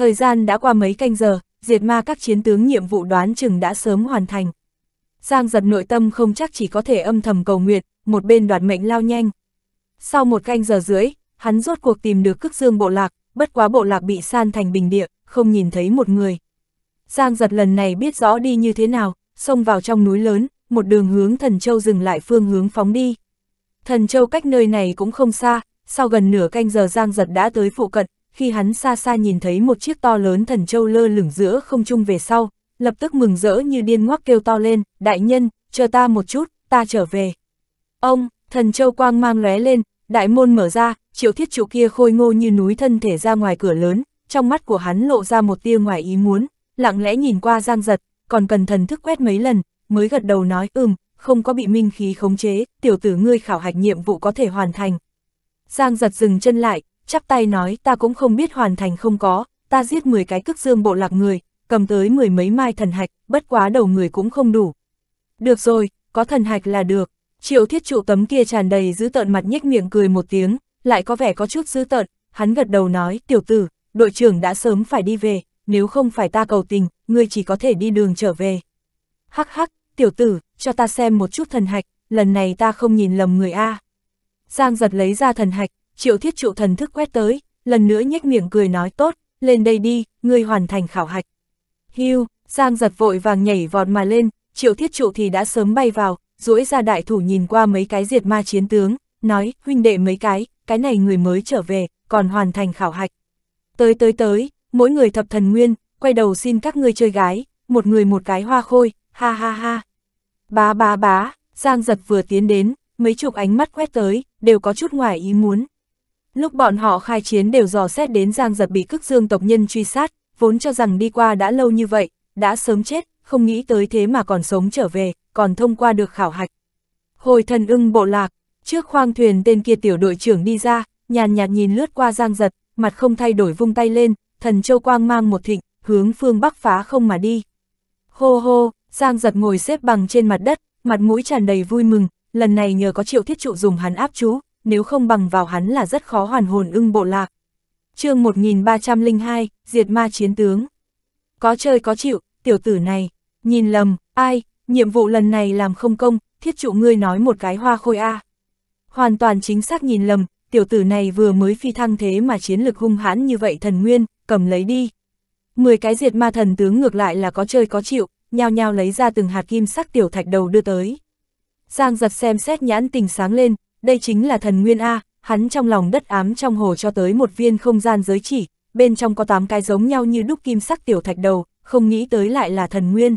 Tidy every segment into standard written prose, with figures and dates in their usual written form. Thời gian đã qua mấy canh giờ, diệt ma các chiến tướng nhiệm vụ đoán chừng đã sớm hoàn thành. Giang Dật nội tâm không chắc, chỉ có thể âm thầm cầu nguyện, một bên đoạt mệnh lao nhanh. Sau một canh giờ rưỡi, hắn rốt cuộc tìm được Cức Dương bộ lạc, bất quá bộ lạc bị san thành bình địa, không nhìn thấy một người. Giang Dật lần này biết rõ đi như thế nào, xông vào trong núi lớn, một đường hướng Thần Châu dừng lại phương hướng phóng đi. Thần Châu cách nơi này cũng không xa, sau gần nửa canh giờ Giang Dật đã tới phụ cận. Khi hắn xa xa nhìn thấy một chiếc to lớn Thần Châu lơ lửng giữa không trung về sau, lập tức mừng rỡ như điên ngoắc kêu to lên, đại nhân, chờ ta một chút, ta trở về. Ông, Thần Châu quang mang lóe lên, đại môn mở ra, Triệu Thiết Trụ kia khôi ngô như núi thân thể ra ngoài cửa lớn, trong mắt của hắn lộ ra một tia ngoài ý muốn, lặng lẽ nhìn qua Giang Dật, còn cần thần thức quét mấy lần, mới gật đầu nói không có bị minh khí khống chế, tiểu tử ngươi khảo hạch nhiệm vụ có thể hoàn thành. Giang Dật dừng chân lại, chắp tay nói, ta cũng không biết hoàn thành không có, ta giết 10 cái Cức Dương bộ lạc người, cầm tới mười mấy mai thần hạch, bất quá đầu người cũng không đủ. Được rồi, có thần hạch là được. Triệu Thiết Trụ tấm kia tràn đầy dữ tợn mặt nhếch miệng cười một tiếng, lại có vẻ có chút dữ tợn, hắn gật đầu nói, tiểu tử, đội trưởng đã sớm phải đi về, nếu không phải ta cầu tình, ngươi chỉ có thể đi đường trở về. Hắc hắc, tiểu tử, cho ta xem một chút thần hạch, lần này ta không nhìn lầm người a. Giang Dật lấy ra thần hạch, Triệu Thiết Trụ thần thức quét tới, lần nữa nhếch miệng cười nói, tốt, lên đây đi, ngươi hoàn thành khảo hạch. Hưu, Giang Dật vội vàng nhảy vọt mà lên, Triệu Thiết Trụ thì đã sớm bay vào, duỗi ra đại thủ nhìn qua mấy cái diệt ma chiến tướng, nói, huynh đệ mấy cái này người mới trở về, còn hoàn thành khảo hạch. Tới tới tới, mỗi người thập thần nguyên, quay đầu xin các ngươi chơi gái, một người một cái hoa khôi, ha ha ha. Bá bá bá, Giang Dật vừa tiến đến, mấy chục ánh mắt quét tới, đều có chút ngoài ý muốn. Lúc bọn họ khai chiến đều dò xét đến Giang Dật bị Cức Dương tộc nhân truy sát, vốn cho rằng đi qua đã lâu như vậy, đã sớm chết, không nghĩ tới thế mà còn sống trở về, còn thông qua được khảo hạch. Hồi Thần Ưng bộ lạc, trước khoang thuyền tên kia tiểu đội trưởng đi ra, nhàn nhạt nhìn lướt qua Giang Dật, mặt không thay đổi vung tay lên, Thần Châu quang mang một thịnh, hướng phương bắc phá không mà đi. Hô hô, Giang Dật ngồi xếp bằng trên mặt đất, mặt mũi tràn đầy vui mừng, lần này nhờ có Triệu Thiết Trụ dùng hắn áp chú. Nếu không bằng vào hắn là rất khó hoàn hồn Ưng bộ lạc. Chương 1302, diệt ma chiến tướng. Có chơi có chịu, tiểu tử này, nhìn lầm, ai, nhiệm vụ lần này làm không công, Thiết Trụ ngươi nói một cái hoa khôi a. Hoàn toàn chính xác nhìn lầm, tiểu tử này vừa mới phi thăng thế mà chiến lực hung hãn như vậy thần nguyên, cầm lấy đi. 10 cái diệt ma thần tướng ngược lại là có chơi có chịu, nhao nhao lấy ra từng hạt kim sắc tiểu thạch đầu đưa tới. Giang Dật xem xét nhãn tình sáng lên. Đây chính là thần nguyên a, hắn trong lòng đất ám trong hồ cho tới một viên không gian giới chỉ, bên trong có 8 cái giống nhau như đúc kim sắc tiểu thạch đầu, không nghĩ tới lại là thần nguyên.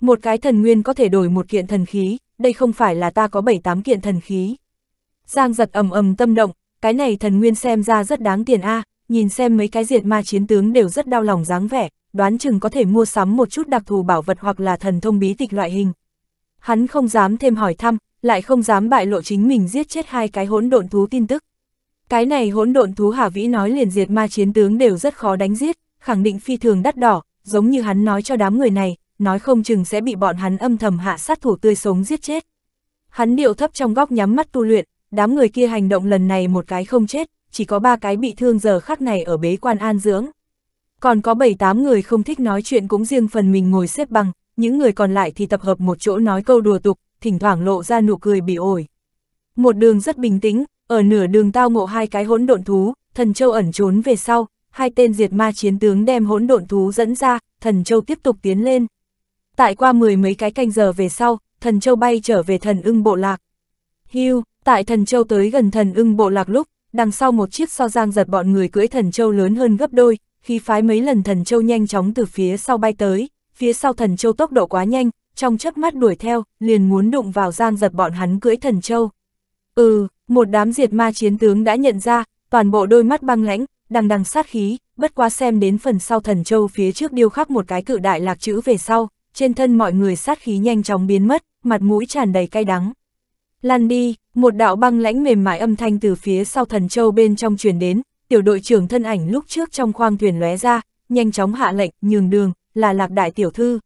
Một cái thần nguyên có thể đổi một kiện thần khí, đây không phải là ta có 7-8 kiện thần khí. Giang Dật ầm ầm tâm động, cái này thần nguyên xem ra rất đáng tiền a, nhìn xem mấy cái diệt ma chiến tướng đều rất đau lòng dáng vẻ, đoán chừng có thể mua sắm một chút đặc thù bảo vật hoặc là thần thông bí tịch loại hình. Hắn không dám thêm hỏi thăm, lại không dám bại lộ chính mình giết chết 2 cái hỗn độn thú tin tức. Cái này hỗn độn thú Hà Vĩ nói liền diệt ma chiến tướng đều rất khó đánh giết, khẳng định phi thường đắt đỏ, giống như hắn nói cho đám người này, nói không chừng sẽ bị bọn hắn âm thầm hạ sát thủ tươi sống giết chết. Hắn điệu thấp trong góc nhắm mắt tu luyện, đám người kia hành động lần này một cái không chết, chỉ có 3 cái bị thương giờ khắc này ở bế quan an dưỡng. Còn có 7-8 người không thích nói chuyện cũng riêng phần mình ngồi xếp bằng, những người còn lại thì tập hợp một chỗ nói câu đùa tục, thỉnh thoảng lộ ra nụ cười bị ổi. Một đường rất bình tĩnh, ở nửa đường tao ngộ 2 cái hỗn độn thú, Thần Châu ẩn trốn về sau, 2 tên diệt ma chiến tướng đem hỗn độn thú dẫn ra, Thần Châu tiếp tục tiến lên. Tại qua mười mấy cái canh giờ về sau, Thần Châu bay trở về Thần Ưng bộ lạc. Hưu, tại Thần Châu tới gần Thần Ưng bộ lạc lúc, đằng sau một chiếc so Giang Dật bọn người cưỡi Thần Châu lớn hơn gấp đôi, khi phái mấy lần Thần Châu nhanh chóng từ phía sau bay tới, phía sau Thần Châu tốc độ quá nhanh. Trong chớp mắt đuổi theo, liền muốn đụng vào Giang Dật bọn hắn cưỡi Thần Châu. Một đám diệt ma chiến tướng đã nhận ra, toàn bộ đôi mắt băng lãnh, đằng đằng sát khí, bất quá xem đến phần sau Thần Châu phía trước điêu khắc một cái cự đại lạc chữ về sau, trên thân mọi người sát khí nhanh chóng biến mất, mặt mũi tràn đầy cay đắng. Lăn đi, một đạo băng lãnh mềm mại âm thanh từ phía sau Thần Châu bên trong truyền đến, tiểu đội trưởng thân ảnh lúc trước trong khoang thuyền lóe ra, nhanh chóng hạ lệnh, nhường đường, là Lạc đại tiểu thư.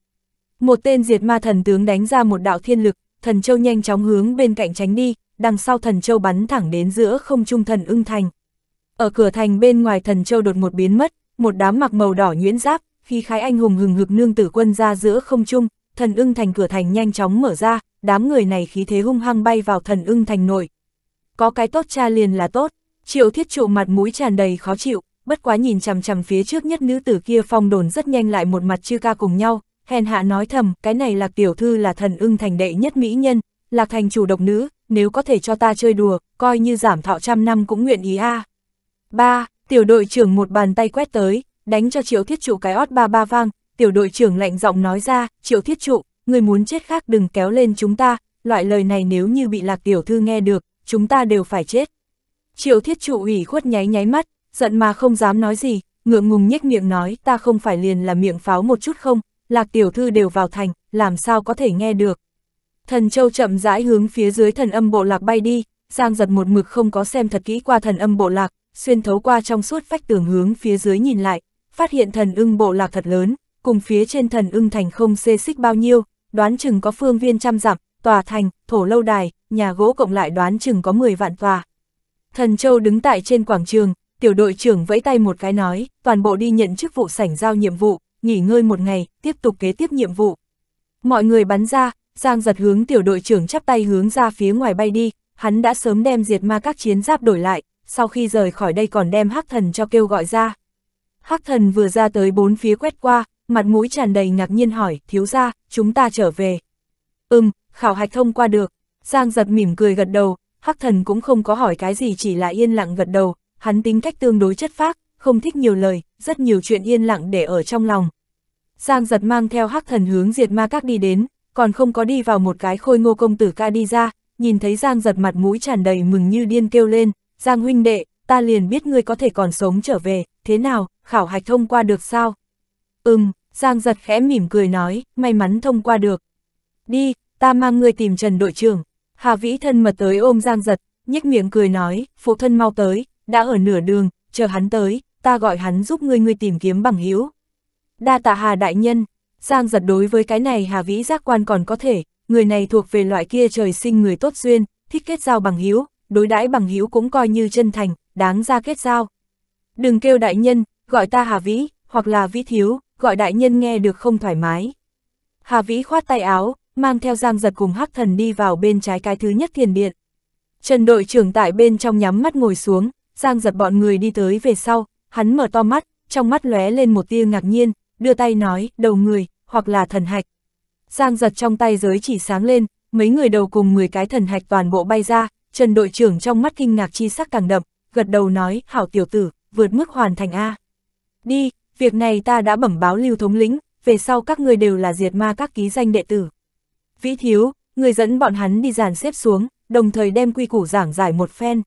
Một tên diệt ma thần tướng đánh ra một đạo thiên lực, Thần Châu nhanh chóng hướng bên cạnh tránh đi, đằng sau Thần Châu bắn thẳng đến giữa không trung Thần Ưng thành. Ở cửa thành bên ngoài Thần Châu đột ngột biến mất, một đám mặc màu đỏ nhuyễn giáp, khi khái anh hùng hừng hực nương tử quân ra giữa không trung, Thần Ưng Thành cửa thành nhanh chóng mở ra, đám người này khí thế hung hăng bay vào Thần Ưng Thành nổi. Có cái tốt cha liền là tốt, Triệu Thiết Trụ mặt mũi tràn đầy khó chịu, bất quá nhìn chằm chằm phía trước nhất nữ tử kia phong đồn rất nhanh lại một mặt chư ca cùng nhau, hèn hạ nói thầm, cái này Lạc tiểu thư là Thần Ưng Thành đệ nhất mỹ nhân, Lạc thành chủ độc nữ, nếu có thể cho ta chơi đùa, coi như giảm thọ 100 năm cũng nguyện ý a. Ba, tiểu đội trưởng một bàn tay quét tới, đánh cho Triệu Thiết Trụ cái ót ba ba vang, tiểu đội trưởng lạnh giọng nói ra, Triệu Thiết Trụ, người muốn chết khác đừng kéo lên chúng ta, loại lời này nếu như bị Lạc tiểu thư nghe được, chúng ta đều phải chết. Triệu Thiết Trụ ủy khuất nháy mắt, giận mà không dám nói gì, ngượng ngùng nhếch miệng nói, ta không phải liền là miệng pháo một chút không, Lạc tiểu thư đều vào thành, làm sao có thể nghe được. Thần Châu chậm rãi hướng phía dưới Thần Âm Bộ Lạc bay đi, Giang Dật một mực không có xem thật kỹ qua Thần Âm Bộ Lạc, xuyên thấu qua trong suốt vách tường hướng phía dưới nhìn lại, phát hiện Thần Ưng Bộ Lạc thật lớn, cùng phía trên Thần Ưng Thành không xê xích bao nhiêu, đoán chừng có phương viên 100 dặm, tòa thành, thổ lâu đài, nhà gỗ cộng lại đoán chừng có 10 vạn tòa. Thần Châu đứng tại trên quảng trường, tiểu đội trưởng vẫy tay một cái nói, toàn bộ đi nhận chức vụ sảnh giao nhiệm vụ, nghỉ ngơi một ngày, tiếp tục kế tiếp nhiệm vụ. Mọi người bắn ra, Giang Dật hướng tiểu đội trưởng chắp tay hướng ra phía ngoài bay đi, hắn đã sớm đem Diệt Ma Các chiến giáp đổi lại, sau khi rời khỏi đây còn đem Hắc Thần cho kêu gọi ra. Hắc Thần vừa ra tới bốn phía quét qua, mặt mũi tràn đầy ngạc nhiên hỏi, thiếu gia, chúng ta trở về. Khảo hạch thông qua được, Giang Dật mỉm cười gật đầu, Hắc Thần cũng không có hỏi cái gì chỉ là yên lặng gật đầu, hắn tính cách tương đối chất phác, không thích nhiều lời, rất nhiều chuyện yên lặng để ở trong lòng. Giang Dật mang theo Hắc Thần hướng Diệt Ma Các đi đến, còn không có đi vào một cái khôi ngô công tử ca đi ra, nhìn thấy Giang Dật mặt mũi tràn đầy mừng như điên kêu lên, Giang huynh đệ, ta liền biết ngươi có thể còn sống trở về, thế nào, khảo hạch thông qua được sao? Giang Dật khẽ mỉm cười nói, may mắn thông qua được. Đi, ta mang ngươi tìm Trần đội trưởng. Hà Vĩ thân mật tới ôm Giang Dật, nhếch miệng cười nói, phụ thân mau tới, đã ở nửa đường, chờ hắn tới, ta gọi hắn giúp ngươi tìm kiếm bằng hữu. Đa tạ Hà đại nhân. Giang Dật đối với cái này Hà Vĩ giác quan còn có thể, người này thuộc về loại kia trời sinh người tốt duyên, thích kết giao bằng hữu, đối đãi bằng hữu cũng coi như chân thành, đáng ra kết giao. Đừng kêu đại nhân, gọi ta Hà Vĩ, hoặc là Vĩ thiếu, gọi đại nhân nghe được không thoải mái. Hà Vĩ khoát tay áo, mang theo Giang Dật cùng Hắc Thần đi vào bên trái cái thứ nhất thiền điện. Trần đội trưởng tại bên trong nhắm mắt ngồi xuống, Giang Dật bọn người đi tới về sau, hắn mở to mắt, trong mắt lóe lên một tia ngạc nhiên, đưa tay nói, đầu người, hoặc là thần hạch. Giang Dật trong tay giới chỉ sáng lên, mấy người đầu cùng 10 cái thần hạch toàn bộ bay ra, Trần đội trưởng trong mắt kinh ngạc chi sắc càng đậm, gật đầu nói, hảo tiểu tử, vượt mức hoàn thành a. Đi, việc này ta đã bẩm báo Lưu thống lĩnh, về sau các ngươi đều là Diệt Ma Các ký danh đệ tử. Vĩ thiếu, người dẫn bọn hắn đi dàn xếp xuống, đồng thời đem quy củ giảng giải một phen.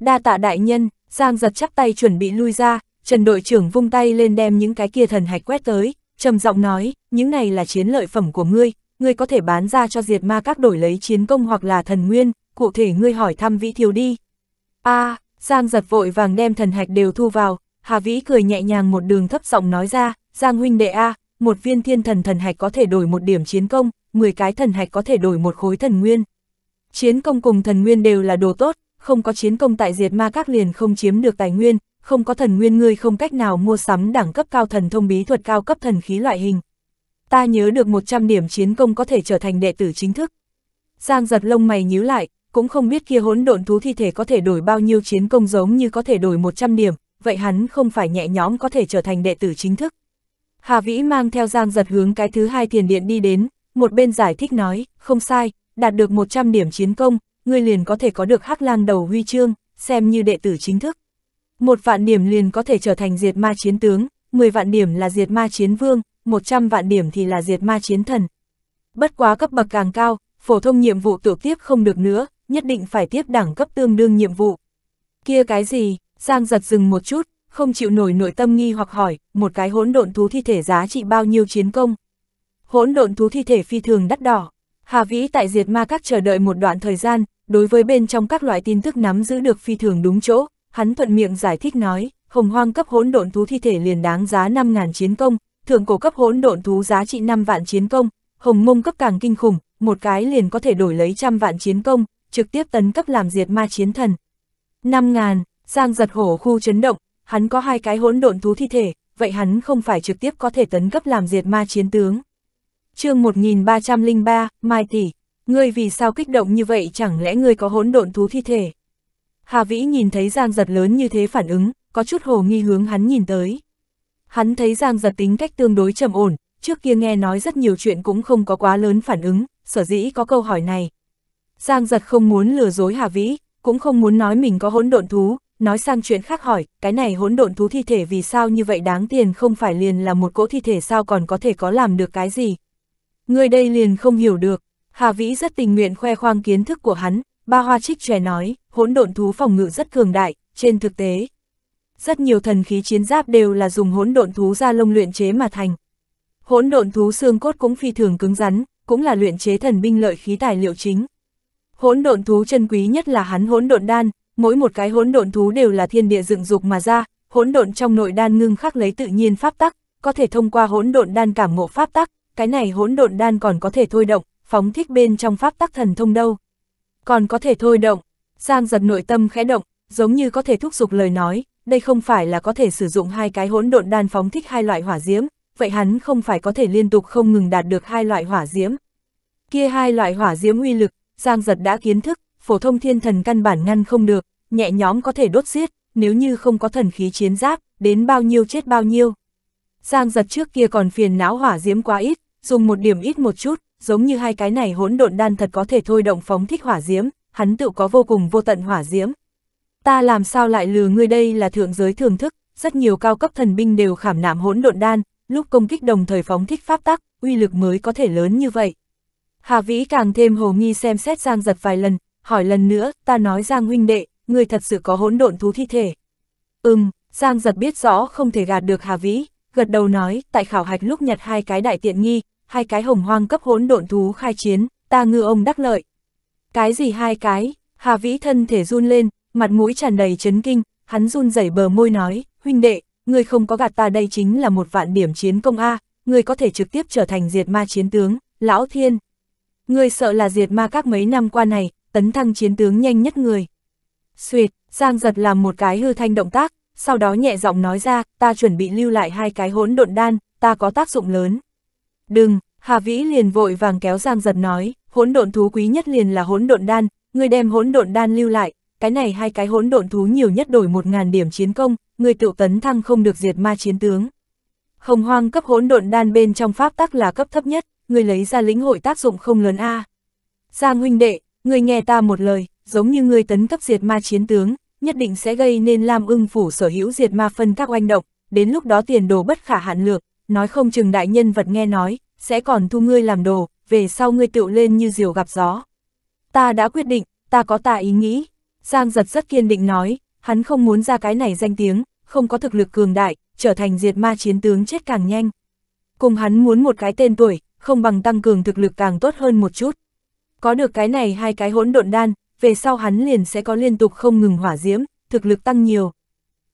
Đa tạ đại nhân, Giang Dật chắp tay chuẩn bị lui ra, Trần đội trưởng vung tay lên đem những cái kia thần hạch quét tới, trầm giọng nói, những này là chiến lợi phẩm của ngươi, ngươi có thể bán ra cho Diệt Ma Các đổi lấy chiến công hoặc là thần nguyên, cụ thể ngươi hỏi thăm Vĩ thiếu đi. Giang Dật vội vàng đem thần hạch đều thu vào, Hà Vĩ cười nhẹ nhàng một đường thấp giọng nói ra, Giang huynh đệ a, một viên thiên thần thần hạch có thể đổi một điểm chiến công, 10 cái thần hạch có thể đổi một khối thần nguyên. Chiến công cùng thần nguyên đều là đồ tốt, không có chiến công tại Diệt Ma Các liền không chiếm được tài nguyên, không có thần nguyên ngươi không cách nào mua sắm đẳng cấp cao thần thông bí thuật cao cấp thần khí loại hình. Ta nhớ được 100 điểm chiến công có thể trở thành đệ tử chính thức. Giang Dật lông mày nhíu lại, cũng không biết kia hỗn độn thú thi thể có thể đổi bao nhiêu chiến công giống như có thể đổi 100 điểm, vậy hắn không phải nhẹ nhõm có thể trở thành đệ tử chính thức. Hà Vĩ mang theo Giang Dật hướng cái thứ hai thiền điện đi đến, một bên giải thích nói, không sai, đạt được 100 điểm chiến công, ngươi liền có thể có được Hắc Lang đầu huy chương, xem như đệ tử chính thức. 1 vạn điểm liền có thể trở thành Diệt Ma chiến tướng, 10 vạn điểm là Diệt Ma chiến vương, 100 vạn điểm thì là Diệt Ma chiến thần. Bất quá cấp bậc càng cao, phổ thông nhiệm vụ tiểu tiếp không được nữa, nhất định phải tiếp đẳng cấp tương đương nhiệm vụ. Kia cái gì? Giang Dật dừng một chút, không chịu nổi nội tâm nghi hoặc hỏi, một cái hỗn độn thú thi thể giá trị bao nhiêu chiến công? Hỗn độn thú thi thể phi thường đắt đỏ. Hà Vĩ tại Diệt Ma Các chờ đợi một đoạn thời gian, đối với bên trong các loại tin tức nắm giữ được phi thường đúng chỗ, hắn thuận miệng giải thích nói, hồng hoang cấp hỗn độn thú thi thể liền đáng giá 5.000 chiến công, thượng cổ cấp hỗn độn thú giá trị 5 vạn chiến công, hồng mông cấp càng kinh khủng, một cái liền có thể đổi lấy 100 vạn chiến công, trực tiếp tấn cấp làm Diệt Ma chiến thần. 5.000, Giang Dật hổ khu chấn động, hắn có hai cái hỗn độn thú thi thể, vậy hắn không phải trực tiếp có thể tấn cấp làm diệt ma chiến tướng. Chương 1303, Mai Tỷ, ngươi vì sao kích động như vậy, chẳng lẽ ngươi có hỗn độn thú thi thể? Hà Vĩ nhìn thấy Giang Dật lớn như thế phản ứng, có chút hồ nghi hướng hắn nhìn tới. Hắn thấy Giang Dật tính cách tương đối trầm ổn, trước kia nghe nói rất nhiều chuyện cũng không có quá lớn phản ứng, sở dĩ có câu hỏi này. Giang Dật không muốn lừa dối Hà Vĩ, cũng không muốn nói mình có hỗn độn thú, nói sang chuyện khác hỏi, cái này hỗn độn thú thi thể vì sao như vậy đáng tiền, không phải liền là một cỗ thi thể sao, còn có thể có làm được cái gì? Người đây liền không hiểu được, Hà Vĩ rất tình nguyện khoe khoang kiến thức của hắn, ba hoa trích chòe nói, hỗn độn thú phòng ngự rất cường đại, trên thực tế. Rất nhiều thần khí chiến giáp đều là dùng hỗn độn thú da lông luyện chế mà thành. Hỗn độn thú xương cốt cũng phi thường cứng rắn, cũng là luyện chế thần binh lợi khí tài liệu chính. Hỗn độn thú chân quý nhất là hắn hỗn độn đan, mỗi một cái hỗn độn thú đều là thiên địa dựng dục mà ra, hỗn độn trong nội đan ngưng khắc lấy tự nhiên pháp tắc, có thể thông qua hỗn độn đan cảm ngộ pháp tắc, cái này hỗn độn đan còn có thể thôi động, phóng thích bên trong pháp tắc thần thông đâu. Còn có thể thôi động, Giang Dật nội tâm khẽ động, giống như có thể thúc giục lời nói, đây không phải là có thể sử dụng hai cái hỗn độn đan phóng thích hai loại hỏa diễm, vậy hắn không phải có thể liên tục không ngừng đạt được hai loại hỏa diễm. Kia hai loại hỏa diễm uy lực, Giang Dật đã kiến thức, phổ thông thiên thần căn bản ngăn không được, nhẹ nhõm có thể đốt giết, nếu như không có thần khí chiến giáp, đến bao nhiêu chết bao nhiêu. Giang Dật trước kia còn phiền não hỏa diễm quá ít, dùng một điểm ít một chút, giống như hai cái này hỗn độn đan thật có thể thôi động phóng thích hỏa diễm, hắn tự có vô cùng vô tận hỏa diễm. Ta làm sao lại lừa ngươi, đây là thượng giới thưởng thức, rất nhiều cao cấp thần binh đều khảm nạm hỗn độn đan, lúc công kích đồng thời phóng thích pháp tắc, uy lực mới có thể lớn như vậy. Hà Vĩ càng thêm hồ nghi xem xét Giang Dật vài lần, hỏi lần nữa, ta nói Giang huynh đệ, ngươi thật sự có hỗn độn thú thi thể? Giang Dật biết rõ không thể gạt được Hà Vĩ, gật đầu nói, tại khảo hạch lúc nhặt hai cái đại tiện nghi, hai cái hồng hoang cấp hỗn độn thú khai chiến, ta ngư ông đắc lợi. Cái gì hai cái? Hà Vĩ thân thể run lên, mặt mũi tràn đầy chấn kinh, hắn run rẩy bờ môi nói, huynh đệ, ngươi không có gạt ta, đây chính là một vạn điểm chiến công a, ngươi có thể trực tiếp trở thành diệt ma chiến tướng, lão thiên. Ngươi sợ là diệt ma các mấy năm qua này, tấn thăng chiến tướng nhanh nhất người. Xuyệt, Giang Dật làm một cái hư thanh động tác, sau đó nhẹ giọng nói ra, ta chuẩn bị lưu lại hai cái hỗn độn đan, ta có tác dụng lớn. Đừng, Hà Vĩ liền vội vàng kéo Giang Dật nói, hỗn độn thú quý nhất liền là hỗn độn đan, ngươi đem hỗn độn đan lưu lại, cái này hai cái hỗn độn thú nhiều nhất đổi 1000 điểm chiến công, ngươi tự tấn thăng không được diệt ma chiến tướng. Hồng hoang cấp hỗn độn đan bên trong pháp tắc là cấp thấp nhất, ngươi lấy ra lĩnh hội tác dụng không lớn a. Giang huynh đệ, ngươi nghe ta một lời, giống như ngươi tấn cấp diệt ma chiến tướng, nhất định sẽ gây nên Lam Ưng Phủ sở hữu diệt ma phân các oanh động, đến lúc đó tiền đồ bất khả hạn lượng, nói không chừng đại nhân vật nghe nói, sẽ còn thu ngươi làm đồ, về sau ngươi tựu lên như diều gặp gió. Ta đã quyết định, ta có ta ý nghĩ. Giang Dật rất kiên định nói, hắn không muốn ra cái này danh tiếng, không có thực lực cường đại, trở thành diệt ma chiến tướng chết càng nhanh. Cùng hắn muốn một cái tên tuổi, không bằng tăng cường thực lực càng tốt hơn một chút. Có được cái này hai cái hỗn độn đan, về sau hắn liền sẽ có liên tục không ngừng hỏa diễm, thực lực tăng nhiều.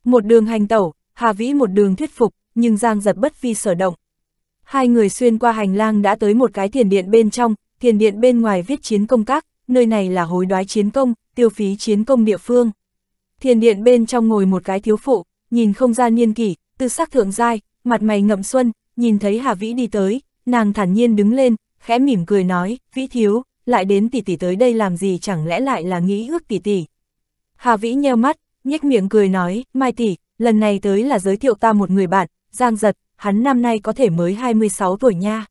Một đường hành tẩu, Hà Vĩ một đường thuyết phục, nhưng Giang Dật bất vi sở động. Hai người xuyên qua hành lang đã tới một cái thiền điện bên trong, thiền điện bên ngoài viết chiến công các, nơi này là hối đoái chiến công, tiêu phí chiến công địa phương. Thiền điện bên trong ngồi một cái thiếu phụ, nhìn không ra niên kỷ, tư sắc thượng giai, mặt mày ngậm xuân, nhìn thấy Hà Vĩ đi tới, nàng thản nhiên đứng lên, khẽ mỉm cười nói, Vĩ thiếu, lại đến tỷ tỷ tới đây làm gì, chẳng lẽ lại là nghĩ ước tỷ tỷ? Hà Vĩ nheo mắt, nhếch miệng cười nói, Mai tỷ, lần này tới là giới thiệu ta một người bạn, Giang Dật, hắn năm nay có thể mới 26 tuổi nha.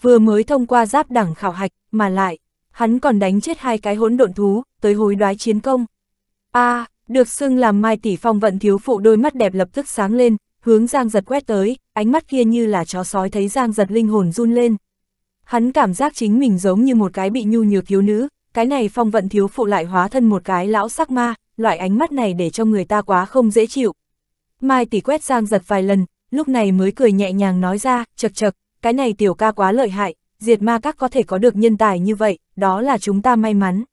Vừa mới thông qua giáp đẳng khảo hạch, mà lại, hắn còn đánh chết hai cái hỗn độn thú, tới hối đoái chiến công. Được xưng làm Mai tỷ phong vận thiếu phụ đôi mắt đẹp lập tức sáng lên, hướng Giang Dật quét tới, ánh mắt kia như là chó sói thấy Giang Dật linh hồn run lên. Hắn cảm giác chính mình giống như một cái bị nhu nhược thiếu nữ, cái này phong vận thiếu phụ lại hóa thân một cái lão sắc ma, loại ánh mắt này để cho người ta quá không dễ chịu. Mai tỷ quét Giang Dật vài lần, lúc này mới cười nhẹ nhàng nói ra, chật chật, cái này tiểu ca quá lợi hại, diệt ma các có thể có được nhân tài như vậy, đó là chúng ta may mắn.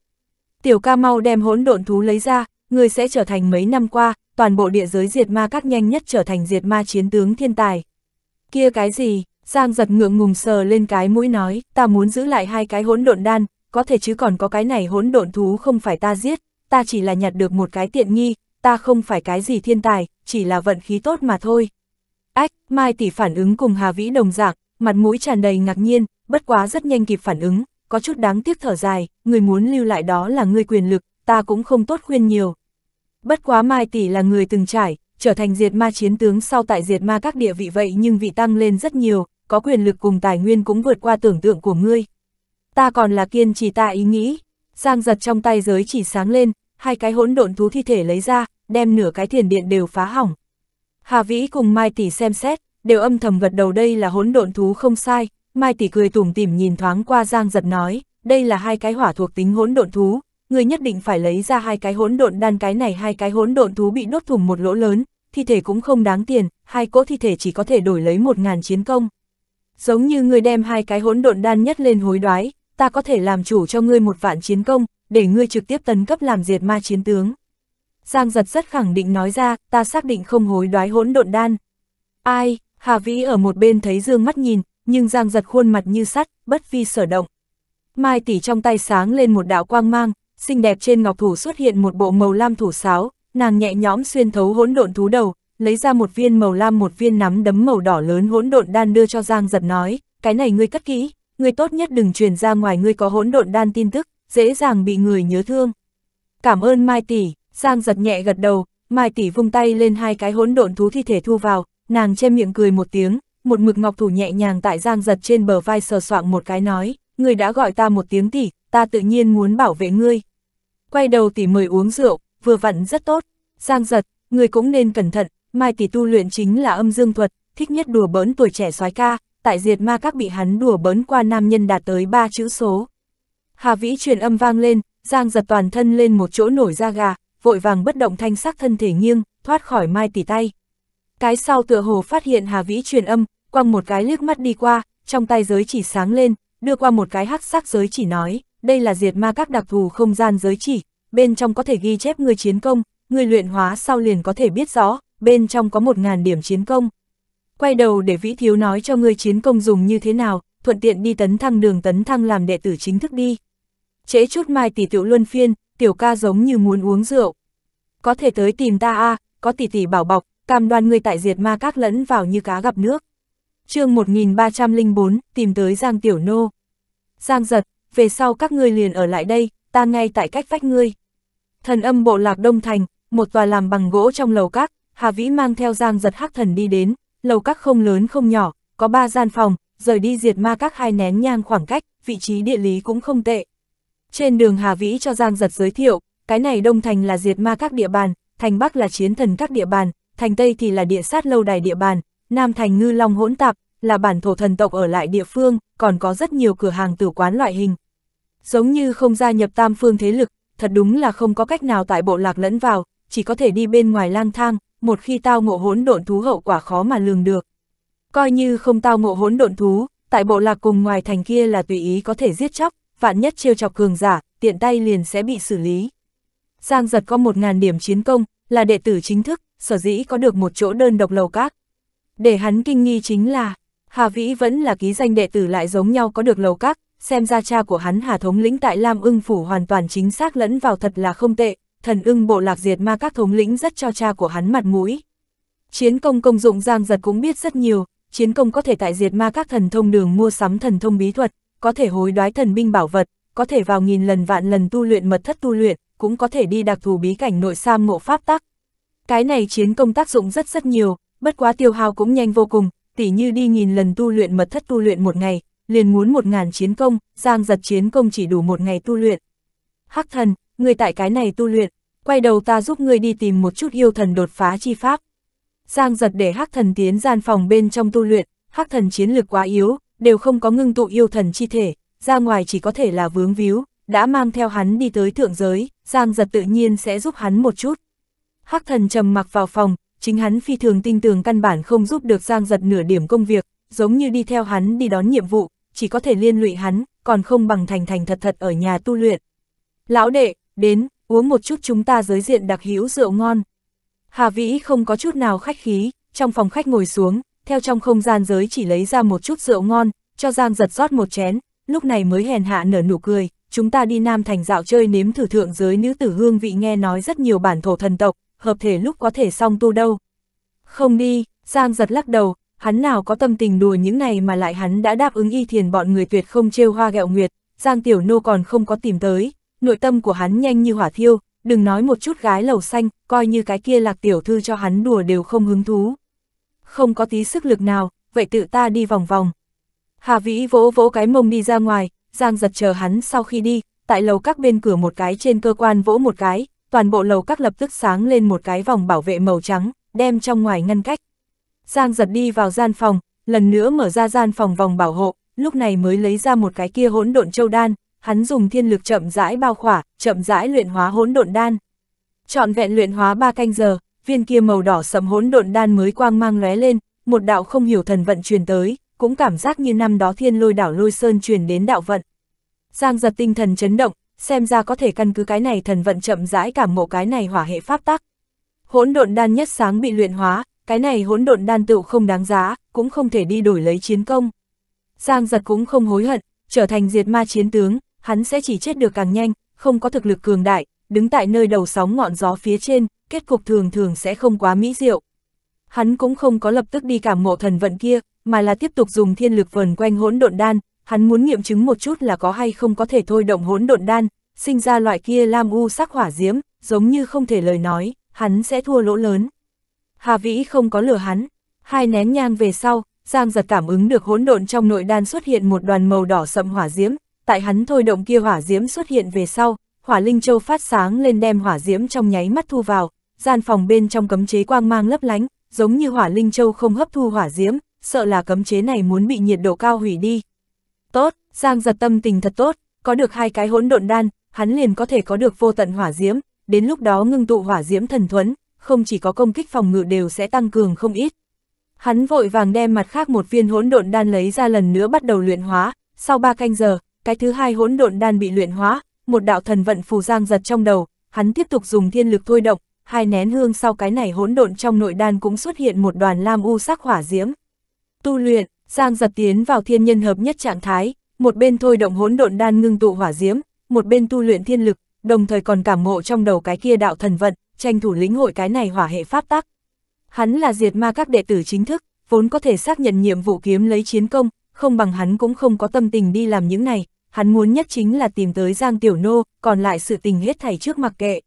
Tiểu ca mau đem hỗn độn thú lấy ra, ngươi sẽ trở thành mấy năm qua, toàn bộ địa giới diệt ma các nhanh nhất trở thành diệt ma chiến tướng thiên tài. Kia cái gì? Giang Dật ngượng ngùng sờ lên cái mũi nói, ta muốn giữ lại hai cái hỗn độn đan, có thể chứ còn có cái này hỗn độn thú không phải ta giết, ta chỉ là nhặt được một cái tiện nghi, ta không phải cái gì thiên tài, chỉ là vận khí tốt mà thôi. Ách, Mai Tỷ phản ứng cùng Hà Vĩ đồng dạng, mặt mũi tràn đầy ngạc nhiên, bất quá rất nhanh kịp phản ứng, có chút đáng tiếc thở dài, người muốn lưu lại đó là người quyền lực, ta cũng không tốt khuyên nhiều. Bất quá Mai Tỷ là người từng trải, trở thành diệt ma chiến tướng sau tại diệt ma các địa vị vậy nhưng vị tăng lên rất nhiều, có quyền lực cùng tài nguyên cũng vượt qua tưởng tượng của ngươi. Ta còn là kiên trì ta ý nghĩ. Giang Dật trong tay giới chỉ sáng lên, hai cái hỗn độn thú thi thể lấy ra, đem nửa cái thiền điện đều phá hỏng. Hà Vĩ cùng Mai Tỷ xem xét, đều âm thầm gật đầu đây là hỗn độn thú không sai. Mai Tỷ cười tủm tỉm nhìn thoáng qua Giang Dật nói, đây là hai cái hỏa thuộc tính hỗn độn thú, người nhất định phải lấy ra hai cái hỗn độn đan, cái này hai cái hỗn độn thú bị đốt thủng một lỗ lớn, thi thể cũng không đáng tiền, hai cỗ thi thể chỉ có thể đổi lấy 1000 chiến công. Giống như người đem hai cái hỗn độn đan nhất lên hối đoái, ta có thể làm chủ cho ngươi 1,000 chiến công, để ngươi trực tiếp tấn cấp làm diệt ma chiến tướng. Giang Dật rất khẳng định nói ra, ta xác định không hối đoái hỗn độn đan. Ai, Hà Vĩ ở một bên thấy dương mắt nhìn, nhưng Giang Dật khuôn mặt như sắt, bất vi sở động. Mai Tỷ trong tay sáng lên một đạo quang mang, xinh đẹp trên ngọc thủ xuất hiện một bộ màu lam thủ sáo, nàng nhẹ nhõm xuyên thấu hỗn độn thú đầu, lấy ra một viên màu lam một viên nắm đấm màu đỏ lớn hỗn độn đan đưa cho Giang Dật nói, cái này ngươi cất kỹ, ngươi tốt nhất đừng truyền ra ngoài ngươi có hỗn độn đan tin tức, dễ dàng bị người nhớ thương. Cảm ơn Mai Tỷ, Giang Dật nhẹ gật đầu, Mai Tỷ vung tay lên hai cái hỗn độn thú thi thể thu vào, nàng che miệng cười một tiếng, một mực ngọc thủ nhẹ nhàng tại Giang Dật trên bờ vai sờ soạng một cái nói, ngươi đã gọi ta một tiếng tỷ, ta tự nhiên muốn bảo vệ ngươi. Quay đầu tỷ mời uống rượu, vừa vặn rất tốt. Giang Dật, ngươi cũng nên cẩn thận, Mai Tỷ tu luyện chính là âm dương thuật, thích nhất đùa bỡn tuổi trẻ soái ca, tại diệt ma các bị hắn đùa bỡn qua nam nhân đạt tới 3 chữ số. Hà Vĩ truyền âm vang lên, Giang Dật toàn thân lên một chỗ nổi da gà, vội vàng bất động thanh sắc thân thể nghiêng, thoát khỏi Mai Tỷ tay. Cái sau tựa hồ phát hiện Hà Vĩ truyền âm, quăng một cái liếc mắt đi qua, trong tay giới chỉ sáng lên, đưa qua một cái hắc sắc giới chỉ nói, đây là diệt ma các đặc thù không gian giới chỉ, bên trong có thể ghi chép người chiến công, người luyện hóa sau liền có thể biết rõ, bên trong có 1000 điểm chiến công. Quay đầu để Vĩ thiếu nói cho ngươi chiến công dùng như thế nào, thuận tiện đi tấn thăng đường tấn thăng làm đệ tử chính thức đi. Trễ chút Mai Tỷ tiểu luân phiên, tiểu ca giống như muốn uống rượu. Có thể tới tìm ta a, có tỷ tỷ bảo bọc, cam đoan ngươi tại diệt ma các lẫn vào như cá gặp nước. Chương 1304, tìm tới Giang Tiểu Nô. Giang Dật, về sau các ngươi liền ở lại đây, ta ngay tại cách vách ngươi. Thần âm bộ lạc Đông Thành, một tòa làm bằng gỗ trong lầu các, Hà Vĩ mang theo Giang Dật Hắc Thần đi đến, lầu các không lớn không nhỏ, có 3 gian phòng, rời đi diệt ma các 2 nén nhang khoảng cách, vị trí địa lý cũng không tệ. Trên đường Hà Vĩ cho Giang Dật giới thiệu, cái này Đông Thành là diệt ma các địa bàn, thành Bắc là chiến thần các địa bàn, thành Tây thì là địa sát lâu đài địa bàn, Nam Thành ngư long hỗn tạp, là bản thổ thần tộc ở lại địa phương, còn có rất nhiều cửa hàng tử quán loại hình. Giống như không gia nhập tam phương thế lực, thật đúng là không có cách nào tại bộ lạc lẫn vào, chỉ có thể đi bên ngoài lang thang, một khi tao ngộ hỗn độn thú hậu quả khó mà lường được. Coi như không tao ngộ hỗn độn thú, tại bộ lạc cùng ngoài thành kia là tùy ý có thể giết chóc, vạn nhất trêu chọc cường giả, tiện tay liền sẽ bị xử lý. Giang Dật có 1000 điểm chiến công, là đệ tử chính thức, sở dĩ có được một chỗ đơn độc lầu các. Để hắn kinh nghi chính là, Hà Vĩ vẫn là ký danh đệ tử lại giống nhau có được lầu các, xem ra cha của hắn Hà Thống Lĩnh tại Lam Ưng Phủ hoàn toàn chính xác lẫn vào thật là không tệ, thần ưng bộ lạc diệt ma các thống lĩnh rất cho cha của hắn mặt mũi. Chiến công công dụng Giang Dật cũng biết rất nhiều, chiến công có thể tại diệt ma các thần thông đường mua sắm thần thông bí thuật, có thể hối đoái thần binh bảo vật, có thể vào nghìn lần vạn lần tu luyện mật thất tu luyện, cũng có thể đi đặc thù bí cảnh nội sam ngộ pháp tắc. Cái này chiến công tác dụng rất nhiều, bất quá tiêu hao cũng nhanh vô cùng, tỉ như đi nghìn lần tu luyện mật thất tu luyện một ngày, liền muốn 1000 chiến công, Giang Dật chiến công chỉ đủ một ngày tu luyện. Hắc Thần, ngươi tại cái này tu luyện, quay đầu ta giúp ngươi đi tìm một chút yêu thần đột phá chi pháp. Giang Dật để Hắc Thần tiến gian phòng bên trong tu luyện, Hắc Thần chiến lực quá yếu, đều không có ngưng tụ yêu thần chi thể, ra ngoài chỉ có thể là vướng víu, đã mang theo hắn đi tới thượng giới, Giang Dật tự nhiên sẽ giúp hắn một chút. Hắc Thần trầm mặc vào phòng, chính hắn phi thường tinh tường căn bản không giúp được Giang Dật nửa điểm công việc, giống như đi theo hắn đi đón nhiệm vụ, chỉ có thể liên lụy hắn, còn không bằng thành thật ở nhà tu luyện. Lão đệ, đến, uống một chút chúng ta giới diện đặc hữu rượu ngon. Hà Vĩ không có chút nào khách khí, trong phòng khách ngồi xuống, theo trong không gian giới chỉ lấy ra một chút rượu ngon, cho Giang Dật rót một chén, lúc này mới hèn hạ nở nụ cười, chúng ta đi Nam Thành dạo chơi nếm thử thượng giới nữ tử hương vị nghe nói rất nhiều bản thổ thần tộc, hợp thể lúc có thể song tu đâu. Không đi, Giang Dật lắc đầu, hắn nào có tâm tình đùa những này, mà lại hắn đã đáp ứng Y Thiền bọn người tuyệt không trêu hoa ghẹo nguyệt, Giang Tiểu Nô còn không có tìm tới, nội tâm của hắn nhanh như hỏa thiêu, đừng nói một chút gái lầu xanh, coi như cái kia Lạc tiểu thư cho hắn đùa đều không hứng thú. Không có tí sức lực nào, vậy tự ta đi vòng vòng. Hà Vĩ vỗ vỗ cái mông đi ra ngoài, Giang Dật chờ hắn sau khi đi, tại lầu các bên cửa một cái trên cơ quan vỗ một cái, toàn bộ lầu các lập tức sáng lên một cái vòng bảo vệ màu trắng, đem trong ngoài ngăn cách. Giang Dật đi vào gian phòng, lần nữa mở ra gian phòng vòng bảo hộ, lúc này mới lấy ra một cái kia hỗn độn châu đan, hắn dùng thiên lực chậm rãi bao khỏa, chậm rãi luyện hóa hỗn độn đan. Trọn vẹn luyện hóa 3 canh giờ, viên kia màu đỏ sẫm hỗn độn đan mới quang mang lóe lên, một đạo không hiểu thần vận truyền tới, cũng cảm giác như năm đó thiên lôi đảo lôi sơn truyền đến đạo vận. Giang Dật tinh thần chấn động, xem ra có thể căn cứ cái này thần vận chậm rãi cảm ngộ cái này hỏa hệ pháp tắc. Hỗn độn đan nhất sáng bị luyện hóa, cái này hỗn độn đan tựu không đáng giá, cũng không thể đi đổi lấy chiến công. Giang Dật cũng không hối hận, trở thành diệt ma chiến tướng, hắn sẽ chỉ chết được càng nhanh, không có thực lực cường đại, đứng tại nơi đầu sóng ngọn gió phía trên, kết cục thường thường sẽ không quá mỹ diệu. Hắn cũng không có lập tức đi cảm ngộ thần vận kia, mà là tiếp tục dùng thiên lực vờn quanh hỗn độn đan, hắn muốn nghiệm chứng một chút là có hay không có thể thôi động hỗn độn đan, sinh ra loại kia lam u sắc hỏa diễm, giống như không thể lời nói, hắn sẽ thua lỗ lớn. Hà Vĩ không có lừa hắn, 2 nén nhang về sau, Giang Dật cảm ứng được hỗn độn trong nội đan xuất hiện một đoàn màu đỏ sẫm hỏa diễm, tại hắn thôi động kia hỏa diễm xuất hiện về sau, Hỏa Linh Châu phát sáng lên đem hỏa diễm trong nháy mắt thu vào, gian phòng bên trong cấm chế quang mang lấp lánh, giống như Hỏa Linh Châu không hấp thu hỏa diễm, sợ là cấm chế này muốn bị nhiệt độ cao hủy đi. Tốt, Giang Dật tâm tình thật tốt, có được 2 cái hỗn độn đan, hắn liền có thể có được vô tận hỏa diễm, đến lúc đó ngưng tụ hỏa diễm thần thuẫn, không chỉ có công kích phòng ngự đều sẽ tăng cường không ít. Hắn vội vàng đem mặt khác một viên hỗn độn đan lấy ra lần nữa bắt đầu luyện hóa, sau 3 canh giờ, cái thứ 2 hỗn độn đan bị luyện hóa, một đạo thần vận phù Giang Dật trong đầu, hắn tiếp tục dùng thiên lực thôi động, 2 nén hương sau cái này hỗn độn trong nội đan cũng xuất hiện một đoàn lam u sắc hỏa diễm. Tu luyện, Giang Dật tiến vào thiên nhân hợp nhất trạng thái, một bên thôi động hỗn độn đan ngưng tụ hỏa diễm, một bên tu luyện thiên lực, đồng thời còn cảm ngộ trong đầu cái kia đạo thần vận, tranh thủ lĩnh hội cái này hỏa hệ pháp tắc. Hắn là diệt ma các đệ tử chính thức, vốn có thể xác nhận nhiệm vụ kiếm lấy chiến công, không bằng hắn cũng không có tâm tình đi làm những này, hắn muốn nhất chính là tìm tới Giang Tiểu Nô, còn lại sự tình hết thảy trước mặc kệ.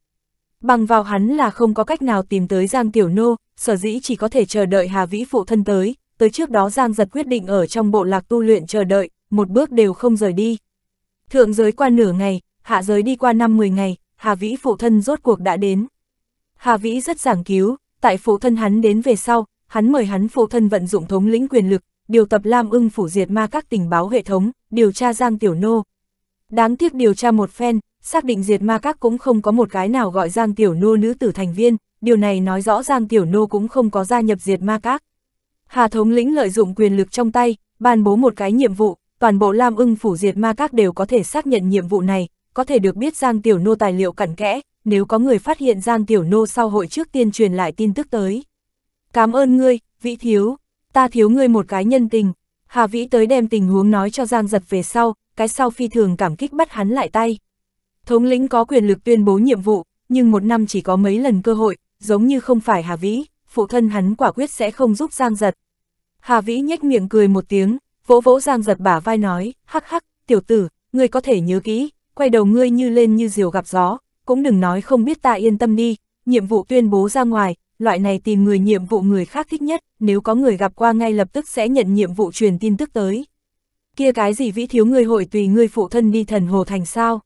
Bằng vào hắn là không có cách nào tìm tới Giang Tiểu Nô, sở dĩ chỉ có thể chờ đợi Hà Vĩ phụ thân tới, tới trước đó Giang Dật quyết định ở trong bộ lạc tu luyện chờ đợi, một bước đều không rời đi. Thượng giới qua nửa ngày, hạ giới đi qua 5-10 ngày, Hà Vĩ phụ thân rốt cuộc đã đến. Hà Vĩ rất giảng cứu, tại phụ thân hắn đến về sau, hắn mời hắn phụ thân vận dụng thống lĩnh quyền lực, điều tập Lam Ưng Phủ diệt ma các tình báo hệ thống, điều tra Giang Tiểu Nô. Đáng tiếc điều tra một phen, xác định diệt ma các cũng không có một cái nào gọi Giang Tiểu Nô nữ tử thành viên, điều này nói rõ Giang Tiểu Nô cũng không có gia nhập diệt ma các. Hà thống lĩnh lợi dụng quyền lực trong tay, ban bố một cái nhiệm vụ, toàn bộ Lam Ưng Phủ diệt ma các đều có thể xác nhận nhiệm vụ này, có thể được biết Giang Tiểu Nô tài liệu cặn kẽ. Nếu có người phát hiện Giang Tiểu Nô sau hội trước tiên truyền lại tin tức tới. Cảm ơn ngươi, Vĩ thiếu, ta thiếu ngươi một cái nhân tình. Hà Vĩ tới đem tình huống nói cho Giang Dật về sau, cái sau phi thường cảm kích bắt hắn lại tay. Thống lĩnh có quyền lực tuyên bố nhiệm vụ, nhưng một năm chỉ có mấy lần cơ hội, giống như không phải Hà Vĩ, phụ thân hắn quả quyết sẽ không giúp Giang Dật. Hà Vĩ nhếch miệng cười một tiếng, vỗ vỗ Giang Dật bả vai nói, hắc hắc, tiểu tử, ngươi có thể nhớ kỹ, quay đầu ngươi như lên như diều gặp gió. Cũng đừng nói không biết, ta yên tâm đi, nhiệm vụ tuyên bố ra ngoài, loại này tìm người nhiệm vụ người khác thích nhất, nếu có người gặp qua ngay lập tức sẽ nhận nhiệm vụ truyền tin tức tới. Kia cái gì Vĩ thiếu, ngươi hội tùy ngươi phụ thân đi Thần Hồ Thành sao?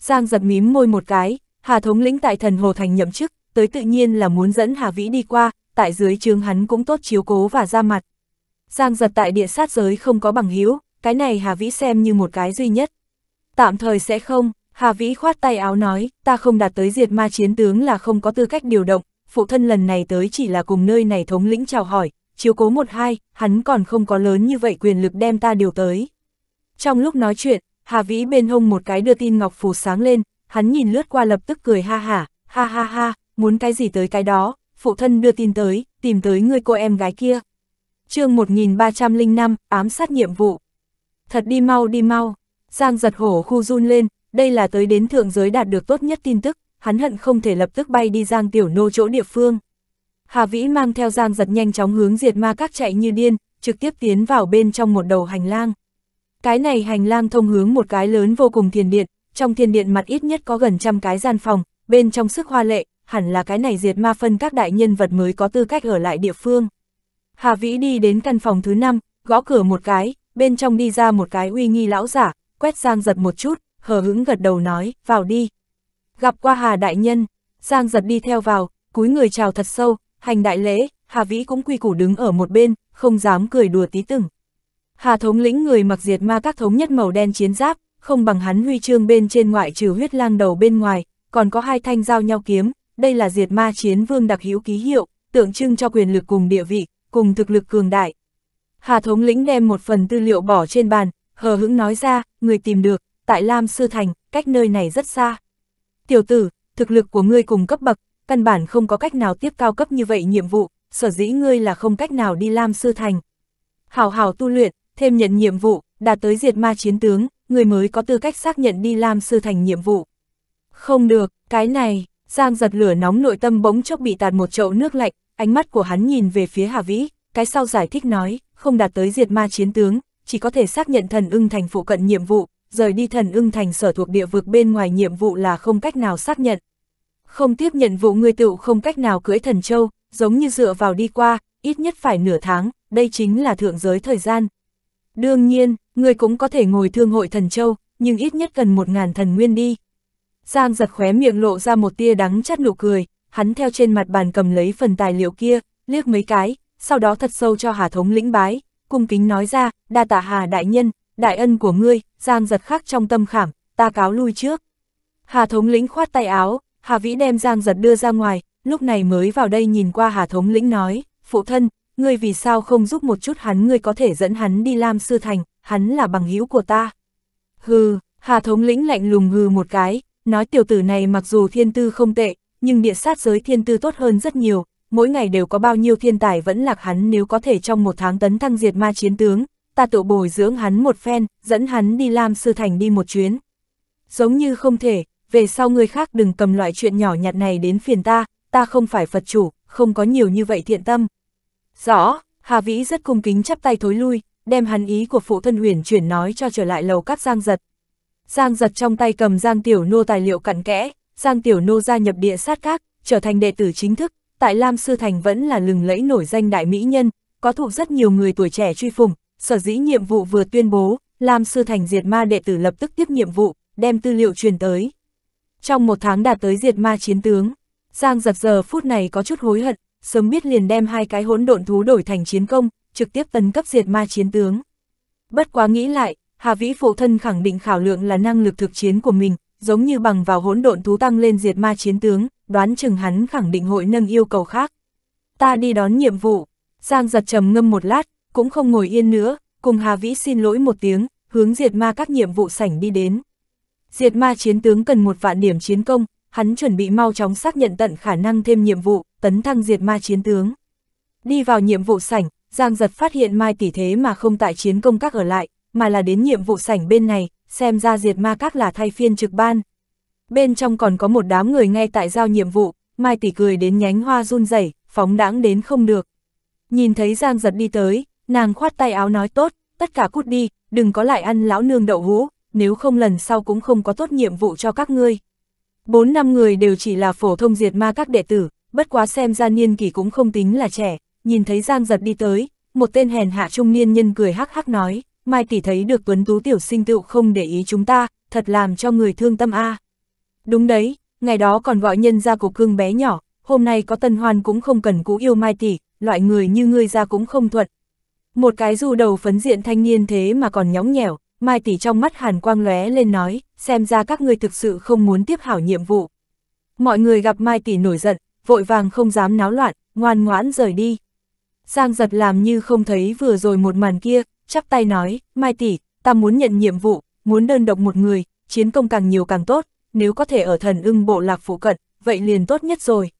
Giang Dật mím môi một cái, Hà thống lĩnh tại Thần Hồ Thành nhậm chức, tới tự nhiên là muốn dẫn Hà Vĩ đi qua, tại dưới trướng hắn cũng tốt chiếu cố và ra mặt. Giang Dật tại địa sát giới không có bằng hữu, cái này Hà Vĩ xem như một cái duy nhất. Tạm thời sẽ không. Hà Vĩ khoát tay áo nói, ta không đạt tới diệt ma chiến tướng là không có tư cách điều động, phụ thân lần này tới chỉ là cùng nơi này thống lĩnh chào hỏi, chiếu cố 1-2, hắn còn không có lớn như vậy quyền lực đem ta điều tới. Trong lúc nói chuyện, Hà Vĩ bên hông một cái đưa tin ngọc phù sáng lên, hắn nhìn lướt qua lập tức cười ha ha ha, muốn cái gì tới cái đó, phụ thân đưa tin tới, tìm tới người cô em gái kia. Chương 1305, ám sát nhiệm vụ. Thật đi mau, Giang Dật hổ khu run lên. Đây là tới đến thượng giới đạt được tốt nhất tin tức, hắn hận không thể lập tức bay đi Giang Tiểu Nô chỗ địa phương. Hà Vĩ mang theo Giang Dật nhanh chóng hướng Diệt Ma Các chạy như điên, trực tiếp tiến vào bên trong một đầu hành lang. Cái này hành lang thông hướng một cái lớn vô cùng thiền điện, trong thiền điện mặt ít nhất có gần trăm cái gian phòng, bên trong sức hoa lệ, hẳn là cái này Diệt Ma phân các đại nhân vật mới có tư cách ở lại địa phương. Hà Vĩ đi đến căn phòng thứ 5, gõ cửa một cái, bên trong đi ra một cái uy nghi lão giả, quét Giang Dật một chút, hờ hững gật đầu nói, vào đi. Gặp qua Hà đại nhân, Giang Dật đi theo vào, cúi người chào thật sâu, hành đại lễ. Hà Vĩ cũng quy củ đứng ở một bên, không dám cười đùa tí từng. Hà thống lĩnh người mặc Diệt Ma Các thống nhất màu đen chiến giáp, không bằng hắn huy chương bên trên ngoại trừ huyết lang đầu bên ngoài, còn có hai thanh dao nhau kiếm, đây là Diệt Ma Chiến Vương đặc hữu ký hiệu, tượng trưng cho quyền lực cùng địa vị, cùng thực lực cường đại. Hà thống lĩnh đem một phần tư liệu bỏ trên bàn, hờ hững nói ra, người tìm được, tại Lam Sư Thành, cách nơi này rất xa. Tiểu tử, thực lực của ngươi cùng cấp bậc, căn bản không có cách nào tiếp cao cấp như vậy nhiệm vụ, sở dĩ ngươi là không cách nào đi Lam Sư Thành. Hảo hảo tu luyện, thêm nhận nhiệm vụ, đạt tới Diệt Ma Chiến Tướng, người mới có tư cách xác nhận đi Lam Sư Thành nhiệm vụ. Không được, cái này, Giang Dật lửa nóng nội tâm bỗng chốc bị tạt một chậu nước lạnh, ánh mắt của hắn nhìn về phía Hà Vĩ, cái sau giải thích nói, không đạt tới Diệt Ma Chiến Tướng, chỉ có thể xác nhận Thần Ưng Thành phụ cận nhiệm vụ, rời đi Thần Ưng Thành sở thuộc địa vực bên ngoài nhiệm vụ là không cách nào xác nhận. Không tiếp nhận vụ người tựu không cách nào cưỡi Thần Châu, giống như dựa vào đi qua, ít nhất phải nửa tháng, đây chính là thượng giới thời gian. Đương nhiên, người cũng có thể ngồi thương hội Thần Châu, nhưng ít nhất cần 1000 thần nguyên đi. Giang Dật khóe miệng lộ ra một tia đắng chát nụ cười, hắn theo trên mặt bàn cầm lấy phần tài liệu kia, liếc mấy cái, sau đó thật sâu cho Hà thống lĩnh bái, cung kính nói ra, đa tạ Hà đại nhân, đại ân của ngươi. Giang Dật khắc trong tâm khảm, ta cáo lui trước. Hà thống lĩnh khoát tay áo, Hà Vĩ đem Giang Dật đưa ra ngoài, lúc này mới vào đây nhìn qua Hà thống lĩnh nói, phụ thân, ngươi vì sao không giúp một chút hắn, ngươi có thể dẫn hắn đi Lam Sư Thành, hắn là bằng hữu của ta. Hừ, Hà thống lĩnh lạnh lùng hừ một cái, nói tiểu tử này mặc dù thiên tư không tệ, nhưng địa sát giới thiên tư tốt hơn rất nhiều, mỗi ngày đều có bao nhiêu thiên tài vẫn lạc, hắn nếu có thể trong 1 tháng tấn thăng Diệt Ma Chiến Tướng, ta tự bồi dưỡng hắn một phen, dẫn hắn đi Lam Sư Thành đi một chuyến. Giống như không thể, về sau người khác đừng cầm loại chuyện nhỏ nhặt này đến phiền ta, ta không phải Phật chủ, không có nhiều như vậy thiện tâm. Rõ, Hà Vĩ rất cung kính chắp tay thối lui, đem hắn ý của phụ thân huyền chuyển nói cho trở lại lầu các Giang Dật. Giang Dật trong tay cầm Giang Tiểu Nô tài liệu cặn kẽ, Giang Tiểu Nô gia nhập Địa Sát Các, trở thành đệ tử chính thức, tại Lam Sư Thành vẫn là lừng lẫy nổi danh đại mỹ nhân, có thụ rất nhiều người tuổi trẻ truy phùng, sở dĩ nhiệm vụ vừa tuyên bố, Lam Sư Thành Diệt Ma đệ tử lập tức tiếp nhiệm vụ, đem tư liệu truyền tới. Trong 1 tháng đạt tới Diệt Ma Chiến Tướng, Giang Dật giờ phút này có chút hối hận, sớm biết liền đem 2 cái hỗn độn thú đổi thành chiến công, trực tiếp tấn cấp Diệt Ma Chiến Tướng. Bất quá nghĩ lại, Hà Vĩ phụ thân khẳng định khảo lượng là năng lực thực chiến của mình, giống như bằng vào hỗn độn thú tăng lên Diệt Ma Chiến Tướng, đoán chừng hắn khẳng định hội nâng yêu cầu khác. Ta đi đón nhiệm vụ, Giang Dật trầm ngâm một lát, cũng không ngồi yên nữa, cùng Hà Vĩ xin lỗi một tiếng, hướng Diệt Ma Các nhiệm vụ sảnh đi đến. Diệt Ma Chiến Tướng cần 1 vạn điểm chiến công, hắn chuẩn bị mau chóng xác nhận tận khả năng thêm nhiệm vụ, tấn thăng Diệt Ma Chiến Tướng. Đi vào nhiệm vụ sảnh, Giang Dật phát hiện Mai Tỷ thế mà không tại chiến công các ở lại, mà là đến nhiệm vụ sảnh bên này, xem ra Diệt Ma Các là thay phiên trực ban. Bên trong còn có một đám người ngay tại giao nhiệm vụ, Mai Tỷ cười đến nhánh hoa run rẩy, phóng đãng đến không được. Nhìn thấy Giang Dật đi tới, nàng khoát tay áo nói tốt, tất cả cút đi, đừng có lại ăn lão nương đậu hũ, nếu không lần sau cũng không có tốt nhiệm vụ cho các ngươi. 4-5 người đều chỉ là phổ thông Diệt Ma Các đệ tử, bất quá xem ra niên kỷ cũng không tính là trẻ, nhìn thấy Giang Dật đi tới, một tên hèn hạ trung niên nhân cười hắc hắc nói, Mai Tỷ thấy được tuấn tú tiểu sinh tựu không để ý chúng ta, thật làm cho người thương tâm a. Đúng đấy, ngày đó còn gọi nhân ra cục cưng bé nhỏ, hôm nay có tân hoan cũng không cần cũ yêu Mai Tỷ, loại người như ngươi ra cũng không thuận. Một cái dù đầu phấn diện thanh niên thế mà còn nhõng nhẽo, Mai Tỷ trong mắt hàn quang lóe lên nói, xem ra các ngươi thực sự không muốn tiếp hảo nhiệm vụ. Mọi người gặp Mai Tỷ nổi giận, vội vàng không dám náo loạn, ngoan ngoãn rời đi. Giang Dật làm như không thấy vừa rồi một màn kia, chắp tay nói, Mai Tỷ, ta muốn nhận nhiệm vụ, muốn đơn độc một người, chiến công càng nhiều càng tốt, nếu có thể ở Thần Ưng Bộ Lạc phụ cận, vậy liền tốt nhất rồi.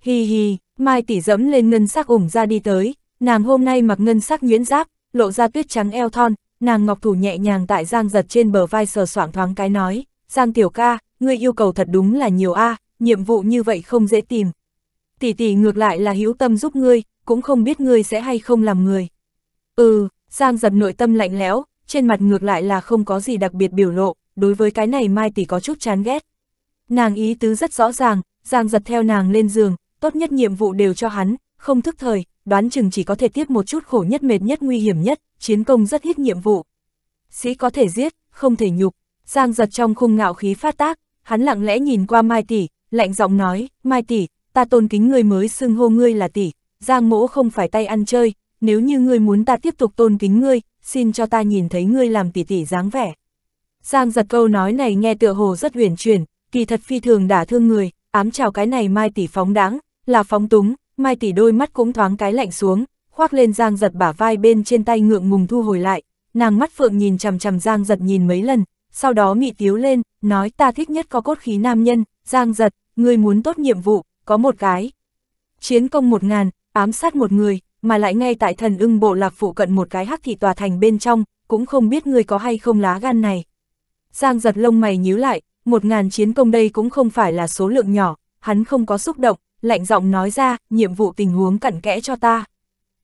Hi hi, Mai Tỷ dẫm lên ngân sắc ủng ra đi tới, nàng hôm nay mặc ngân sắc nhuyễn giáp, lộ ra tuyết trắng eo thon, nàng ngọc thủ nhẹ nhàng tại Giang Dật trên bờ vai sờ soạng thoáng cái nói, Giang tiểu ca, ngươi yêu cầu thật đúng là nhiều a, nhiệm vụ như vậy không dễ tìm. Tỷ tỷ ngược lại là hữu tâm giúp ngươi, cũng không biết ngươi sẽ hay không làm người. Ừ, Giang Dật nội tâm lạnh lẽo, trên mặt ngược lại là không có gì đặc biệt biểu lộ, đối với cái này Mai tỷ có chút chán ghét. Nàng ý tứ rất rõ ràng, Giang Dật theo nàng lên giường, tốt nhất nhiệm vụ đều cho hắn, không thức thời, đoán chừng chỉ có thể tiếp một chút khổ nhất mệt nhất nguy hiểm nhất, chiến công rất hít nhiệm vụ. Sĩ có thể giết, không thể nhục, Giang Dật trong khung ngạo khí phát tác, hắn lặng lẽ nhìn qua Mai tỷ, lạnh giọng nói, Mai tỷ, ta tôn kính ngươi mới xưng hô ngươi là tỷ, Giang mỗ không phải tay ăn chơi, nếu như ngươi muốn ta tiếp tục tôn kính ngươi, xin cho ta nhìn thấy ngươi làm tỷ tỷ dáng vẻ. Giang Dật câu nói này nghe tựa hồ rất uyển chuyển, kỳ thật phi thường đả thương người, ám chào cái này Mai tỷ phóng đãng, là phóng túng. Mai tỷ đôi mắt cũng thoáng cái lạnh xuống, khoác lên Giang Dật bả vai bên trên tay ngượng ngùng thu hồi lại, nàng mắt phượng nhìn chằm chằm Giang Dật nhìn mấy lần, sau đó mị tiếu lên, nói ta thích nhất có cốt khí nam nhân, Giang Dật, ngươi muốn tốt nhiệm vụ, có một cái. Chiến công 1000, ám sát một người, mà lại ngay tại Thần Ưng bộ lạc phụ cận một cái hắc thị tòa thành bên trong, cũng không biết ngươi có hay không lá gan này. Giang Dật lông mày nhíu lại, 1000 chiến công đây cũng không phải là số lượng nhỏ, hắn không có xúc động. Lạnh giọng nói ra, nhiệm vụ tình huống cặn kẽ cho ta.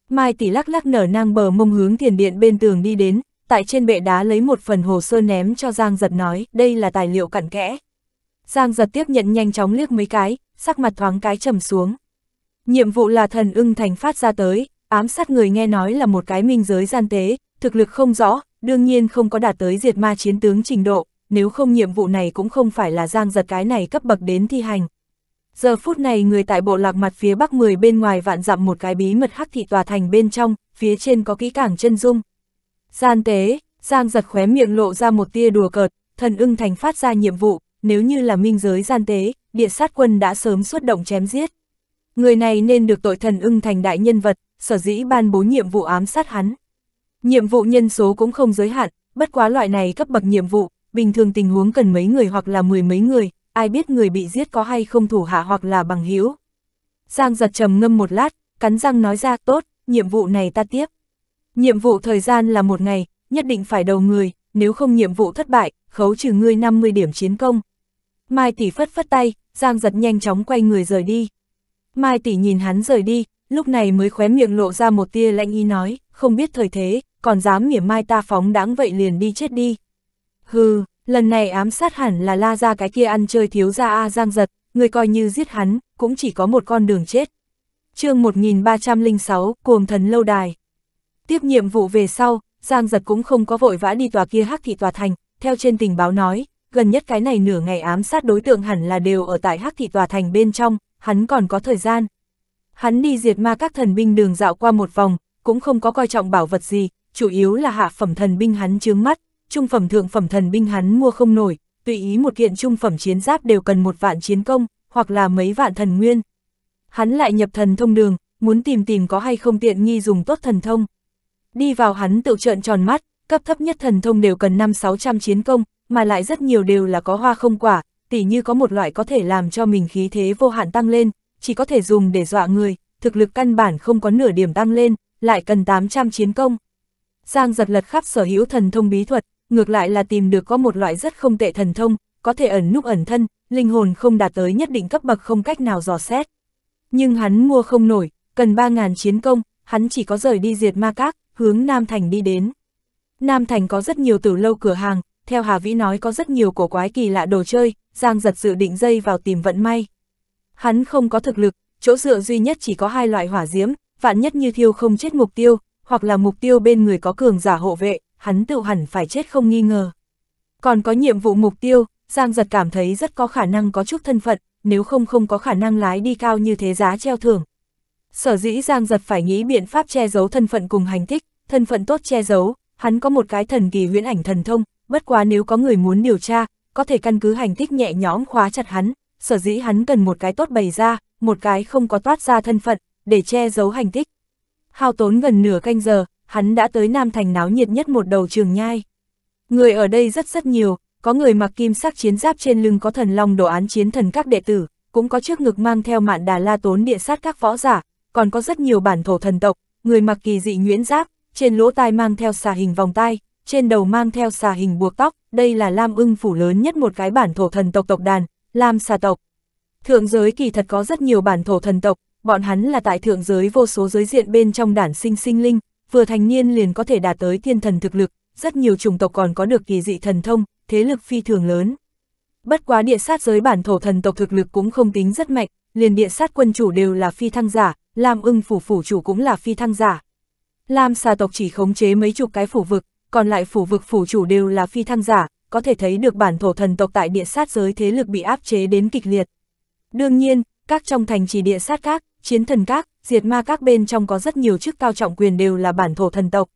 Mai tỷ lắc lắc nở nang bờ mông hướng thiền điện bên tường đi đến, tại trên bệ đá lấy một phần hồ sơ ném cho Giang Dật nói, đây là tài liệu cặn kẽ. Giang Dật tiếp nhận nhanh chóng liếc mấy cái, sắc mặt thoáng cái trầm xuống. Nhiệm vụ là Thần Ưng thành phát ra tới, ám sát người nghe nói là một cái minh giới gian tế, thực lực không rõ, đương nhiên không có đạt tới diệt ma chiến tướng trình độ, nếu không nhiệm vụ này cũng không phải là Giang Dật cái này cấp bậc đến thi hành. Giờ phút này người tại bộ lạc mặt phía bắc 10 bên ngoài vạn dặm một cái bí mật hắc thị tòa thành bên trong, phía trên có kỹ càng chân dung. Gian tế, Giang Dật khóe miệng lộ ra một tia đùa cợt, Thần Ưng thành phát ra nhiệm vụ, nếu như là minh giới gian tế, địa sát quân đã sớm xuất động chém giết. Người này nên được tội Thần Ưng thành đại nhân vật, sở dĩ ban bố nhiệm vụ ám sát hắn. Nhiệm vụ nhân số cũng không giới hạn, bất quá loại này cấp bậc nhiệm vụ, bình thường tình huống cần mấy người hoặc là mười mấy người. Ai biết người bị giết có hay không thủ hạ hoặc là bằng hữu. Giang Dật trầm ngâm một lát, cắn răng nói ra tốt, nhiệm vụ này ta tiếp. Nhiệm vụ thời gian là 1 ngày, nhất định phải đầu người, nếu không nhiệm vụ thất bại, khấu trừ ngươi 50 điểm chiến công. Mai tỷ phất phất tay, Giang Dật nhanh chóng quay người rời đi. Mai tỷ nhìn hắn rời đi, lúc này mới khóe miệng lộ ra một tia lạnh ý nói, không biết thời thế, còn dám mỉa mai ta phóng đãng vậy liền đi chết đi. Hừ. Lần này ám sát hẳn là La ra cái kia ăn chơi thiếu gia a Giang Dật, người coi như giết hắn, cũng chỉ có một con đường chết. Chương 1306, Cuồng Thần Lâu Đài. Tiếp nhiệm vụ về sau, Giang Dật cũng không có vội vã đi tòa kia hắc thị tòa thành, theo trên tình báo nói, gần nhất cái này nửa ngày ám sát đối tượng hẳn là đều ở tại hắc thị tòa thành bên trong, hắn còn có thời gian. Hắn đi diệt ma các thần binh đường dạo qua một vòng, cũng không có coi trọng bảo vật gì, chủ yếu là hạ phẩm thần binh hắn chướng mắt. Trung phẩm thượng phẩm thần binh hắn mua không nổi, tùy ý một kiện trung phẩm chiến giáp đều cần 1 vạn chiến công, hoặc là mấy vạn thần nguyên. Hắn lại nhập thần thông đường, muốn tìm có hay không tiện nghi dùng tốt thần thông. Đi vào hắn tự trợn tròn mắt, cấp thấp nhất thần thông đều cần 500-600 chiến công, mà lại rất nhiều đều là có hoa không quả, tỉ như có một loại có thể làm cho mình khí thế vô hạn tăng lên, chỉ có thể dùng để dọa người, thực lực căn bản không có nửa điểm tăng lên, lại cần 800 chiến công. Giang Dật lật khắp sở hữu thần thông bí thuật, ngược lại là tìm được có một loại rất không tệ thần thông, có thể ẩn núp ẩn thân, linh hồn không đạt tới nhất định cấp bậc không cách nào dò xét. Nhưng hắn mua không nổi, cần 3000 chiến công, hắn chỉ có rời đi diệt ma các, hướng Nam Thành đi đến. Nam Thành có rất nhiều tử lâu cửa hàng, theo Hà Vĩ nói có rất nhiều cổ quái kỳ lạ đồ chơi, Giang Dật dự định dây vào tìm vận may. Hắn không có thực lực, chỗ dựa duy nhất chỉ có 2 loại hỏa diễm, vạn nhất như thiêu không chết mục tiêu, hoặc là mục tiêu bên người có cường giả hộ vệ. Hắn tự hẳn phải chết không nghi ngờ. Còn có nhiệm vụ mục tiêu, Giang Dật cảm thấy rất có khả năng có chút thân phận, nếu không có khả năng lái đi cao như thế giá treo thưởng. Sở dĩ Giang Dật phải nghĩ biện pháp che giấu thân phận cùng hành tích, thân phận tốt che giấu, hắn có một cái thần kỳ huyễn ảnh thần thông, bất quá nếu có người muốn điều tra, có thể căn cứ hành tích nhẹ nhõm khóa chặt hắn, sở dĩ hắn cần một cái tốt bày ra, một cái không có toát ra thân phận, để che giấu hành tích. Hao tốn gần nửa canh giờ, hắn đã tới Nam Thành náo nhiệt nhất một đầu trường nhai. Người ở đây rất nhiều, có người mặc kim sắc chiến giáp trên lưng có thần long đồ án chiến thần các đệ tử, cũng có trước ngực mang theo mạn đà la tốn địa sát các võ giả, còn có rất nhiều bản thổ thần tộc, người mặc kỳ dị nhuyễn giáp, trên lỗ tai mang theo xà hình vòng tai, trên đầu mang theo xà hình buộc tóc, đây là Lam Ưng Phủ lớn nhất một cái bản thổ thần tộc tộc đàn, Lam Xà Tộc. Thượng giới kỳ thật có rất nhiều bản thổ thần tộc, bọn hắn là tại thượng giới vô số giới diện bên trong đản sinh sinh linh, vừa thành niên liền có thể đạt tới thiên thần thực lực, rất nhiều chủng tộc còn có được kỳ dị thần thông, thế lực phi thường lớn. Bất quá địa sát giới bản thổ thần tộc thực lực cũng không tính rất mạnh, liền địa sát quân chủ đều là phi thăng giả, Lam Ưng Phủ phủ chủ cũng là phi thăng giả. Lam Xà tộc chỉ khống chế mấy chục cái phủ vực, còn lại phủ vực phủ chủ đều là phi thăng giả, có thể thấy được bản thổ thần tộc tại địa sát giới thế lực bị áp chế đến kịch liệt. Đương nhiên, các trong thành trì địa sát các, chiến thần các, diệt ma các bên trong có rất nhiều chức cao trọng quyền đều là bản thổ thần tộc.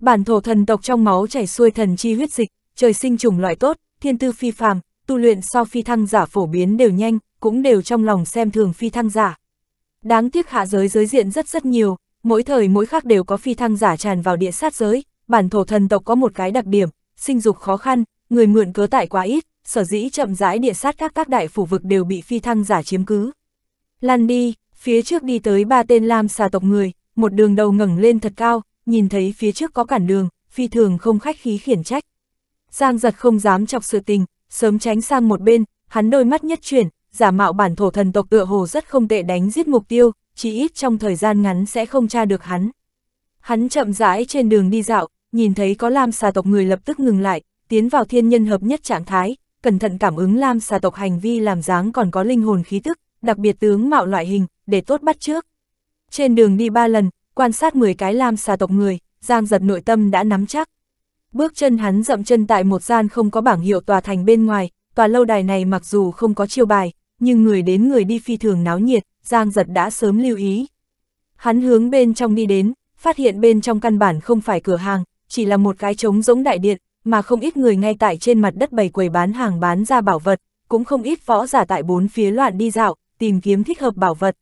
Bản thổ thần tộc trong máu chảy xuôi thần chi huyết dịch, trời sinh chủng loại tốt, thiên tư phi phàm, tu luyện so phi thăng giả phổ biến đều nhanh, cũng đều trong lòng xem thường phi thăng giả. Đáng tiếc hạ giới giới diện rất nhiều, mỗi thời mỗi khác đều có phi thăng giả tràn vào địa sát giới. Bản thổ thần tộc có một cái đặc điểm, sinh dục khó khăn, người mượn cớ tại quá ít, sở dĩ chậm rãi địa sát các đại phủ vực đều bị phi thăng giả chiếm cứ. Lăn đi, phía trước đi tới ba tên Lam Xà tộc người, một đường đầu ngẩng lên thật cao, nhìn thấy phía trước có cản đường, phi thường không khách khí khiển trách. Giang Dật không dám chọc sự tình, sớm tránh sang một bên, hắn đôi mắt nhất chuyển, giả mạo bản thổ thần tộc tựa hồ rất không tệ đánh giết mục tiêu, chỉ ít trong thời gian ngắn sẽ không tra được hắn. Hắn chậm rãi trên đường đi dạo, nhìn thấy có Lam Xà tộc người lập tức ngừng lại, tiến vào thiên nhân hợp nhất trạng thái, cẩn thận cảm ứng Lam Xà tộc hành vi làm dáng còn có linh hồn khí tức, đặc biệt tướng mạo loại hình, để tốt bắt trước. Trên đường đi 3 lần, quan sát 10 cái Lam Xà tộc người, Giang Dật nội tâm đã nắm chắc. Bước chân hắn dậm chân tại một gian không có bảng hiệu tòa thành bên ngoài, tòa lâu đài này mặc dù không có chiêu bài, nhưng người đến người đi phi thường náo nhiệt, Giang Dật đã sớm lưu ý. Hắn hướng bên trong đi đến, phát hiện bên trong căn bản không phải cửa hàng, chỉ là một cái trống rỗng đại điện, mà không ít người ngay tại trên mặt đất bày quầy bán hàng bán ra bảo vật, cũng không ít võ giả tại bốn phía loạn đi dạo, tìm kiếm thích hợp bảo vật.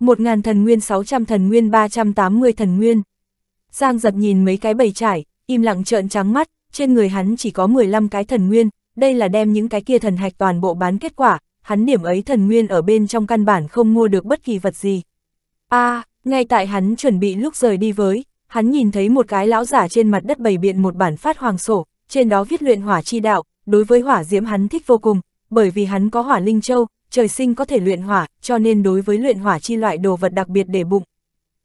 1000 thần nguyên, 600 thần nguyên, 380 thần nguyên. Giang Dật nhìn mấy cái bày trải, im lặng trợn trắng mắt, trên người hắn chỉ có 15 cái thần nguyên, đây là đem những cái kia thần hạch toàn bộ bán kết quả, hắn điểm ấy thần nguyên ở bên trong căn bản không mua được bất kỳ vật gì. Ngay tại hắn chuẩn bị lúc rời đi với, hắn nhìn thấy một cái lão giả trên mặt đất bày biện một bản phát hoàng sổ, trên đó viết Luyện Hỏa Chi Đạo, đối với hỏa diễm hắn thích vô cùng, bởi vì hắn có Hỏa Linh Châu, trời sinh có thể luyện hỏa, cho nên đối với luyện hỏa chi loại đồ vật đặc biệt để bụng.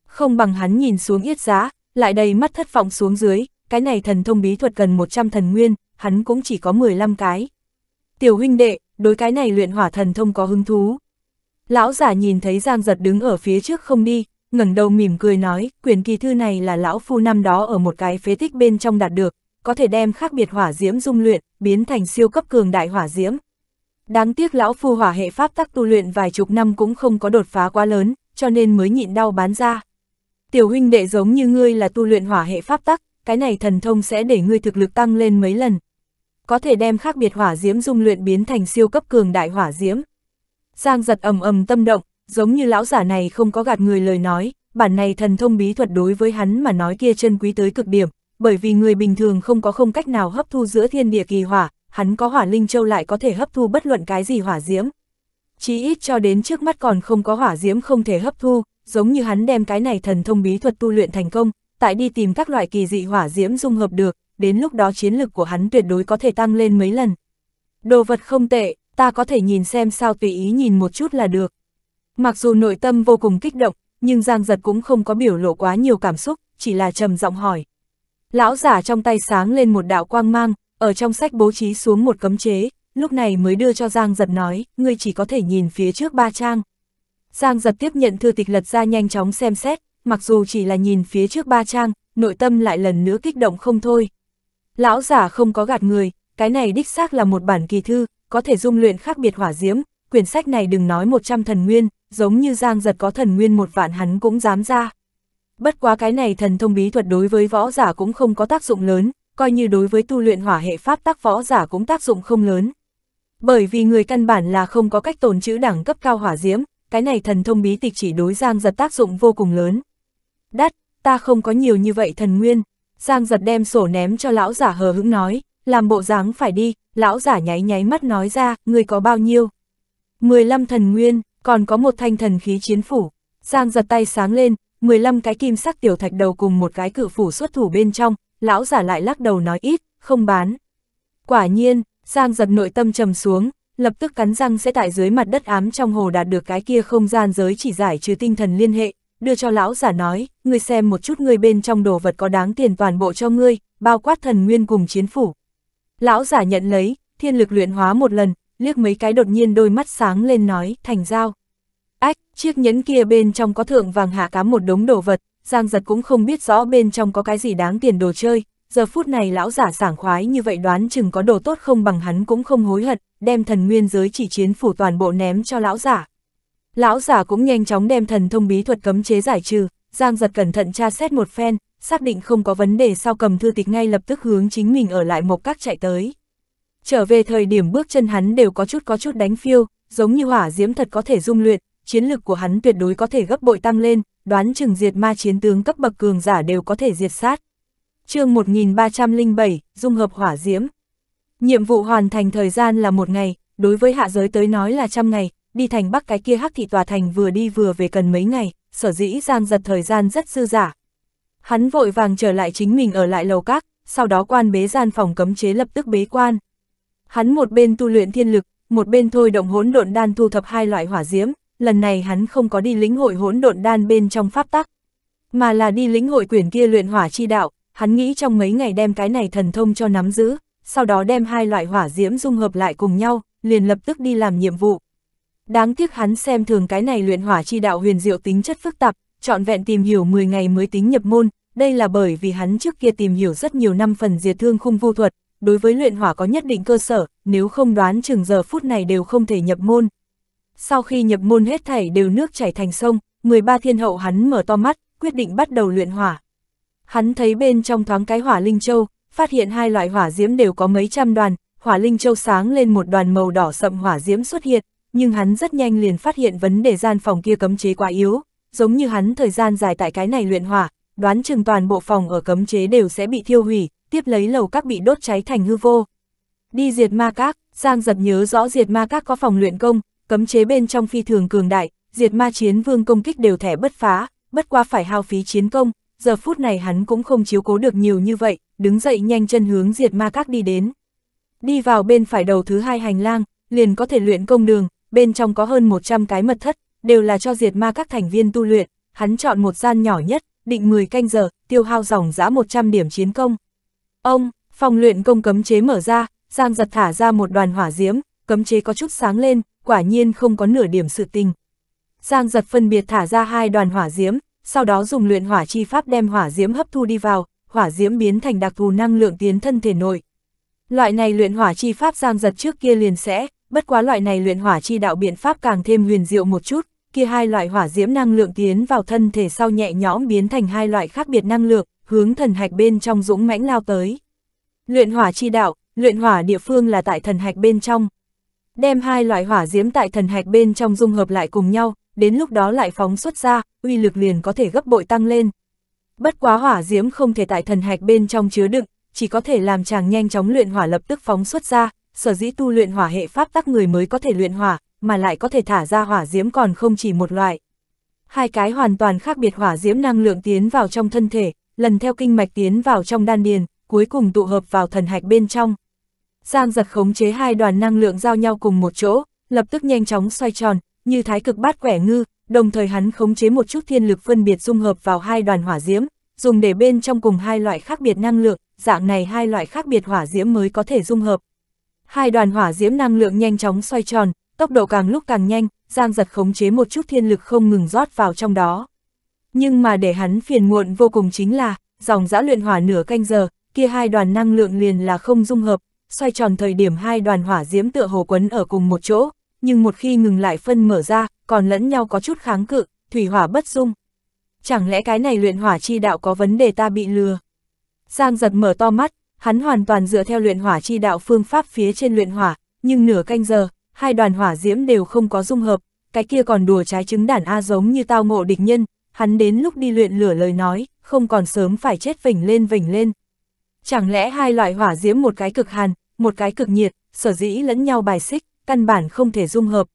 Không bằng hắn nhìn xuống yết giá, lại đầy mắt thất vọng xuống dưới, cái này thần thông bí thuật cần 100 thần nguyên, hắn cũng chỉ có 15 cái. Tiểu huynh đệ, đối cái này luyện hỏa thần thông có hứng thú. Lão giả nhìn thấy Giang Dật đứng ở phía trước không đi, ngẩng đầu mỉm cười nói, quyển kỳ thư này là lão phu năm đó ở một cái phế tích bên trong đạt được, có thể đem khác biệt hỏa diễm dung luyện, biến thành siêu cấp cường đại hỏa diễm. Đáng tiếc lão phu hỏa hệ pháp tắc tu luyện vài chục năm cũng không có đột phá quá lớn, cho nên mới nhịn đau bán ra. Tiểu huynh đệ giống như ngươi là tu luyện hỏa hệ pháp tắc, cái này thần thông sẽ để ngươi thực lực tăng lên mấy lần. Có thể đem khác biệt hỏa diễm dung luyện biến thành siêu cấp cường đại hỏa diễm. Giang Dật ầm ầm tâm động, giống như lão giả này không có gạt người lời nói, bản này thần thông bí thuật đối với hắn mà nói kia chân quý tới cực điểm, bởi vì người bình thường không cách nào hấp thu giữa thiên địa kỳ hỏa. Hắn có Hỏa Linh Châu lại có thể hấp thu bất luận cái gì hỏa diễm. Chí ít cho đến trước mắt còn không có hỏa diễm không thể hấp thu, giống như hắn đem cái này thần thông bí thuật tu luyện thành công, tại đi tìm các loại kỳ dị hỏa diễm dung hợp được, đến lúc đó chiến lực của hắn tuyệt đối có thể tăng lên mấy lần. Đồ vật không tệ, ta có thể nhìn xem sao? Tùy ý nhìn một chút là được. Mặc dù nội tâm vô cùng kích động, nhưng Giang Dật cũng không có biểu lộ quá nhiều cảm xúc, chỉ là trầm giọng hỏi. Lão giả trong tay sáng lên một đạo quang mang, ở trong sách bố trí xuống một cấm chế, lúc này mới đưa cho Giang Dật nói, ngươi chỉ có thể nhìn phía trước 3 trang. Giang Dật tiếp nhận thư tịch lật ra nhanh chóng xem xét, mặc dù chỉ là nhìn phía trước 3 trang, nội tâm lại lần nữa kích động không thôi. Lão giả không có gạt người, cái này đích xác là một bản kỳ thư, có thể dung luyện khác biệt hỏa diễm, quyển sách này đừng nói 100 thần nguyên, giống như Giang Dật có thần nguyên 1 vạn hắn cũng dám ra. Bất quá cái này thần thông bí thuật đối với võ giả cũng không có tác dụng lớn, coi như đối với tu luyện hỏa hệ pháp tắc võ giả cũng tác dụng không lớn. Bởi vì người căn bản là không có cách tồn trữ đẳng cấp cao hỏa diễm, cái này thần thông bí tịch chỉ đối Giang Dật tác dụng vô cùng lớn. Đắt, ta không có nhiều như vậy thần nguyên. Giang Dật đem sổ ném cho lão giả hờ hững nói, làm bộ dáng phải đi, lão giả nháy mắt nói ra, ngươi có bao nhiêu? 15 thần nguyên, còn có một thanh thần khí chiến phủ. Giang Dật tay sáng lên, 15 cái kim sắc tiểu thạch đầu cùng một cái cự phủ xuất thủ bên trong. Lão giả lại lắc đầu nói, ít, không bán. Quả nhiên, Giang Dật nội tâm trầm xuống, lập tức cắn răng sẽ tại dưới mặt đất ám trong hồ đạt được cái kia không gian giới chỉ giải trừ tinh thần liên hệ, đưa cho lão giả nói, ngươi xem một chút ngươi bên trong đồ vật có đáng tiền toàn bộ cho ngươi, bao quát thần nguyên cùng chiến phủ. Lão giả nhận lấy, thiên lực luyện hóa một lần, liếc mấy cái đột nhiên đôi mắt sáng lên nói, thành giao. Ách, chiếc nhẫn kia bên trong có thượng vàng hạ cám một đống đồ vật, Giang Dật cũng không biết rõ bên trong có cái gì đáng tiền đồ chơi, giờ phút này lão giả sảng khoái như vậy đoán chừng có đồ tốt không bằng hắn cũng không hối hận, đem thần nguyên giới chỉ chiến phủ toàn bộ ném cho lão giả. Lão giả cũng nhanh chóng đem thần thông bí thuật cấm chế giải trừ, Giang Dật cẩn thận tra xét một phen, xác định không có vấn đề sau cầm thư tịch ngay lập tức hướng chính mình ở lại một các chạy tới. Trở về thời điểm bước chân hắn đều có chút đánh phiêu, giống như hỏa diễm thật có thể dung luyện, chiến lực của hắn tuyệt đối có thể gấp bội tăng lên, đoán chừng diệt ma chiến tướng cấp bậc cường giả đều có thể diệt sát. Chương 1307, dung hợp hỏa diễm. Nhiệm vụ hoàn thành thời gian là một ngày, đối với hạ giới tới nói là trăm ngày, đi thành Bắc cái kia Hắc thị tòa thành vừa đi vừa về cần mấy ngày, sở dĩ Giang Dật thời gian rất dư giả. Hắn vội vàng trở lại chính mình ở lại lầu các, sau đó quan bế gian phòng cấm chế lập tức bế quan. Hắn một bên tu luyện thiên lực, một bên thôi động hỗn độn đan thu thập hai loại hỏa diễm, lần này hắn không có đi lĩnh hội hỗn độn đan bên trong pháp tắc, mà là đi lĩnh hội quyển kia luyện hỏa chi đạo, hắn nghĩ trong mấy ngày đem cái này thần thông cho nắm giữ, sau đó đem hai loại hỏa diễm dung hợp lại cùng nhau, liền lập tức đi làm nhiệm vụ. Đáng tiếc hắn xem thường cái này luyện hỏa chi đạo huyền diệu tính chất phức tạp, trọn vẹn tìm hiểu 10 ngày mới tính nhập môn, đây là bởi vì hắn trước kia tìm hiểu rất nhiều năm phần diệt thương khung vu thuật, đối với luyện hỏa có nhất định cơ sở, nếu không đoán chừng giờ phút này đều không thể nhập môn. Sau khi nhập môn hết thảy đều nước chảy thành sông, 13 thiên hậu hắn mở to mắt, quyết định bắt đầu luyện hỏa. Hắn thấy bên trong thoáng cái hỏa linh châu, phát hiện hai loại hỏa diễm đều có mấy trăm đoàn, hỏa linh châu sáng lên một đoàn màu đỏ sậm hỏa diễm xuất hiện, nhưng hắn rất nhanh liền phát hiện vấn đề gian phòng kia cấm chế quá yếu, giống như hắn thời gian dài tại cái này luyện hỏa, đoán chừng toàn bộ phòng ở cấm chế đều sẽ bị thiêu hủy, tiếp lấy lầu các bị đốt cháy thành hư vô. Đi diệt ma các, Giang Dật nhớ rõ diệt ma các có phòng luyện công, cấm chế bên trong phi thường cường đại, diệt ma chiến vương công kích đều thẻ bất phá, bất qua phải hao phí chiến công, giờ phút này hắn cũng không chiếu cố được nhiều như vậy, đứng dậy nhanh chân hướng diệt ma các đi đến. Đi vào bên phải đầu thứ hai hành lang, liền có thể luyện công đường, bên trong có hơn 100 cái mật thất, đều là cho diệt ma các thành viên tu luyện, hắn chọn một gian nhỏ nhất, định 10 canh giờ, tiêu hao dòng dã 100 điểm chiến công. Ông, phòng luyện công cấm chế mở ra, Giang Dật thả ra một đoàn hỏa diễm, cấm chế có chút sáng lên, quả nhiên không có nửa điểm sự tình. Giang Dật phân biệt thả ra hai đoàn hỏa diễm, sau đó dùng luyện hỏa chi pháp đem hỏa diễm hấp thu đi vào, hỏa diễm biến thành đặc thù năng lượng tiến thân thể nội. Loại này luyện hỏa chi pháp Giang Dật trước kia liền sẽ, bất quá loại này luyện hỏa chi đạo biện pháp càng thêm huyền diệu một chút, kia hai loại hỏa diễm năng lượng tiến vào thân thể sau nhẹ nhõm biến thành hai loại khác biệt năng lượng, hướng thần hạch bên trong dũng mãnh lao tới. Luyện hỏa chi đạo, luyện hỏa địa phương là tại thần hạch bên trong. Đem hai loại hỏa diễm tại thần hạch bên trong dung hợp lại cùng nhau, đến lúc đó lại phóng xuất ra, uy lực liền có thể gấp bội tăng lên. Bất quá hỏa diễm không thể tại thần hạch bên trong chứa đựng, chỉ có thể làm chàng nhanh chóng luyện hỏa lập tức phóng xuất ra, sở dĩ tu luyện hỏa hệ pháp tắc người mới có thể luyện hỏa, mà lại có thể thả ra hỏa diễm còn không chỉ một loại. Hai cái hoàn toàn khác biệt hỏa diễm năng lượng tiến vào trong thân thể, lần theo kinh mạch tiến vào trong đan điền, cuối cùng tụ hợp vào thần hạch bên trong. Giang Dật khống chế hai đoàn năng lượng giao nhau cùng một chỗ, lập tức nhanh chóng xoay tròn, như thái cực bát quẻ ngư, đồng thời hắn khống chế một chút thiên lực phân biệt dung hợp vào hai đoàn hỏa diễm, dùng để bên trong cùng hai loại khác biệt năng lượng, dạng này hai loại khác biệt hỏa diễm mới có thể dung hợp. Hai đoàn hỏa diễm năng lượng nhanh chóng xoay tròn, tốc độ càng lúc càng nhanh, Giang Dật khống chế một chút thiên lực không ngừng rót vào trong đó. Nhưng mà để hắn phiền muộn vô cùng chính là, dòng dã luyện hỏa nửa canh giờ, kia hai đoàn năng lượng liền là không dung hợp. Xoay tròn thời điểm hai đoàn hỏa diễm tựa hồ quấn ở cùng một chỗ, nhưng một khi ngừng lại phân mở ra, còn lẫn nhau có chút kháng cự, thủy hỏa bất dung. Chẳng lẽ cái này luyện hỏa chi đạo có vấn đề, ta bị lừa? Giang Dật mở to mắt, hắn hoàn toàn dựa theo luyện hỏa chi đạo phương pháp phía trên luyện hỏa, nhưng nửa canh giờ, hai đoàn hỏa diễm đều không có dung hợp, cái kia còn đùa trái trứng đản a, giống như tao ngộ địch nhân, hắn đến lúc đi luyện lửa lời nói, không còn sớm phải chết vỉnh lên. Chẳng lẽ hai loại hỏa diễm một cái cực hàn, một cái cực nhiệt, sở dĩ lẫn nhau bài xích, căn bản không thể dung hợp.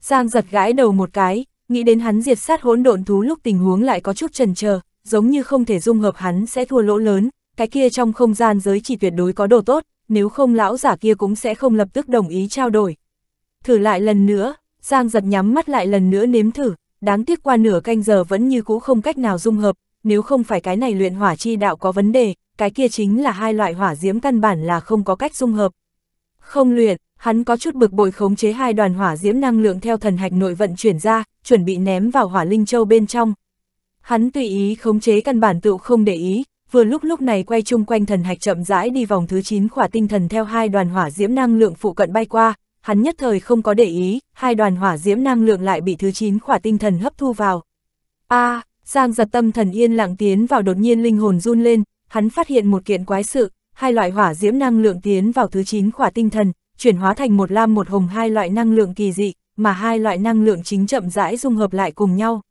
Giang Dật gãi đầu một cái, nghĩ đến hắn diệt sát hỗn độn thú lúc tình huống lại có chút chần chờ, giống như không thể dung hợp hắn sẽ thua lỗ lớn, cái kia trong không gian giới chỉ tuyệt đối có đồ tốt, nếu không lão giả kia cũng sẽ không lập tức đồng ý trao đổi. thử lại lần nữa, Giang Dật nhắm mắt lại lần nữa nếm thử, đáng tiếc qua nửa canh giờ vẫn như cũ không cách nào dung hợp, nếu không phải cái này luyện hỏa chi đạo có vấn đề, cái kia chính là hai loại hỏa diễm căn bản là không có cách dung hợp. Không luyện, hắn có chút bực bội khống chế hai đoàn hỏa diễm năng lượng theo thần hạch nội vận chuyển ra, chuẩn bị ném vào hỏa linh châu bên trong. Hắn tùy ý khống chế căn bản tựu không để ý, vừa lúc này quay chung quanh thần hạch chậm rãi đi vòng thứ 9 khỏa tinh thần theo hai đoàn hỏa diễm năng lượng phụ cận bay qua, hắn nhất thời không có để ý, hai đoàn hỏa diễm năng lượng lại bị thứ 9 khỏa tinh thần hấp thu vào. Giang Dật tâm thần yên lặng tiến vào, đột nhiên linh hồn run lên, hắn phát hiện một kiện quái sự, hai loại hỏa diễm năng lượng tiến vào thứ 9 khỏa tinh thần, chuyển hóa thành một lam một hồng hai loại năng lượng kỳ dị, mà hai loại năng lượng chính chậm rãi dung hợp lại cùng nhau.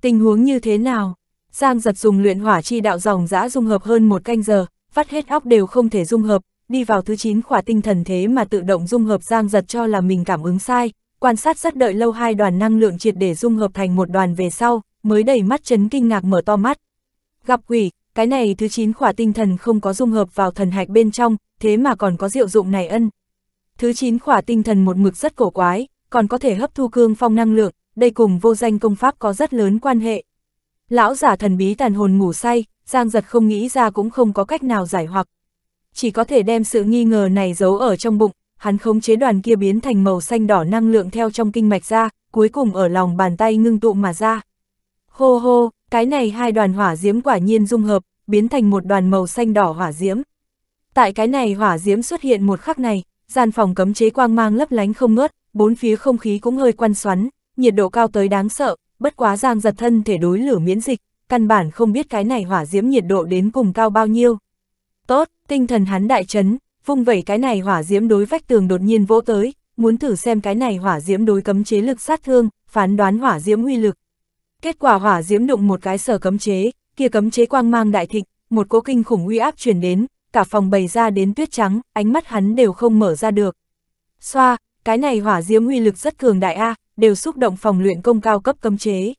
Tình huống như thế nào? Giang Dật dùng luyện hỏa chi đạo dòng dã dung hợp hơn một canh giờ, vắt hết óc đều không thể dung hợp, đi vào thứ 9 khỏa tinh thần thế mà tự động dung hợp. Giang Dật cho là mình cảm ứng sai, quan sát rất đợi lâu hai đoàn năng lượng triệt để dung hợp thành một đoàn về sau, mới đầy mắt chấn kinh ngạc mở to mắt. Gặp quỷ, cái này thứ 9 khỏa tinh thần không có dung hợp vào thần hạch bên trong, thế mà còn có diệu dụng này ân. Thứ 9 khỏa tinh thần một mực rất cổ quái, còn có thể hấp thu cương phong năng lượng, đây cùng vô danh công pháp có rất lớn quan hệ. Lão giả thần bí tàn hồn ngủ say, Giang Dật không nghĩ ra cũng không có cách nào giải hoặc. Chỉ có thể đem sự nghi ngờ này giấu ở trong bụng, hắn khống chế đoàn kia biến thành màu xanh đỏ năng lượng theo trong kinh mạch ra, cuối cùng ở lòng bàn tay ngưng tụ mà ra. Hô hô, cái này hai đoàn hỏa diễm quả nhiên dung hợp, biến thành một đoàn màu xanh đỏ hỏa diễm. Tại cái này hỏa diễm xuất hiện một khắc này, gian phòng cấm chế quang mang lấp lánh không ngớt, bốn phía không khí cũng hơi quăn xoắn, nhiệt độ cao tới đáng sợ, bất quá Giang Dật thân thể đối lửa miễn dịch, căn bản không biết cái này hỏa diễm nhiệt độ đến cùng cao bao nhiêu. Tốt, tinh thần hắn đại chấn, vung vẩy cái này hỏa diễm đối vách tường đột nhiên vỗ tới, muốn thử xem cái này hỏa diễm đối cấm chế lực sát thương, phán đoán hỏa diễm uy lực. Kết quả hỏa diễm đụng một cái sở cấm chế, kia cấm chế quang mang đại thịnh, một cỗ kinh khủng uy áp truyền đến, cả phòng bày ra đến tuyết trắng, ánh mắt hắn đều không mở ra được. Xoa, cái này hỏa diễm uy lực rất cường đại a, đều xúc động phòng luyện công cao cấp cấm chế.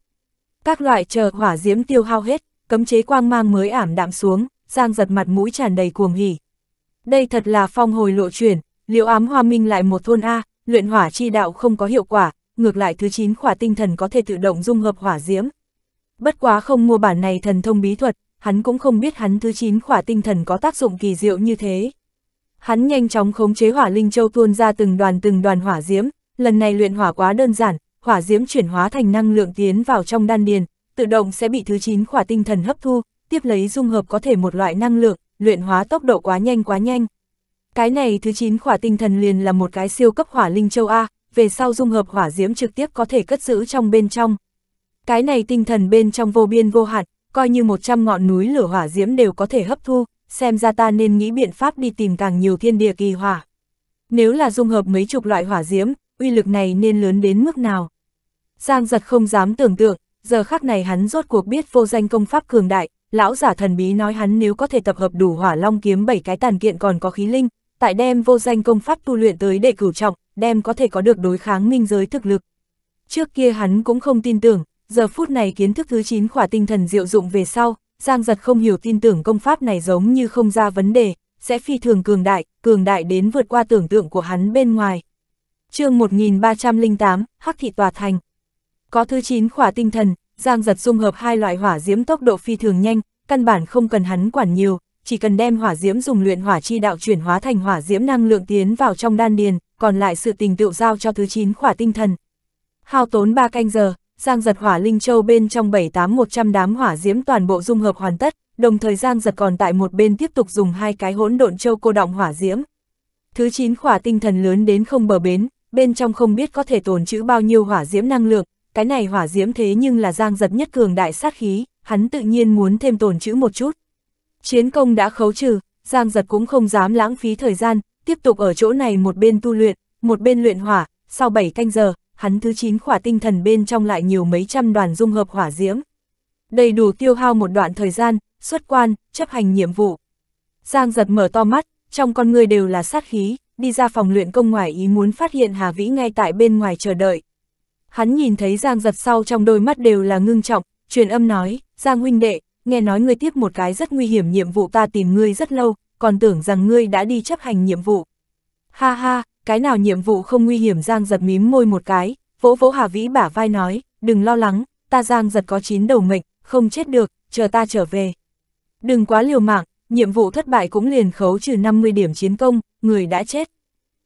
Các loại chờ hỏa diễm tiêu hao hết, cấm chế quang mang mới ảm đạm xuống, Giang Dật mặt mũi tràn đầy cuồng hỉ. Đây thật là phong hồi lộ chuyển, Liễu Ám Hoa Minh lại một thôn a, luyện hỏa chi đạo không có hiệu quả, ngược lại thứ 9 khỏa tinh thần có thể tự động dung hợp hỏa diễm. Bất quá không mua bản này thần thông bí thuật, hắn cũng không biết hắn thứ 9 khỏa tinh thần có tác dụng kỳ diệu như thế. Hắn nhanh chóng khống chế hỏa linh châu tuôn ra từng đoàn hỏa diễm, lần này luyện hỏa quá đơn giản, hỏa diễm chuyển hóa thành năng lượng tiến vào trong đan điền, tự động sẽ bị thứ 9 khỏa tinh thần hấp thu, tiếp lấy dung hợp có thể một loại năng lượng, luyện hóa tốc độ quá nhanh. Cái này thứ 9 khỏa tinh thần liền là một cái siêu cấp hỏa linh châu a, về sau dung hợp hỏa diễm trực tiếp có thể cất giữ trong bên trong. Cái này tinh thần bên trong vô biên vô hạn, coi như 100 ngọn núi lửa hỏa diễm đều có thể hấp thu, xem ra ta nên nghĩ biện pháp đi tìm càng nhiều thiên địa kỳ hỏa. Nếu là dung hợp mấy chục loại hỏa diễm, uy lực này nên lớn đến mức nào? Giang Dật không dám tưởng tượng, giờ khắc này hắn rốt cuộc biết vô danh công pháp cường đại, lão giả thần bí nói hắn nếu có thể tập hợp đủ hỏa long kiếm 7 cái tàn kiện còn có khí linh, tại đem vô danh công pháp tu luyện tới đệ cửu trọng, đem có thể có được đối kháng minh giới thực lực. Trước kia hắn cũng không tin tưởng, giờ phút này kiến thức thứ 9 khỏa tinh thần diệu dụng về sau, Giang Dật không hiểu tin tưởng công pháp này giống như không ra vấn đề, sẽ phi thường cường đại đến vượt qua tưởng tượng của hắn bên ngoài. Chương 1308, Hắc Thị Tòa Thành. Có thứ 9 khỏa tinh thần, Giang Dật dung hợp hai loại hỏa diễm tốc độ phi thường nhanh, căn bản không cần hắn quản nhiều, chỉ cần đem hỏa diễm dùng luyện hỏa chi đạo chuyển hóa thành hỏa diễm năng lượng tiến vào trong đan điền, còn lại sự tình tựu giao cho thứ 9 khỏa tinh thần. Hao tốn 3 canh giờ, Giang Dật hỏa linh châu bên trong 7-8-100 đám hỏa diễm toàn bộ dung hợp hoàn tất, đồng thời Giang Dật còn tại một bên tiếp tục dùng hai cái hỗn độn châu cô động hỏa diễm. Thứ 9 khỏa tinh thần lớn đến không bờ bến, bên trong không biết có thể tồn trữ bao nhiêu hỏa diễm năng lượng, cái này hỏa diễm thế nhưng là Giang Dật nhất cường đại sát khí, hắn tự nhiên muốn thêm tồn trữ một chút. Chiến công đã khấu trừ, Giang Dật cũng không dám lãng phí thời gian, tiếp tục ở chỗ này một bên tu luyện, một bên luyện hỏa, sau 7 canh giờ, hắn thứ 9 khỏa tinh thần bên trong lại nhiều mấy trăm đoàn dung hợp hỏa diễm. Đầy đủ tiêu hao một đoạn thời gian, xuất quan, chấp hành nhiệm vụ. Giang Dật mở to mắt, trong con người đều là sát khí, đi ra phòng luyện công ngoài ý muốn phát hiện Hà Vĩ ngay tại bên ngoài chờ đợi. Hắn nhìn thấy Giang Dật sau trong đôi mắt đều là ngưng trọng, truyền âm nói, Giang huynh đệ, nghe nói ngươi tiếp một cái rất nguy hiểm nhiệm vụ, ta tìm ngươi rất lâu, còn tưởng rằng ngươi đã đi chấp hành nhiệm vụ. Ha ha, cái nào nhiệm vụ không nguy hiểm. Giang Dật mím môi một cái, vỗ vỗ Hà Vĩ bả vai nói, đừng lo lắng, ta Giang Dật có 9 đầu mệnh, không chết được, chờ ta trở về. Đừng quá liều mạng, nhiệm vụ thất bại cũng liền khấu trừ 50 điểm chiến công, người đã chết.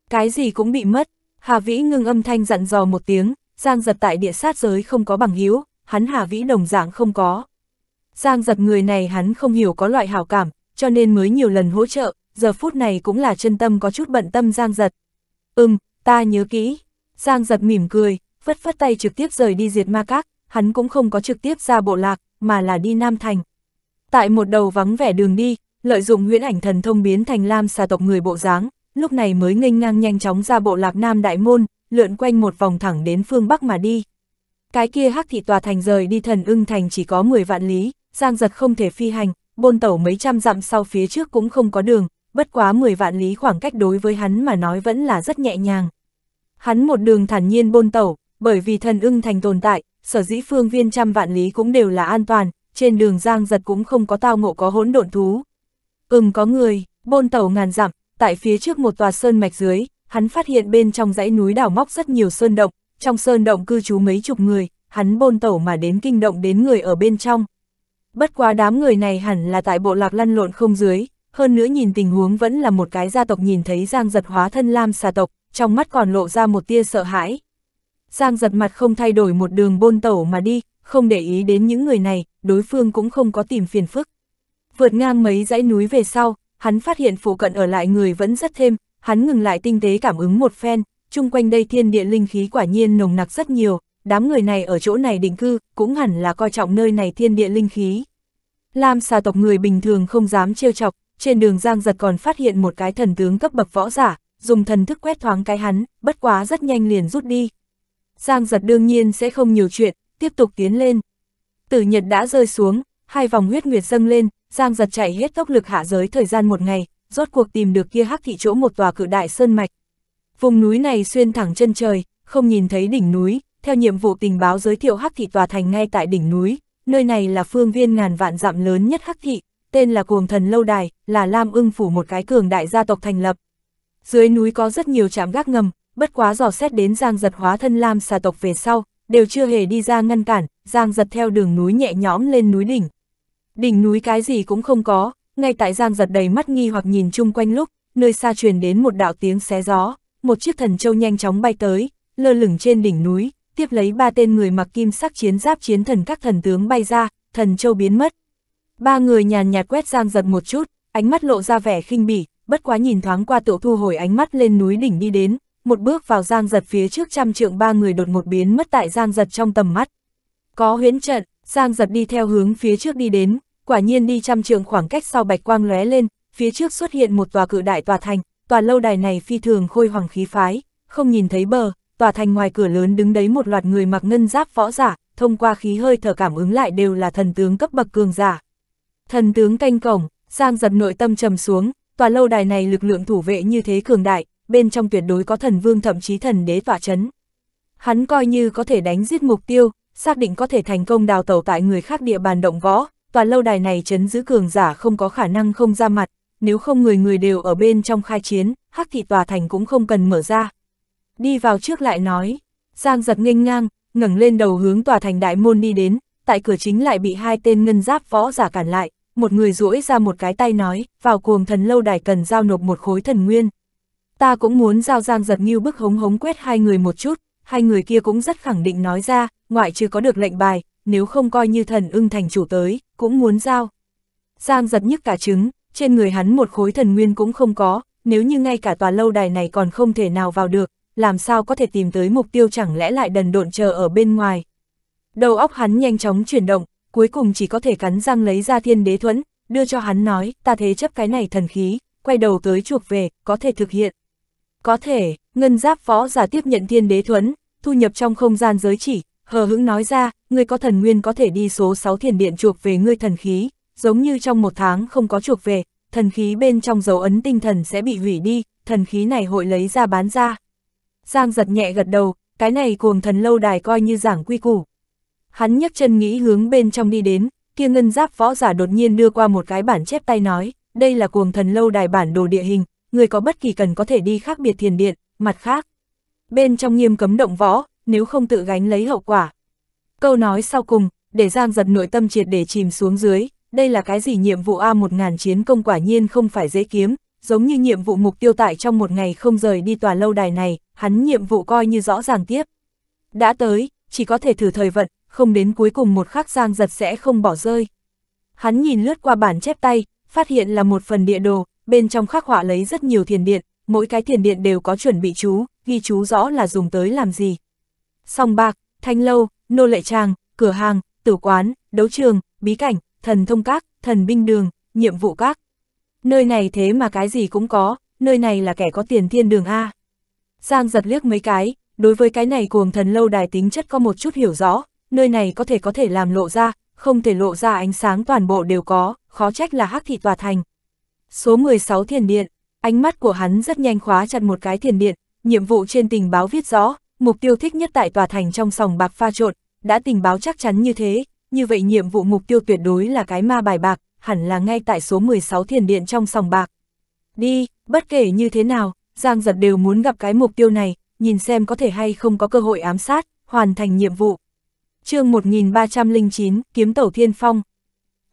Cái gì cũng bị mất. Hà Vĩ ngưng âm thanh dặn dò một tiếng, Giang Dật tại địa sát giới không có bằng hữu, hắn Hà Vĩ đồng dạng không có. Giang Dật người này hắn không hiểu có loại hảo cảm, cho nên mới nhiều lần hỗ trợ, giờ phút này cũng là chân tâm có chút bận tâm Giang Dật. Ta nhớ kỹ. Giang Dật mỉm cười, phất phất tay trực tiếp rời đi Diệt Ma Các, hắn cũng không có trực tiếp ra bộ lạc, mà là đi Nam Thành. Tại một đầu vắng vẻ đường đi, lợi dụng huyễn ảnh thần thông biến thành Lam Xà tộc người bộ dáng, lúc này mới nghênh ngang nhanh chóng ra bộ lạc Nam Đại Môn, lượn quanh một vòng thẳng đến phương Bắc mà đi. Cái kia Hắc thị tòa thành rời đi Thần Ưng Thành chỉ có 10 vạn lý, Giang Dật không thể phi hành, bôn tẩu mấy trăm dặm sau phía trước cũng không có đường, bất quá 10 vạn lý khoảng cách đối với hắn mà nói vẫn là rất nhẹ nhàng. Hắn một đường thản nhiên bôn tẩu, bởi vì Thần Ưng Thành tồn tại, sở dĩ phương viên trăm vạn lý cũng đều là an toàn, trên đường Giang Dật cũng không có tao ngộ có hỗn độn thú. Có người, bôn tẩu ngàn dặm, tại phía trước một tòa sơn mạch dưới, hắn phát hiện bên trong dãy núi đào móc rất nhiều sơn động, trong sơn động cư trú mấy chục người, hắn bôn tẩu mà đến kinh động đến người ở bên trong. Bất quá đám người này hẳn là tại bộ lạc lăn lộn không dưới, hơn nữa nhìn tình huống vẫn là một cái gia tộc. Nhìn thấy Giang Dật hóa thân Lam Xà tộc, trong mắt còn lộ ra một tia sợ hãi. Giang Dật mặt không thay đổi một đường bôn tẩu mà đi, không để ý đến những người này, đối phương cũng không có tìm phiền phức. Vượt ngang mấy dãy núi về sau, hắn phát hiện phụ cận ở lại người vẫn rất thêm, hắn ngừng lại tinh tế cảm ứng một phen, chung quanh đây thiên địa linh khí quả nhiên nồng nặc rất nhiều, đám người này ở chỗ này định cư, cũng hẳn là coi trọng nơi này thiên địa linh khí. Lam Xà tộc người bình thường không dám trêu chọc, trên đường Giang Dật còn phát hiện một cái thần tướng cấp bậc võ giả, dùng thần thức quét thoáng cái hắn, bất quá rất nhanh liền rút đi. Giang Dật đương nhiên sẽ không nhiều chuyện, tiếp tục tiến lên. Tử nhật đã rơi xuống, hai vòng huyết nguyệt dâng lên, Giang Dật chạy hết tốc lực hạ giới thời gian một ngày, rốt cuộc tìm được kia Hắc thị chỗ một tòa cự đại sơn mạch. Vùng núi này xuyên thẳng chân trời, không nhìn thấy đỉnh núi, theo nhiệm vụ tình báo giới thiệu Hắc thị tòa thành ngay tại đỉnh núi, nơi này là phương viên ngàn vạn dặm lớn nhất Hắc thị, tên là Cuồng Thần Lâu Đài, là Lam Ưng Phủ một cái cường đại gia tộc thành lập. Dưới núi có rất nhiều trạm gác ngầm, bất quá dò xét đến Giang Dật hóa thân Lam Xà tộc về sau, đều chưa hề đi ra ngăn cản, Giang Dật theo đường núi nhẹ nhõm lên núi đỉnh. Đỉnh núi cái gì cũng không có, ngay tại Giang Dật đầy mắt nghi hoặc nhìn chung quanh lúc, nơi xa truyền đến một đạo tiếng xé gió, một chiếc thần châu nhanh chóng bay tới, lơ lửng trên đỉnh núi, tiếp lấy ba tên người mặc kim sắc chiến giáp chiến thần các thần tướng bay ra, thần châu biến mất. Ba người nhàn nhạt quét Giang Dật một chút, ánh mắt lộ ra vẻ khinh bỉ, bất quá nhìn thoáng qua tựu thu hồi ánh mắt lên núi đỉnh đi đến, một bước vào Giang Dật phía trước trăm trượng ba người đột ngột biến mất tại Giang Dật trong tầm mắt. Có huyễn trận, Giang Dật đi theo hướng phía trước đi đến. Quả nhiên đi trăm trượng khoảng cách sau bạch quang lóe lên, phía trước xuất hiện một tòa cự đại tòa thành, tòa lâu đài này phi thường khôi hoàng khí phái, không nhìn thấy bờ, tòa thành ngoài cửa lớn đứng đấy một loạt người mặc ngân giáp võ giả, thông qua khí hơi thở cảm ứng lại đều là thần tướng cấp bậc cường giả. Thần tướng canh cổng, Giang Dật nội tâm trầm xuống, tòa lâu đài này lực lượng thủ vệ như thế cường đại, bên trong tuyệt đối có thần vương thậm chí thần đế tọa trấn. Hắn coi như có thể đánh giết mục tiêu, xác định có thể thành công đào tẩu tại người khác địa bàn động võ. Tòa lâu đài này trấn giữ cường giả không có khả năng không ra mặt, nếu không người người đều ở bên trong khai chiến, Hắc thị tòa thành cũng không cần mở ra. Đi vào trước lại nói, Giang Dật nghênh ngang, ngẩng lên đầu hướng tòa thành đại môn đi đến, tại cửa chính lại bị hai tên ngân giáp võ giả cản lại, một người duỗi ra một cái tay nói, vào Cuồng Thần Lâu Đài cần giao nộp một khối thần nguyên. Ta cũng muốn giao. Giang Dật như bức hống hống quét hai người một chút, hai người kia cũng rất khẳng định nói ra, ngoại trừ có được lệnh bài. Nếu không coi như Thần Ưng Thành chủ tới, cũng muốn giao. Giang Dật nhức cả trứng, trên người hắn một khối thần nguyên cũng không có, nếu như ngay cả tòa lâu đài này còn không thể nào vào được, làm sao có thể tìm tới mục tiêu, chẳng lẽ lại đần độn chờ ở bên ngoài. Đầu óc hắn nhanh chóng chuyển động, cuối cùng chỉ có thể cắn răng lấy ra Thiên Đế Thuẫn, đưa cho hắn nói, ta thế chấp cái này thần khí, quay đầu tới chuộc về, có thể thực hiện. Có thể, ngân giáp võ giả tiếp nhận Thiên Đế Thuẫn, thu nhập trong không gian giới chỉ. Hờ hững nói ra, ngươi có thần nguyên có thể đi số 6 thiền điện chuộc về ngươi thần khí, giống như trong một tháng không có chuộc về, thần khí bên trong dấu ấn tinh thần sẽ bị hủy đi, thần khí này hội lấy ra bán ra. Giang Dật nhẹ gật đầu, cái này Cuồng Thần Lâu Đài coi như giảng quy củ. Hắn nhấc chân nghĩ hướng bên trong đi đến, kia ngân giáp võ giả đột nhiên đưa qua một cái bản chép tay nói, đây là Cuồng Thần Lâu Đài bản đồ địa hình, ngươi có bất kỳ cần có thể đi khác biệt thiền điện, mặt khác, bên trong nghiêm cấm động võ, nếu không tự gánh lấy hậu quả. Câu nói sau cùng, để Giang Dật nội tâm triệt để chìm xuống dưới, đây là cái gì nhiệm vụ A1000 chiến công quả nhiên không phải dễ kiếm, giống như nhiệm vụ mục tiêu tại trong một ngày không rời đi tòa lâu đài này, hắn nhiệm vụ coi như rõ ràng tiếp. Đã tới, chỉ có thể thử thời vận, không đến cuối cùng một khắc Giang Dật sẽ không bỏ rơi. Hắn nhìn lướt qua bản chép tay, phát hiện là một phần địa đồ, bên trong khắc họa lấy rất nhiều thiền điện, mỗi cái thiền điện đều có chuẩn bị chú, ghi chú rõ là dùng tới làm gì. Sòng bạc, thanh lâu, nô lệ tràng, cửa hàng, tử quán, đấu trường, bí cảnh, thần thông các, thần binh đường, nhiệm vụ các. Nơi này thế mà cái gì cũng có, nơi này là kẻ có tiền thiên đường A. Giang Dật liếc mấy cái, đối với cái này Cuồng Thần lâu đài tính chất có một chút hiểu rõ, nơi này có thể làm lộ ra, không thể lộ ra ánh sáng toàn bộ đều có, khó trách là Hắc thị tòa thành. Số 16 thiền điện, ánh mắt của hắn rất nhanh khóa chặt một cái thiền điện, nhiệm vụ trên tình báo viết rõ, mục tiêu thích nhất tại tòa thành trong sòng bạc pha trộn, đã tình báo chắc chắn như thế, như vậy nhiệm vụ mục tiêu tuyệt đối là cái ma bài bạc, hẳn là ngay tại số 16 thiền điện trong sòng bạc. Đi, bất kể như thế nào, Giang Dật đều muốn gặp cái mục tiêu này, nhìn xem có thể hay không có cơ hội ám sát, hoàn thành nhiệm vụ. Chương 1309, Kiếm Tẩu Thiên Phong.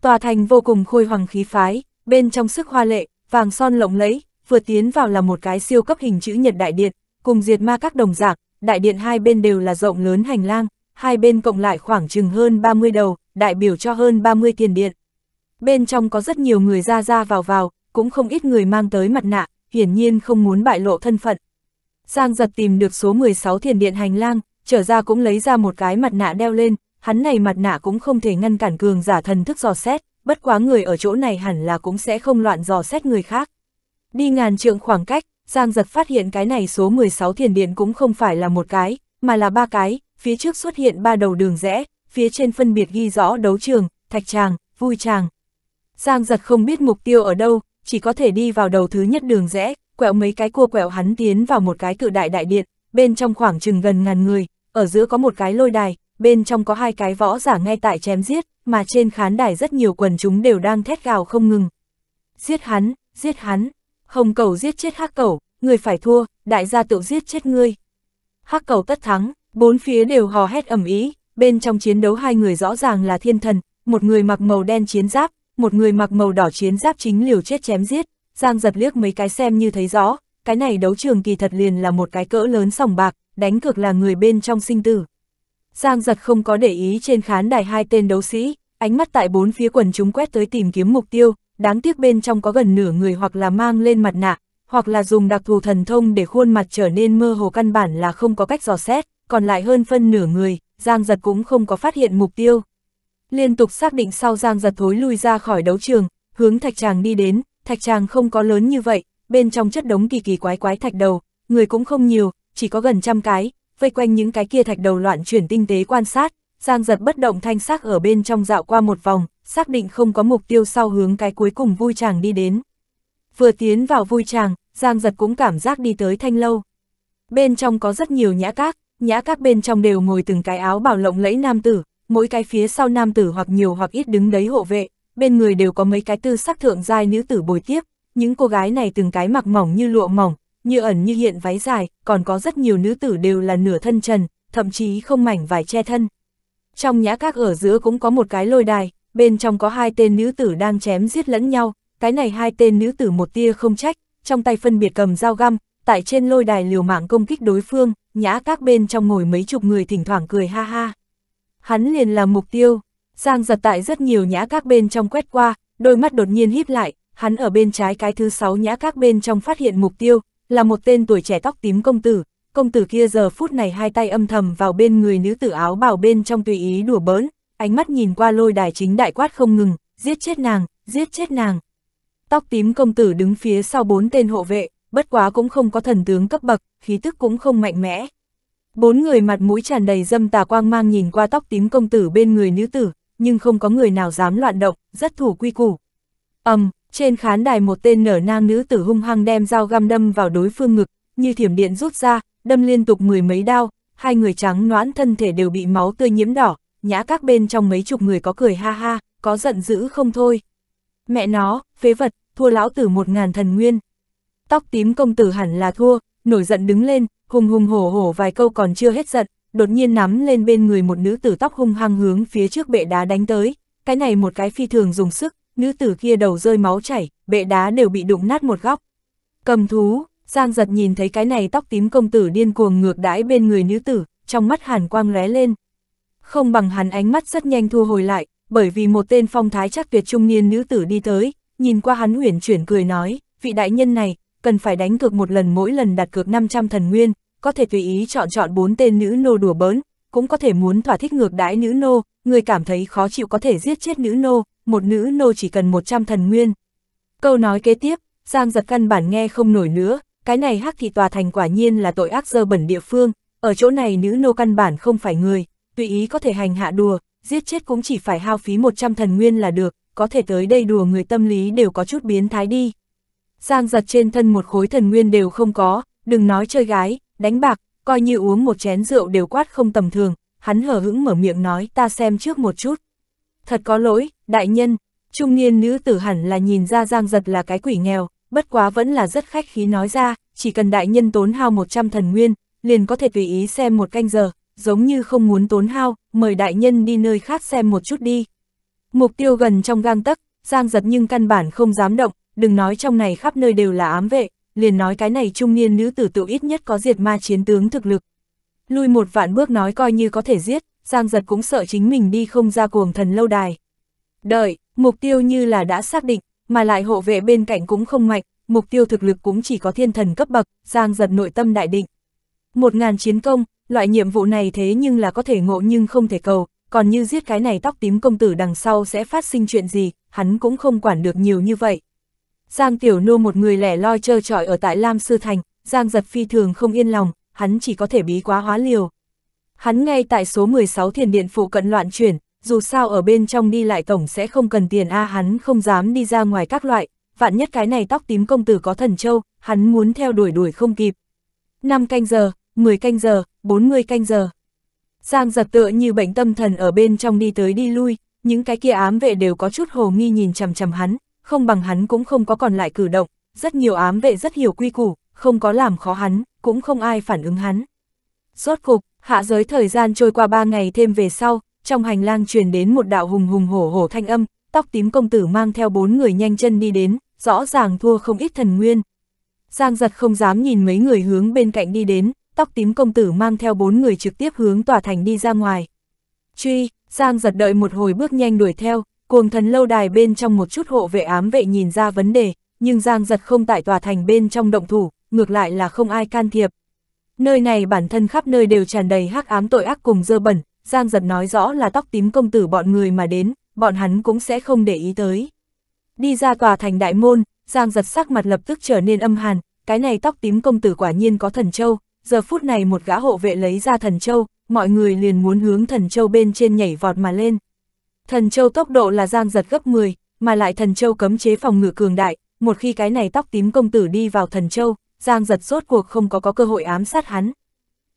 Tòa thành vô cùng khôi hoàng khí phái, bên trong sức hoa lệ, vàng son lộng lẫy, vừa tiến vào là một cái siêu cấp hình chữ nhật đại điện, cùng Diệt Ma Các đồng dạng, đại điện hai bên đều là rộng lớn hành lang, hai bên cộng lại khoảng chừng hơn 30 đầu, đại biểu cho hơn 30 tiền điện. Bên trong có rất nhiều người ra vào, cũng không ít người mang tới mặt nạ, hiển nhiên không muốn bại lộ thân phận. Giang Dật tìm được số 16 thiền điện hành lang, trở ra cũng lấy ra một cái mặt nạ đeo lên, hắn này mặt nạ cũng không thể ngăn cản cường giả thần thức dò xét, bất quá người ở chỗ này hẳn là cũng sẽ không loạn dò xét người khác. Đi ngàn trượng khoảng cách, Giang Dật phát hiện cái này số 16 thiền điện cũng không phải là một cái, mà là ba cái, phía trước xuất hiện ba đầu đường rẽ, phía trên phân biệt ghi rõ đấu trường, thạch tràng, vui tràng. Giang Dật không biết mục tiêu ở đâu, chỉ có thể đi vào đầu thứ nhất đường rẽ, quẹo mấy cái cua quẹo hắn tiến vào một cái cự đại đại điện, bên trong khoảng chừng gần ngàn người, ở giữa có một cái lôi đài, bên trong có hai cái võ giả ngay tại chém giết, mà trên khán đài rất nhiều quần chúng đều đang thét gào không ngừng. Giết hắn, hồng cẩu giết chết hắc cẩu, người phải thua, đại gia tựu giết chết ngươi. Hắc cẩu tất thắng, bốn phía đều hò hét ầm ĩ, bên trong chiến đấu hai người rõ ràng là thiên thần, một người mặc màu đen chiến giáp, một người mặc màu đỏ chiến giáp chính liều chết chém giết. Giang Dật liếc mấy cái xem như thấy rõ, cái này đấu trường kỳ thật liền là một cái cỡ lớn sòng bạc, đánh cược là người bên trong sinh tử. Giang Dật không có để ý trên khán đài hai tên đấu sĩ, ánh mắt tại bốn phía quần chúng quét tới tìm kiếm mục tiêu, đáng tiếc bên trong có gần nửa người hoặc là mang lên mặt nạ, hoặc là dùng đặc thù thần thông để khuôn mặt trở nên mơ hồ căn bản là không có cách dò xét, còn lại hơn phân nửa người, Giang Dật cũng không có phát hiện mục tiêu. Liên tục xác định sau Giang Dật thối lui ra khỏi đấu trường, hướng thạch tràng đi đến. Thạch tràng không có lớn như vậy, bên trong chất đống kỳ kỳ quái quái thạch đầu, người cũng không nhiều, chỉ có gần trăm cái, vây quanh những cái kia thạch đầu loạn chuyển tinh tế quan sát, Giang Dật bất động thanh sắc ở bên trong dạo qua một vòng, xác định không có mục tiêu sau hướng cái cuối cùng vui tràng đi đến. Vừa tiến vào vui tràng, Giang Dật cũng cảm giác đi tới thanh lâu. Bên trong có rất nhiều nhã các bên trong đều ngồi từng cái áo bào lộng lẫy nam tử, mỗi cái phía sau nam tử hoặc nhiều hoặc ít đứng đấy hộ vệ. Bên người đều có mấy cái tư sắc thượng giai nữ tử bồi tiếp, những cô gái này từng cái mặc mỏng như lụa mỏng, như ẩn như hiện váy dài, còn có rất nhiều nữ tử đều là nửa thân trần, thậm chí không mảnh vải che thân. Trong nhã các ở giữa cũng có một cái lôi đài, bên trong có hai tên nữ tử đang chém giết lẫn nhau, cái này hai tên nữ tử một tia không trách, trong tay phân biệt cầm dao găm, tại trên lôi đài liều mạng công kích đối phương, nhã các bên trong ngồi mấy chục người thỉnh thoảng cười ha ha. Hắn liền là mục tiêu. Giang Dật tại rất nhiều nhã các bên trong quét qua, đôi mắt đột nhiên híp lại, hắn ở bên trái cái thứ 6 nhã các bên trong phát hiện mục tiêu, là một tên tuổi trẻ tóc tím công tử kia giờ phút này hai tay âm thầm vào bên người nữ tử áo bào bên trong tùy ý đùa bỡn, ánh mắt nhìn qua lôi đài chính đại quát không ngừng, giết chết nàng, giết chết nàng. Tóc tím công tử đứng phía sau 4 tên hộ vệ, bất quá cũng không có thần tướng cấp bậc, khí tức cũng không mạnh mẽ. 4 người mặt mũi tràn đầy dâm tà quang mang nhìn qua tóc tím công tử bên người nữ tử, nhưng không có người nào dám loạn động, rất thủ quy củ. Trên khán đài một tên nở nang nữ tử hung hăng đem dao găm đâm vào đối phương ngực, như thiểm điện rút ra, đâm liên tục mười mấy đao, hai người trắng noãn thân thể đều bị máu tươi nhiễm đỏ, nhã các bên trong mấy chục người có cười ha ha, có giận dữ không thôi. Mẹ nó, phế vật, thua lão tử 1000 thần nguyên. Tóc tím công tử hẳn là thua, nổi giận đứng lên, hùng hùng hổ hổ vài câu còn chưa hết giận, đột nhiên nắm lên bên người một nữ tử tóc hung hăng hướng phía trước bệ đá đánh tới, cái này một cái phi thường dùng sức, nữ tử kia đầu rơi máu chảy, bệ đá đều bị đụng nát một góc. Cầm thú, Giang Dật nhìn thấy cái này tóc tím công tử điên cuồng ngược đãi bên người nữ tử, trong mắt hàn quang lóe lên. Không bằng hắn ánh mắt rất nhanh thu hồi lại, bởi vì một tên phong thái chắc tuyệt trung niên nữ tử đi tới, nhìn qua hắn uyển chuyển cười nói, vị đại nhân này, cần phải đánh cược một lần, mỗi lần đặt cược 500 thần nguyên, có thể tùy ý chọn 4 tên nữ nô đùa bỡn, cũng có thể muốn thỏa thích ngược đãi nữ nô, người cảm thấy khó chịu có thể giết chết nữ nô, một nữ nô chỉ cần 100 thần nguyên. Câu nói kế tiếp, Giang Dật căn bản nghe không nổi nữa, cái này Hắc Thị Tòa Thành quả nhiên là tội ác dơ bẩn địa phương, ở chỗ này nữ nô căn bản không phải người, tùy ý có thể hành hạ đùa, giết chết cũng chỉ phải hao phí 100 thần nguyên là được, có thể tới đây đùa người tâm lý đều có chút biến thái đi. Giang Dật trên thân một khối thần nguyên đều không có, đừng nói chơi gái, đánh bạc, coi như uống một chén rượu đều quát không tầm thường, hắn hờ hững mở miệng nói, ta xem trước một chút. Thật có lỗi, đại nhân, trung niên nữ tử hẳn là nhìn ra Giang Dật là cái quỷ nghèo, bất quá vẫn là rất khách khí nói ra, chỉ cần đại nhân tốn hao 100 thần nguyên, liền có thể tùy ý xem một canh giờ, giống như không muốn tốn hao, mời đại nhân đi nơi khác xem một chút đi. Mục tiêu gần trong gang tấc, Giang Dật nhưng căn bản không dám động, đừng nói trong này khắp nơi đều là ám vệ, liền nói cái này trung niên nữ tử tự ít nhất có diệt ma chiến tướng thực lực. Lui 1.000 bước nói coi như có thể giết, Giang Dật cũng sợ chính mình đi không ra Cuồng Thần lâu đài. Đợi, mục tiêu như là đã xác định, mà lại hộ vệ bên cạnh cũng không mạnh, mục tiêu thực lực cũng chỉ có thiên thần cấp bậc, Giang Dật nội tâm đại định. 1.000 chiến công, loại nhiệm vụ này thế nhưng là có thể ngộ nhưng không thể cầu, còn như giết cái này tóc tím công tử đằng sau sẽ phát sinh chuyện gì, hắn cũng không quản được nhiều như vậy. Giang Tiểu Nô một người lẻ loi trơ trọi ở tại Lam Sư Thành, Giang Dật phi thường không yên lòng, hắn chỉ có thể bí quá hóa liều. Hắn ngay tại số 16 thiền điện phụ cận loạn chuyển, dù sao ở bên trong đi lại tổng sẽ không cần tiền a, hắn không dám đi ra ngoài các loại, vạn nhất cái này tóc tím công tử có thần châu, hắn muốn theo đuổi không kịp. 5 canh giờ, 10 canh giờ, 40 canh giờ. Giang Dật tựa như bệnh tâm thần ở bên trong đi tới đi lui, những cái kia ám vệ đều có chút hồ nghi nhìn chằm chằm hắn, không bằng hắn cũng không có còn lại cử động, rất nhiều ám vệ rất hiểu quy củ, không có làm khó hắn, cũng không ai phản ứng hắn. Rốt cục, hạ giới thời gian trôi qua 3 ngày thêm về sau, trong hành lang truyền đến một đạo hùng hùng hổ hổ thanh âm, tóc tím công tử mang theo 4 người nhanh chân đi đến, rõ ràng thua không ít thần nguyên. Giang Dật không dám nhìn mấy người hướng bên cạnh đi đến, tóc tím công tử mang theo 4 người trực tiếp hướng tòa thành đi ra ngoài. Truy, Giang Dật đợi một hồi bước nhanh đuổi theo, Cuồng Thần lâu đài bên trong một chút hộ vệ ám vệ nhìn ra vấn đề, nhưng Giang Dật không tại tòa thành bên trong động thủ, ngược lại là không ai can thiệp. Nơi này bản thân khắp nơi đều tràn đầy hắc ám tội ác cùng dơ bẩn, Giang Dật nói rõ là tóc tím công tử bọn người mà đến, bọn hắn cũng sẽ không để ý tới. Đi ra tòa thành đại môn, Giang Dật sắc mặt lập tức trở nên âm hàn, cái này tóc tím công tử quả nhiên có thần châu, giờ phút này một gã hộ vệ lấy ra thần châu, mọi người liền muốn hướng thần châu bên trên nhảy vọt mà lên. Thần châu tốc độ là Giang Dật gấp 10, mà lại thần châu cấm chế phòng ngự cường đại, một khi cái này tóc tím công tử đi vào thần châu, Giang Dật rốt cuộc không có cơ hội ám sát hắn.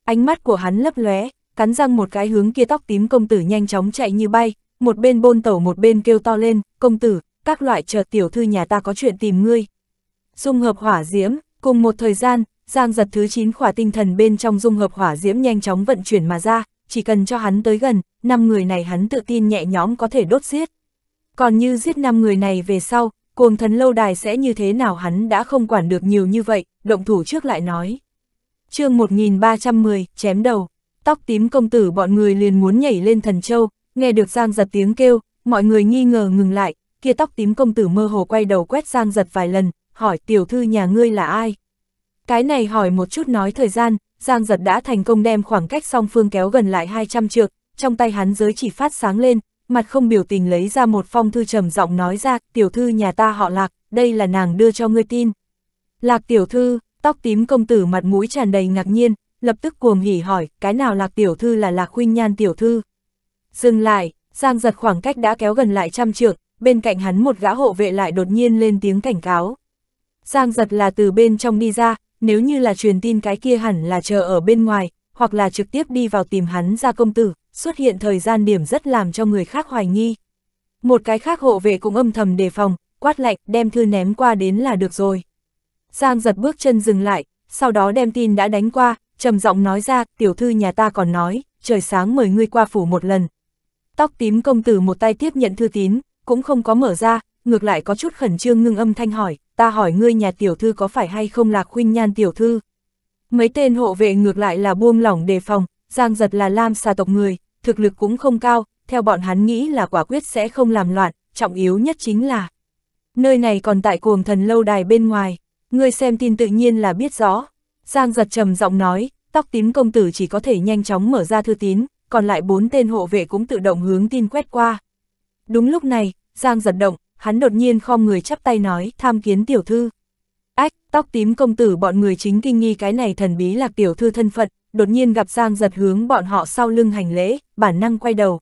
Ánh mắt của hắn lấp lóe, cắn răng một cái hướng kia tóc tím công tử nhanh chóng chạy như bay, một bên bôn tẩu một bên kêu to lên, công tử, các loại chợt tiểu thư nhà ta có chuyện tìm ngươi. Dung hợp hỏa diễm, cùng một thời gian, Giang Dật thứ 9 khỏa tinh thần bên trong dung hợp hỏa diễm nhanh chóng vận chuyển mà ra, chỉ cần cho hắn tới gần, 5 người này hắn tự tin nhẹ nhõm có thể đốt giết. Còn như giết 5 người này về sau, Cuồng Thần lâu đài sẽ như thế nào hắn đã không quản được nhiều như vậy, động thủ trước lại nói. Chương 1310, chém đầu. Tóc tím công tử bọn người liền muốn nhảy lên thần châu, nghe được Giang Dật tiếng kêu, mọi người nghi ngờ ngừng lại, kia tóc tím công tử mơ hồ quay đầu quét Giang Dật vài lần, hỏi tiểu thư nhà ngươi là ai? Cái này hỏi một chút nói thời gian, Giang Dật đã thành công đem khoảng cách song phương kéo gần lại 200 trượng, trong tay hắn giới chỉ phát sáng lên, mặt không biểu tình lấy ra một phong thư trầm giọng nói ra, tiểu thư nhà ta họ Lạc, đây là nàng đưa cho ngươi tin. Lạc tiểu thư, tóc tím công tử mặt mũi tràn đầy ngạc nhiên, lập tức cuồng hỉ hỏi, cái nào Lạc tiểu thư? Là Lạc Khuynh Nhan tiểu thư. Dừng lại, Giang Dật khoảng cách đã kéo gần lại 100 trượng, bên cạnh hắn một gã hộ vệ lại đột nhiên lên tiếng cảnh cáo. Giang Dật là từ bên trong đi ra, nếu như là truyền tin cái kia hẳn là chờ ở bên ngoài, hoặc là trực tiếp đi vào tìm hắn ra công tử, xuất hiện thời gian điểm rất làm cho người khác hoài nghi. Một cái khác hộ vệ cũng âm thầm đề phòng, quát lạnh, đem thư ném qua đến là được rồi. Giang Dật bước chân dừng lại, sau đó đem tin đã đánh qua, trầm giọng nói ra, tiểu thư nhà ta còn nói, trời sáng mời ngươi qua phủ một lần. Tóc tím công tử một tay tiếp nhận thư tín, cũng không có mở ra, ngược lại có chút khẩn trương ngưng âm thanh hỏi, ta hỏi ngươi nhà tiểu thư có phải hay không Lạc Khuynh Nhan tiểu thư. Mấy tên hộ vệ ngược lại là buông lỏng đề phòng, Giang Dật là Lam Xà tộc người, thực lực cũng không cao, theo bọn hắn nghĩ là quả quyết sẽ không làm loạn, trọng yếu nhất chính là nơi này còn tại Cuồng Thần lâu đài bên ngoài, ngươi xem tin tự nhiên là biết rõ. Giang Dật trầm giọng nói, tóc tím công tử chỉ có thể nhanh chóng mở ra thư tín, còn lại 4 tên hộ vệ cũng tự động hướng tin quét qua. Đúng lúc này, Giang Dật động, hắn đột nhiên khom người chắp tay nói, tham kiến tiểu thư. Ách, tóc tím công tử bọn người chính kinh nghi cái này thần bí Lạc tiểu thư thân phận, đột nhiên gặp Giang Dật hướng bọn họ sau lưng hành lễ, bản năng quay đầu.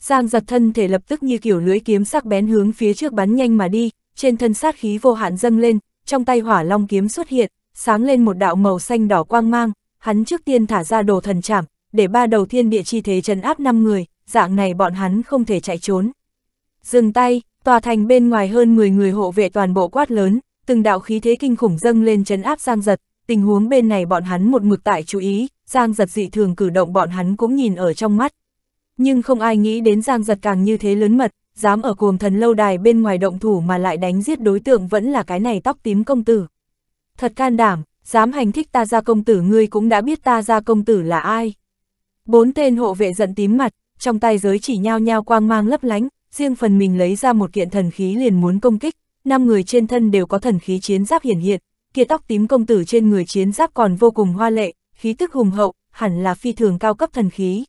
Giang Dật thân thể lập tức như kiểu lưỡi kiếm sắc bén hướng phía trước bắn nhanh mà đi, trên thân sát khí vô hạn dâng lên, trong tay Hỏa Long kiếm xuất hiện, sáng lên một đạo màu xanh đỏ quang mang, hắn trước tiên thả ra Đồ Thần Trảm, để 3 đầu thiên địa chi thế trấn áp 5 người, dạng này bọn hắn không thể chạy trốn. Dừng tay, tòa thành bên ngoài hơn 10 người hộ vệ toàn bộ quát lớn, từng đạo khí thế kinh khủng dâng lên trấn áp Giang Dật, tình huống bên này bọn hắn một mực tại chú ý, Giang Dật dị thường cử động bọn hắn cũng nhìn ở trong mắt. Nhưng không ai nghĩ đến Giang Dật càng như thế lớn mật, dám ở Cuồng Thần lâu đài bên ngoài động thủ mà lại đánh giết đối tượng vẫn là cái này tóc tím công tử. Thật can đảm, dám hành thích ta gia công tử, ngươi cũng đã biết ta gia công tử là ai. 4 tên hộ vệ giận tím mặt, trong tay giới chỉ nhao nhao quang mang lấp lánh, riêng phần mình lấy ra một kiện thần khí liền muốn công kích, 5 người trên thân đều có thần khí chiến giáp hiển hiện, kia tóc tím công tử trên người chiến giáp còn vô cùng hoa lệ, khí tức hùng hậu, hẳn là phi thường cao cấp thần khí.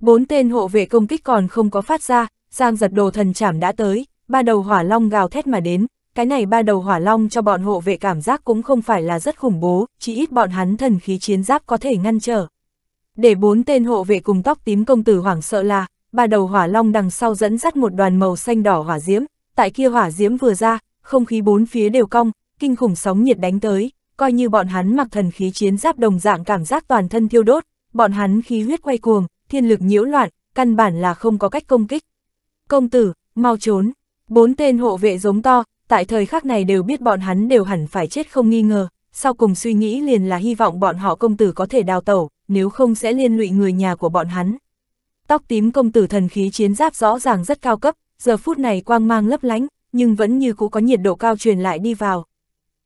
4 tên hộ vệ công kích còn không có phát ra, Giang Dật Đồ Thần Trảm đã tới, 3 đầu hỏa long gào thét mà đến, cái này 3 đầu hỏa long cho bọn hộ vệ cảm giác cũng không phải là rất khủng bố, chỉ ít bọn hắn thần khí chiến giáp có thể ngăn trở. Để 4 tên hộ vệ cùng tóc tím công tử hoảng sợ là, 3 đầu hỏa long đằng sau dẫn dắt một đoàn màu xanh đỏ hỏa diễm, tại kia hỏa diễm vừa ra, không khí 4 phía đều cong, kinh khủng sóng nhiệt đánh tới, coi như bọn hắn mặc thần khí chiến giáp đồng dạng cảm giác toàn thân thiêu đốt, bọn hắn khí huyết quay cuồng, thiên lực nhiễu loạn, căn bản là không có cách công kích. Công tử, mau trốn! 4 tên hộ vệ giống to, tại thời khắc này đều biết bọn hắn đều hẳn phải chết không nghi ngờ, sau cùng suy nghĩ liền là hy vọng bọn họ công tử có thể đào tẩu, nếu không sẽ liên lụy người nhà của bọn hắn. Tóc tím công tử thần khí chiến giáp rõ ràng rất cao cấp, giờ phút này quang mang lấp lánh, nhưng vẫn như cũ có nhiệt độ cao truyền lại đi vào.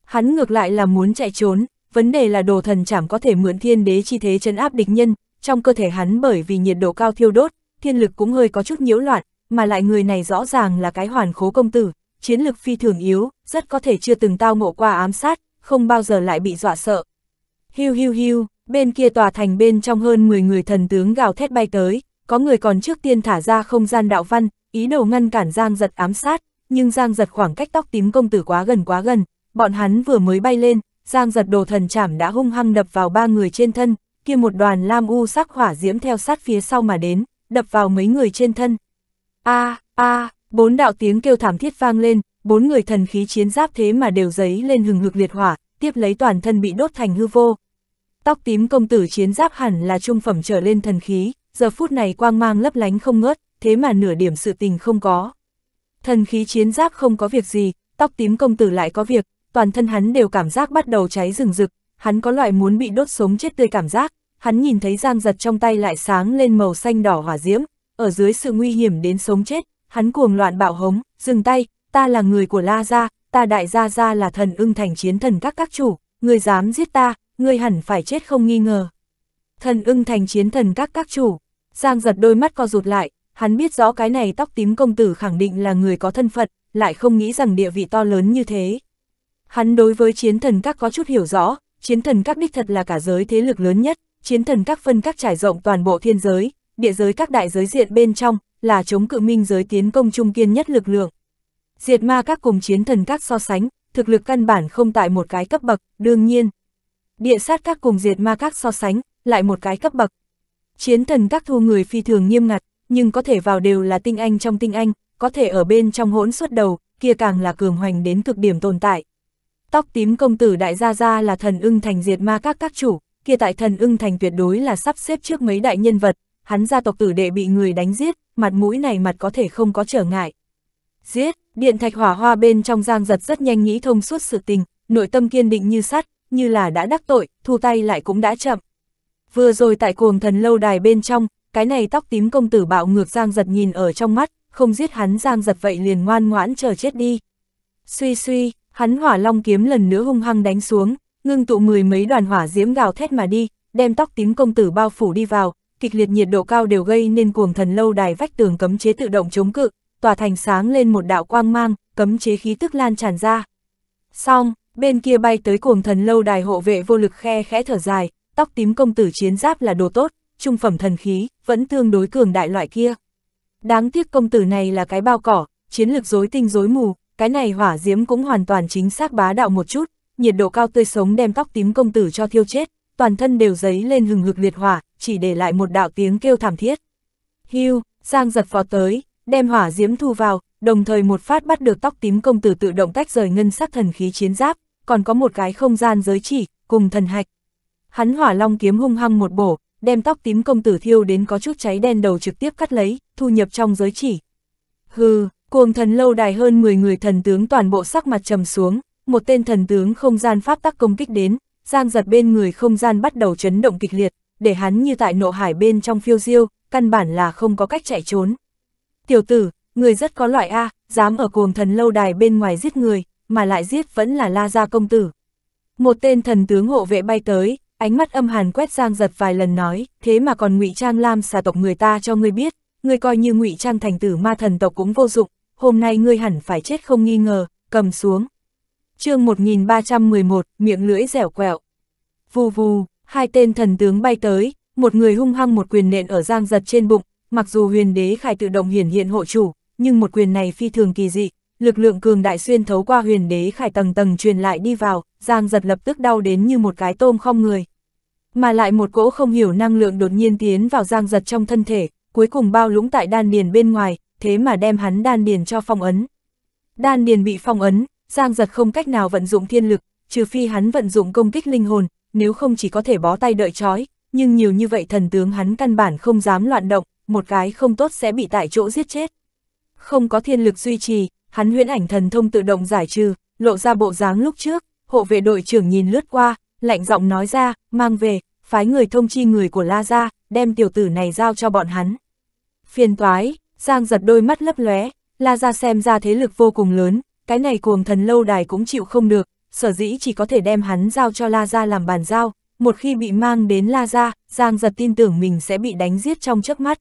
Hắn ngược lại là muốn chạy trốn, vấn đề là Đồ Thần Trảm có thể mượn thiên đế chi thế trấn áp địch nhân, trong cơ thể hắn bởi vì nhiệt độ cao thiêu đốt, thiên lực cũng hơi có chút nhiễu loạn, mà lại người này rõ ràng là cái hoàn khố công tử, chiến lực phi thường yếu, rất có thể chưa từng tao ngộ qua ám sát, không bao giờ lại bị dọa sợ. Hiu hiu hiu, bên kia tòa thành bên trong hơn 10 người thần tướng gào thét bay tới, có người còn trước tiên thả ra không gian đạo văn, ý đồ ngăn cản Giang Dật ám sát, nhưng Giang Dật khoảng cách tóc tím công tử quá gần, bọn hắn vừa mới bay lên, Giang Dật Đồ Thần Trảm đã hung hăng đập vào 3 người trên thân, kia một đoàn lam u sắc hỏa diễm theo sát phía sau mà đến, đập vào mấy người trên thân. A, 4 đạo tiếng kêu thảm thiết vang lên, 4 người thần khí chiến giáp thế mà đều giấy lên hừng hực liệt hỏa, tiếp lấy toàn thân bị đốt thành hư vô. Tóc tím công tử chiến giáp hẳn là trung phẩm trở lên thần khí, giờ phút này quang mang lấp lánh không ngớt, thế mà nửa điểm sự tình không có. Thần khí chiến giáp không có việc gì, tóc tím công tử lại có việc, toàn thân hắn đều cảm giác bắt đầu cháy rừng rực, hắn có loại muốn bị đốt sống chết tươi cảm giác, hắn nhìn thấy Giang Dật trong tay lại sáng lên màu xanh đỏ hỏa diễm, ở dưới sự nguy hiểm đến sống chết, hắn cuồng loạn bạo hống, dừng tay, ta là người của La gia, ta đại gia gia là Thần Ưng Thành Chiến Thần các chủ, ngươi dám giết ta, ngươi hẳn phải chết không nghi ngờ. Thần Ưng Thành Chiến Thần các chủ, Giang Dật đôi mắt co rụt lại, hắn biết rõ cái này tóc tím công tử khẳng định là người có thân phận, lại không nghĩ rằng địa vị to lớn như thế. Hắn đối với Chiến Thần các có chút hiểu rõ, Chiến Thần các đích thật là cả giới thế lực lớn nhất, Chiến Thần các phân các trải rộng toàn bộ thiên giới, địa giới các đại giới diện bên trong, là chống cự minh giới tiến công trung kiên nhất lực lượng. Diệt Ma các cùng Chiến Thần các so sánh, thực lực căn bản không tại một cái cấp bậc, đương nhiên. Địa Sát các cùng Diệt Ma các so sánh, lại một cái cấp bậc. Chiến Thần các thu người phi thường nghiêm ngặt, nhưng có thể vào đều là tinh anh trong tinh anh, có thể ở bên trong hỗn suốt đầu, kia càng là cường hoành đến cực điểm tồn tại. Tóc tím công tử đại gia gia là Thần Ưng Thành Diệt Ma các chủ, kia tại Thần Ưng Thành tuyệt đối là sắp xếp trước mấy đại nhân vật, hắn gia tộc tử đệ bị người đánh giết, mặt mũi này mặt có thể không có trở ngại. Giết, điện thạch hỏa hoa bên trong Giang Dật rất nhanh nghĩ thông suốt sự tình, nội tâm kiên định như sắt, như là đã đắc tội, thu tay lại cũng đã chậm. Vừa rồi tại Cuồng Thần lâu đài bên trong, cái này tóc tím công tử bạo ngược Giang Dật nhìn ở trong mắt, không giết hắn Giang Dật vậy liền ngoan ngoãn chờ chết đi. Suy suy, hắn hỏa long kiếm lần nữa hung hăng đánh xuống, ngưng tụ mười mấy đoàn hỏa diễm gào thét mà đi, đem tóc tím công tử bao phủ đi vào, kịch liệt nhiệt độ cao đều gây nên Cuồng Thần lâu đài vách tường cấm chế tự động chống cự, tỏa thành sáng lên một đạo quang mang, cấm chế khí tức lan tràn ra. Xong, bên kia bay tới Cuồng Thần lâu đài hộ vệ vô lực khe khẽ thở dài, tóc tím công tử chiến giáp là đồ tốt, trung phẩm thần khí, vẫn tương đối cường đại loại kia. Đáng tiếc công tử này là cái bao cỏ, chiến lược rối tinh rối mù, cái này hỏa diễm cũng hoàn toàn chính xác bá đạo một chút, nhiệt độ cao tươi sống đem tóc tím công tử cho thiêu chết, toàn thân đều dấy lên hừng hực liệt hỏa, chỉ để lại một đạo tiếng kêu thảm thiết. Hưu, Giang Dật phó tới, đem hỏa diễm thu vào, đồng thời một phát bắt được tóc tím công tử tự động tách rời ngân sắc thần khí chiến giáp, còn có một cái không gian giới chỉ, cùng thần hạch. Hắn hỏa long kiếm hung hăng một bổ, đem tóc tím công tử thiêu đến có chút cháy đen đầu trực tiếp cắt lấy, thu nhập trong giới chỉ. Hừ, Cuồng Thần lâu đài hơn 10 người thần tướng toàn bộ sắc mặt trầm xuống, một tên thần tướng không gian pháp tắc công kích đến, Giang Dật bên người không gian bắt đầu chấn động kịch liệt, để hắn như tại nộ hải bên trong phiêu diêu, căn bản là không có cách chạy trốn. Tiểu tử, người rất có loại a, dám ở Cuồng Thần lâu đài bên ngoài giết người, mà lại giết vẫn là La gia công tử. Một tên thần tướng hộ vệ bay tới, ánh mắt âm hàn quét Giang Dật vài lần nói, thế mà còn ngụy trang Lam Xà tộc người ta cho ngươi biết, ngươi coi như ngụy trang thành tử ma thần tộc cũng vô dụng, hôm nay ngươi hẳn phải chết không nghi ngờ, cầm xuống. Chương 1311, miệng lưỡi dẻo quẹo. Vù vù, hai tên thần tướng bay tới, một người hung hăng một quyền nện ở Giang Dật trên bụng, mặc dù huyền đế khải tự động hiển hiện hộ chủ, nhưng một quyền này phi thường kỳ dị, lực lượng cường đại xuyên thấu qua huyền đế khải tầng tầng truyền lại đi vào, Giang Dật lập tức đau đến như một cái tôm không người. Mà lại một cỗ không hiểu năng lượng đột nhiên tiến vào Giang Dật trong thân thể, cuối cùng bao lũng tại đan điền bên ngoài, thế mà đem hắn đan điền cho phong ấn. Đan điền bị phong ấn, Giang Dật không cách nào vận dụng thiên lực, trừ phi hắn vận dụng công kích linh hồn, nếu không chỉ có thể bó tay đợi trói, nhưng nhiều như vậy thần tướng hắn căn bản không dám loạn động, một cái không tốt sẽ bị tại chỗ giết chết. Không có thiên lực duy trì, hắn huyễn ảnh thần thông tự động giải trừ, lộ ra bộ dáng lúc trước, hộ vệ đội trưởng nhìn lướt qua, lạnh giọng nói ra, mang về, phái người thông chi người của La gia, đem tiểu tử này giao cho bọn hắn. Phiền toái, Giang Dật đôi mắt lấp lóe, La gia xem ra thế lực vô cùng lớn, cái này Cuồng Thần lâu đài cũng chịu không được, sở dĩ chỉ có thể đem hắn giao cho La gia làm bàn giao, một khi bị mang đến La gia, Giang Dật tin tưởng mình sẽ bị đánh giết trong chớp mắt.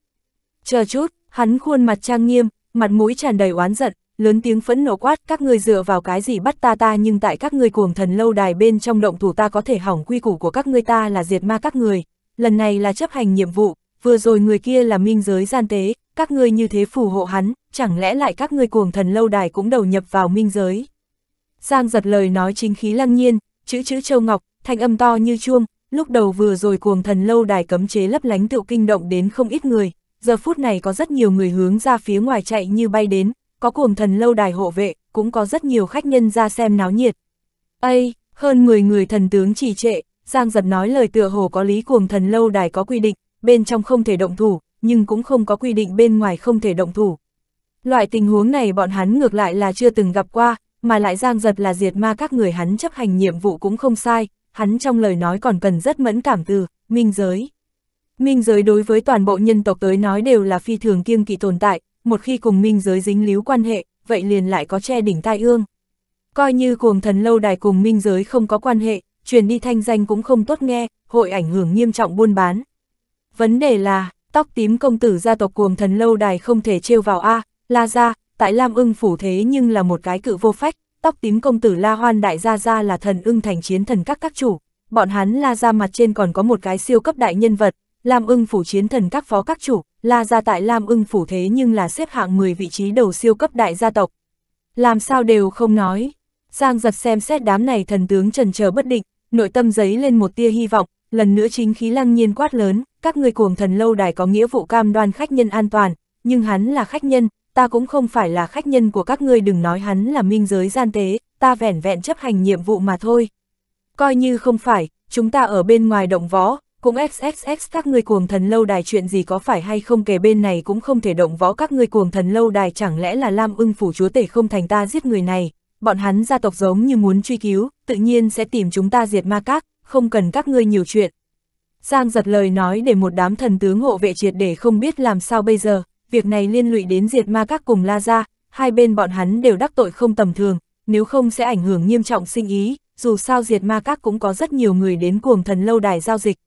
Chờ chút, hắn khuôn mặt trang nghiêm, mặt mũi tràn đầy oán giận, lớn tiếng phẫn nộ quát, các ngươi dựa vào cái gì bắt ta nhưng tại các ngươi Cuồng Thần lâu đài bên trong động thủ, ta có thể hỏng quy củ của các ngươi, ta là diệt ma các người, lần này là chấp hành nhiệm vụ, vừa rồi người kia là minh giới gian tế, các ngươi như thế phù hộ hắn, chẳng lẽ lại các ngươi Cuồng Thần lâu đài cũng đầu nhập vào minh giới. Giang Dật lời nói chính khí lăng nhiên, chữ chữ châu ngọc, thanh âm to như chuông, lúc đầu vừa rồi Cuồng Thần lâu đài cấm chế lấp lánh tựu kinh động đến không ít người, giờ phút này có rất nhiều người hướng ra phía ngoài chạy như bay đến, có Cuồng Thần lâu đài hộ vệ, cũng có rất nhiều khách nhân ra xem náo nhiệt. Ây, hơn 10 người thần tướng trì trệ, Giang Dật nói lời tựa hồ có lý, Cuồng Thần lâu đài có quy định, bên trong không thể động thủ, nhưng cũng không có quy định bên ngoài không thể động thủ. Loại tình huống này bọn hắn ngược lại là chưa từng gặp qua, mà lại Giang Dật là diệt ma các người, hắn chấp hành nhiệm vụ cũng không sai, hắn trong lời nói còn cần rất mẫn cảm từ, minh giới. Minh giới đối với toàn bộ nhân tộc tới nói đều là phi thường kiêng kỵ tồn tại, một khi cùng minh giới dính líu quan hệ, vậy liền lại có che đỉnh tai ương. Coi như Cuồng Thần lâu đài cùng minh giới không có quan hệ, truyền đi thanh danh cũng không tốt nghe, hội ảnh hưởng nghiêm trọng buôn bán. Vấn đề là, tóc tím công tử gia tộc Cuồng Thần lâu đài không thể trêu vào a, La gia, tại Lam Ưng phủ thế nhưng là một cái cự vô phách, tóc tím công tử La Hoan đại gia gia là Thần Ưng thành Chiến Thần Các các chủ, bọn hắn La gia mặt trên còn có một cái siêu cấp đại nhân vật, Lam Ưng phủ Chiến Thần Các phó các chủ, La gia tại Lam Ưng phủ thế nhưng là xếp hạng 10 vị trí đầu siêu cấp đại gia tộc. Làm sao đều không nói. Giang Dật xem xét đám này thần tướng trần chờ bất định, nội tâm giấy lên một tia hy vọng, lần nữa chính khí lăng nhiên quát lớn, các người Cuồng Thần lâu đài có nghĩa vụ cam đoan khách nhân an toàn, nhưng hắn là khách nhân, ta cũng không phải là khách nhân của các ngươi, đừng nói hắn là minh giới gian tế, ta vẻn vẹn chấp hành nhiệm vụ mà thôi. Coi như không phải, chúng ta ở bên ngoài động võ, cũng xxx các ngươi Cuồng Thần lâu đài chuyện gì có phải hay không, kể bên này cũng không thể động võ, các ngươi Cuồng Thần lâu đài chẳng lẽ là Lam Ưng phủ chúa tể không thành, ta giết người này, bọn hắn gia tộc giống như muốn truy cứu, tự nhiên sẽ tìm chúng ta Diệt Ma Các, không cần các ngươi nhiều chuyện. Giang Dật lời nói để một đám thần tướng hộ vệ triệt để không biết làm sao bây giờ, việc này liên lụy đến Diệt Ma Các cùng La Gia, hai bên bọn hắn đều đắc tội không tầm thường, nếu không sẽ ảnh hưởng nghiêm trọng sinh ý, dù sao Diệt Ma Các cũng có rất nhiều người đến Cuồng Thần Lâu Đài giao dịch.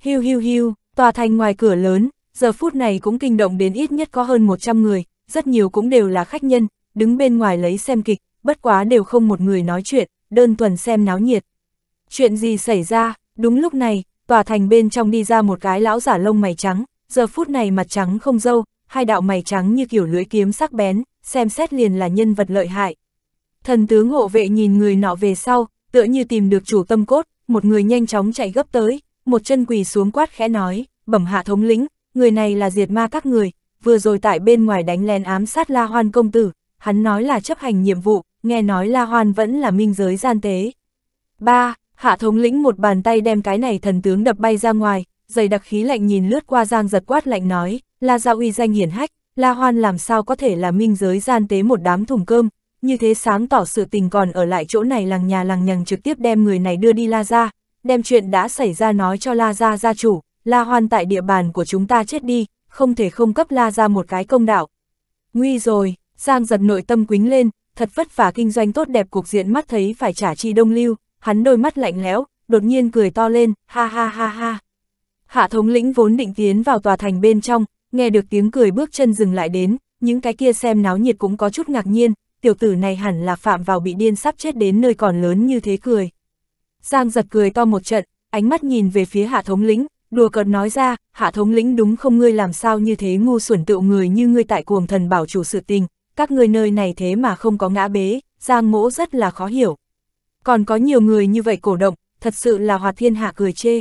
Hiu hiu hiu, tòa thành ngoài cửa lớn, giờ phút này cũng kinh động đến ít nhất có hơn 100 người, rất nhiều cũng đều là khách nhân, đứng bên ngoài lấy xem kịch, bất quá đều không một người nói chuyện, đơn thuần xem náo nhiệt. Chuyện gì xảy ra? Đúng lúc này, tòa thành bên trong đi ra một cái lão giả lông mày trắng, giờ phút này mặt trắng không râu, hai đạo mày trắng như kiểu lưỡi kiếm sắc bén, xem xét liền là nhân vật lợi hại. Thần tướng hộ vệ nhìn người nọ về sau, tựa như tìm được chủ tâm cốt, một người nhanh chóng chạy gấp tới, một chân quỳ xuống quát khẽ nói, bẩm hạ thống lĩnh, người này là Diệt Ma Các người, vừa rồi tại bên ngoài đánh lén ám sát La Hoan công tử, hắn nói là chấp hành nhiệm vụ, nghe nói La Hoan vẫn là minh giới gian tế. Ba, hạ thống lĩnh một bàn tay đem cái này thần tướng đập bay ra ngoài, dày đặc khí lạnh nhìn lướt qua Giang Dật quát lạnh nói, La gia uy danh hiển hách, La Hoan làm sao có thể là minh giới gian tế một đám thùng cơm, như thế sáng tỏ sự tình còn ở lại chỗ này lằng nhà lằng nhằng trực tiếp đem người này đưa đi La gia, đem chuyện đã xảy ra nói cho La gia gia chủ, La Hoan tại địa bàn của chúng ta chết đi, không thể không cấp La gia một cái công đạo. Nguy rồi, Giang Dật nội tâm quính lên, thật vất vả kinh doanh tốt đẹp cục diện mắt thấy phải trả chi đông lưu, hắn đôi mắt lạnh lẽo, đột nhiên cười to lên, ha ha ha ha. Hạ thống lĩnh vốn định tiến vào tòa thành bên trong, nghe được tiếng cười bước chân dừng lại đến, những cái kia xem náo nhiệt cũng có chút ngạc nhiên, tiểu tử này hẳn là phạm vào bị điên sắp chết đến nơi còn lớn như thế cười. Giang Dật cười to một trận, ánh mắt nhìn về phía hạ thống lĩnh, đùa cợt nói ra, hạ thống lĩnh đúng không ngươi làm sao như thế ngu xuẩn tựu người như ngươi tại Cuồng Thần bảo chủ sự tình, các ngươi nơi này thế mà không có ngã bế, Giang mỗ rất là khó hiểu. Còn có nhiều người như vậy cổ động, thật sự là hoạt thiên hạ cười chê.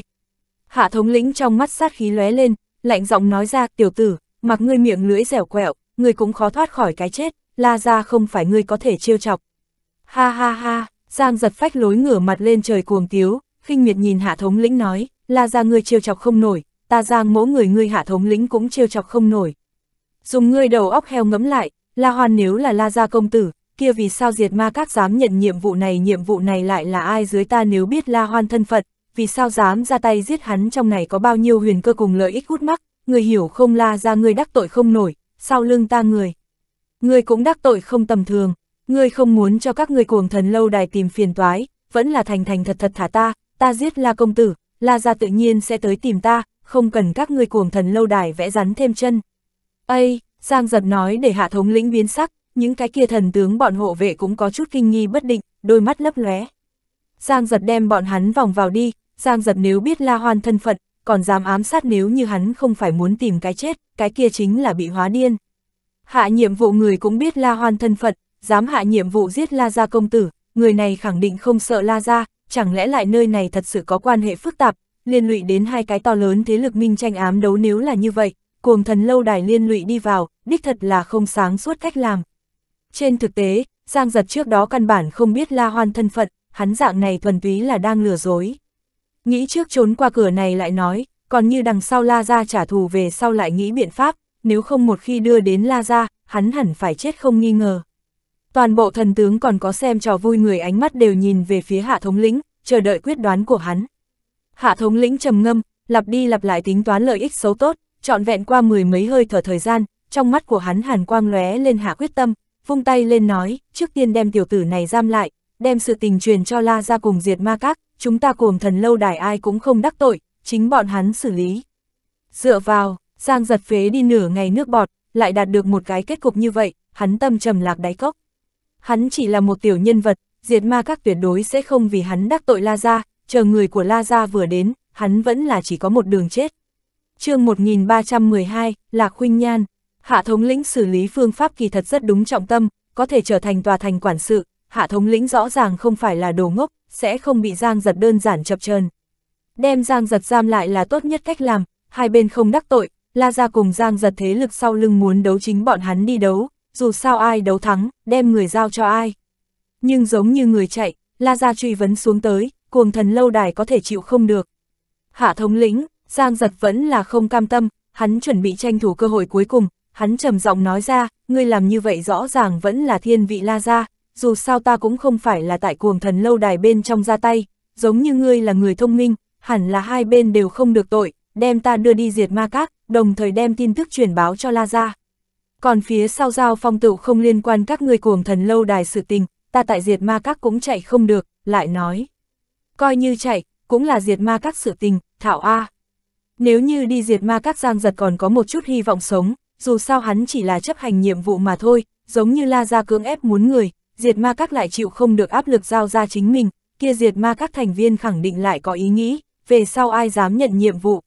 Hạ thống lĩnh trong mắt sát khí lóe lên, lạnh giọng nói ra, tiểu tử, mặc ngươi miệng lưỡi dẻo quẹo, ngươi cũng khó thoát khỏi cái chết, La gia không phải ngươi có thể trêu chọc. Ha ha ha, Giang Dật phách lối ngửa mặt lên trời cuồng tiếu, khinh miệt nhìn hạ thống lĩnh nói, La gia ngươi trêu chọc không nổi, ta Giang mỗ người ngươi hạ thống lĩnh cũng trêu chọc không nổi. Dùng ngươi đầu óc heo ngẫm lại, La Hoan nếu là La gia công tử, kia vì sao Diệt Ma Các dám nhận nhiệm vụ này lại là ai dưới ta nếu biết La Hoan thân phận, vì sao dám ra tay giết hắn trong này có bao nhiêu huyền cơ cùng lợi ích hút mắc, người hiểu không La gia ngươi đắc tội không nổi, sau lưng ta người cũng đắc tội không tầm thường, ngươi không muốn cho các ngươi Cuồng Thần Lâu Đài tìm phiền toái, vẫn là thành thành thật thật thả ta giết La công tử, La gia tự nhiên sẽ tới tìm ta, không cần các ngươi Cuồng Thần Lâu Đài vẽ rắn thêm chân. Ây, Giang Dật nói để hạ thống lĩnh biến sắc. Những cái kia thần tướng bọn hộ vệ cũng có chút kinh nghi bất định, đôi mắt lấp lóe. Giang Dật đem bọn hắn vòng vào đi, Giang Dật nếu biết La Hoan thân phận, còn dám ám sát nếu như hắn không phải muốn tìm cái chết, cái kia chính là bị hóa điên. Hạ nhiệm vụ người cũng biết La Hoan thân phận, dám hạ nhiệm vụ giết La gia công tử, người này khẳng định không sợ La gia, chẳng lẽ lại nơi này thật sự có quan hệ phức tạp, liên lụy đến hai cái to lớn thế lực minh tranh ám đấu nếu là như vậy, Cuồng Thần Lâu Đài liên lụy đi vào, đích thật là không sáng suốt cách làm. Trên thực tế, Giang Dật trước đó căn bản không biết La Hoan thân phận, hắn dạng này thuần túy là đang lừa dối. Nghĩ trước trốn qua cửa này lại nói, còn như đằng sau La gia trả thù về sau lại nghĩ biện pháp, nếu không một khi đưa đến La gia, hắn hẳn phải chết không nghi ngờ. Toàn bộ thần tướng còn có xem trò vui người ánh mắt đều nhìn về phía hạ thống lĩnh, chờ đợi quyết đoán của hắn. Hạ thống lĩnh trầm ngâm, lặp đi lặp lại tính toán lợi ích xấu tốt, trọn vẹn qua mười mấy hơi thở thời gian, trong mắt của hắn hàn quang lóe lên hạ quyết tâm. Vung tay lên nói, trước tiên đem tiểu tử này giam lại, đem sự tình truyền cho La gia cùng Diệt Ma Các, chúng ta Cuồng Thần Lâu Đài ai cũng không đắc tội, chính bọn hắn xử lý. Dựa vào, Giang Dật phế đi nửa ngày nước bọt, lại đạt được một cái kết cục như vậy, hắn tâm trầm lạc đáy cốc. Hắn chỉ là một tiểu nhân vật, Diệt Ma Các tuyệt đối sẽ không vì hắn đắc tội La gia, chờ người của La gia vừa đến, hắn vẫn là chỉ có một đường chết. Chương 1312, Lạc Khuynh Nhan. Hạ thống lĩnh xử lý phương pháp kỳ thật rất đúng trọng tâm, có thể trở thành tòa thành quản sự, hạ thống lĩnh rõ ràng không phải là đồ ngốc, sẽ không bị Giang Dật đơn giản chập chờn. Đem Giang Dật giam lại là tốt nhất cách làm, hai bên không đắc tội, La gia cùng Giang Dật thế lực sau lưng muốn đấu chính bọn hắn đi đấu, dù sao ai đấu thắng, đem người giao cho ai. Nhưng giống như người chạy, La gia truy vấn xuống tới, Cuồng Thần Lâu Đài có thể chịu không được. Hạ thống lĩnh, Giang Dật vẫn là không cam tâm, hắn chuẩn bị tranh thủ cơ hội cuối cùng. Hắn trầm giọng nói ra, ngươi làm như vậy rõ ràng vẫn là thiên vị La gia, dù sao ta cũng không phải là tại Cuồng Thần Lâu Đài bên trong ra tay, giống như ngươi là người thông minh, hẳn là hai bên đều không được tội, đem ta đưa đi Diệt Ma Các, đồng thời đem tin tức truyền báo cho La gia. Còn phía sau Giao Phong tựu không liên quan các ngươi Cuồng Thần Lâu Đài sự tình, ta tại Diệt Ma Các cũng chạy không được, lại nói. Coi như chạy, cũng là Diệt Ma Các sự tình, thảo a. Nếu như đi Diệt Ma Các Giang Dật còn có một chút hy vọng sống, dù sao hắn chỉ là chấp hành nhiệm vụ mà thôi, giống như La gia cưỡng ép muốn người, Diệt Ma Các lại chịu không được áp lực giao ra chính mình, kia Diệt Ma Các thành viên khẳng định lại có ý nghĩ, về sau ai dám nhận nhiệm vụ.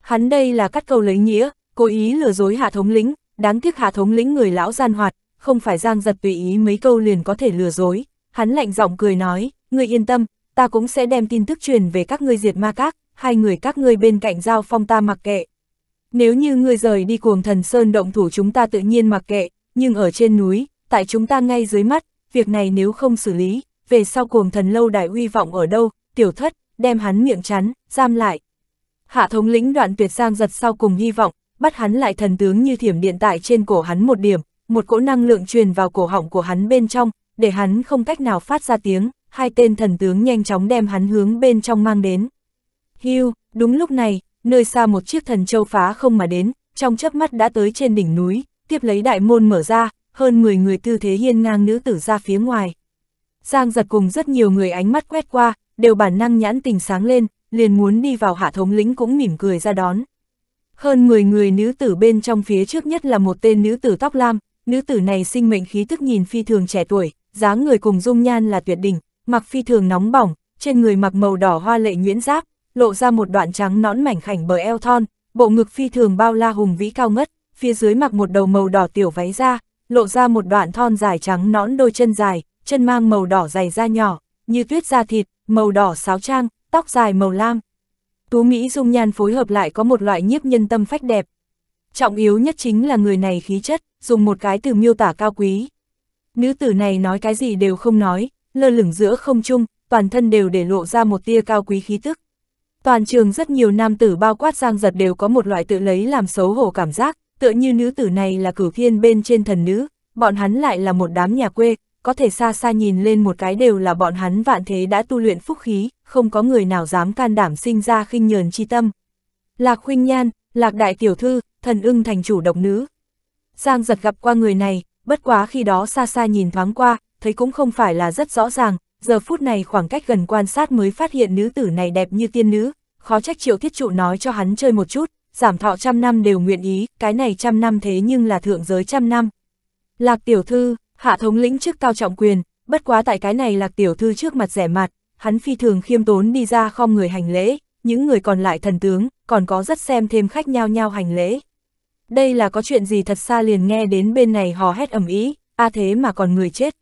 Hắn đây là cắt câu lấy nghĩa, cố ý lừa dối Hà Thống Lĩnh, đáng tiếc Hà Thống Lĩnh người lão gian hoạt, không phải Giang Dật tùy ý mấy câu liền có thể lừa dối. Hắn lạnh giọng cười nói, ngươi yên tâm, ta cũng sẽ đem tin tức truyền về các ngươi Diệt Ma Các, hai người các ngươi bên cạnh Giao Phong ta mặc kệ. Nếu như ngươi rời đi Cuồng Thần Sơn động thủ chúng ta tự nhiên mặc kệ, nhưng ở trên núi, tại chúng ta ngay dưới mắt, việc này nếu không xử lý, về sau Cuồng Thần Lâu Đài uy vọng ở đâu, tiểu thất, đem hắn miệng chắn, giam lại. Hạ Thống Lĩnh đoạn tuyệt Giang Dật sau cùng hy vọng, bắt hắn lại thần tướng như thiểm điện tại trên cổ hắn một điểm, một cỗ năng lượng truyền vào cổ họng của hắn bên trong, để hắn không cách nào phát ra tiếng, hai tên thần tướng nhanh chóng đem hắn hướng bên trong mang đến. Hưu, đúng lúc này, nơi xa một chiếc thần châu phá không mà đến, trong chớp mắt đã tới trên đỉnh núi, tiếp lấy đại môn mở ra, hơn 10 người tư thế hiên ngang nữ tử ra phía ngoài. Giang Dật cùng rất nhiều người ánh mắt quét qua, đều bản năng nhãn tình sáng lên, liền muốn đi vào. Hạ Thống Lĩnh cũng mỉm cười ra đón. Hơn 10 người nữ tử bên trong phía trước nhất là một tên nữ tử tóc lam, nữ tử này sinh mệnh khí tức nhìn phi thường trẻ tuổi, dáng người cùng dung nhan là tuyệt đỉnh, mặc phi thường nóng bỏng, trên người mặc màu đỏ hoa lệ nhuyễn giáp, lộ ra một đoạn trắng nõn mảnh khảnh bờ eo thon, bộ ngực phi thường bao la hùng vĩ cao ngất, phía dưới mặc một đầu màu đỏ tiểu váy da, lộ ra một đoạn thon dài trắng nõn đôi chân dài, chân mang màu đỏ dày da nhỏ, như tuyết da thịt, màu đỏ sáo trang, tóc dài màu lam. Tú mỹ dung nhan phối hợp lại có một loại nhiếp nhân tâm phách đẹp. Trọng yếu nhất chính là người này khí chất, dùng một cái từ miêu tả cao quý. Nữ tử này nói cái gì đều không nói, lơ lửng giữa không trung, toàn thân đều để lộ ra một tia cao quý khí tức. Toàn trường rất nhiều nam tử bao quát Giang Dật đều có một loại tự lấy làm xấu hổ cảm giác, tựa như nữ tử này là cửu thiên bên trên thần nữ, bọn hắn lại là một đám nhà quê, có thể xa xa nhìn lên một cái đều là bọn hắn vạn thế đã tu luyện phúc khí, không có người nào dám can đảm sinh ra khinh nhờn chi tâm. Lạc Khuynh Nhan, Lạc đại tiểu thư, Thần Ưng thành chủ độc nữ. Giang Dật gặp qua người này, bất quá khi đó xa xa nhìn thoáng qua, thấy cũng không phải là rất rõ ràng, giờ phút này khoảng cách gần quan sát mới phát hiện nữ tử này đẹp như tiên nữ, khó trách Triệu Thiết Trụ nói cho hắn chơi một chút, giảm thọ 100 năm đều nguyện ý, cái này 100 năm thế nhưng là thượng giới 100 năm. Lạc tiểu thư, Hạ Thống Lĩnh trước cao trọng quyền, bất quá tại cái này Lạc tiểu thư trước mặt rẻ mặt, hắn phi thường khiêm tốn đi ra khom người hành lễ, những người còn lại thần tướng, còn có rất xem thêm khách nhao nhao hành lễ. Đây là có chuyện gì? Thật xa liền nghe đến bên này hò hét ầm ĩ, a thế mà còn người chết.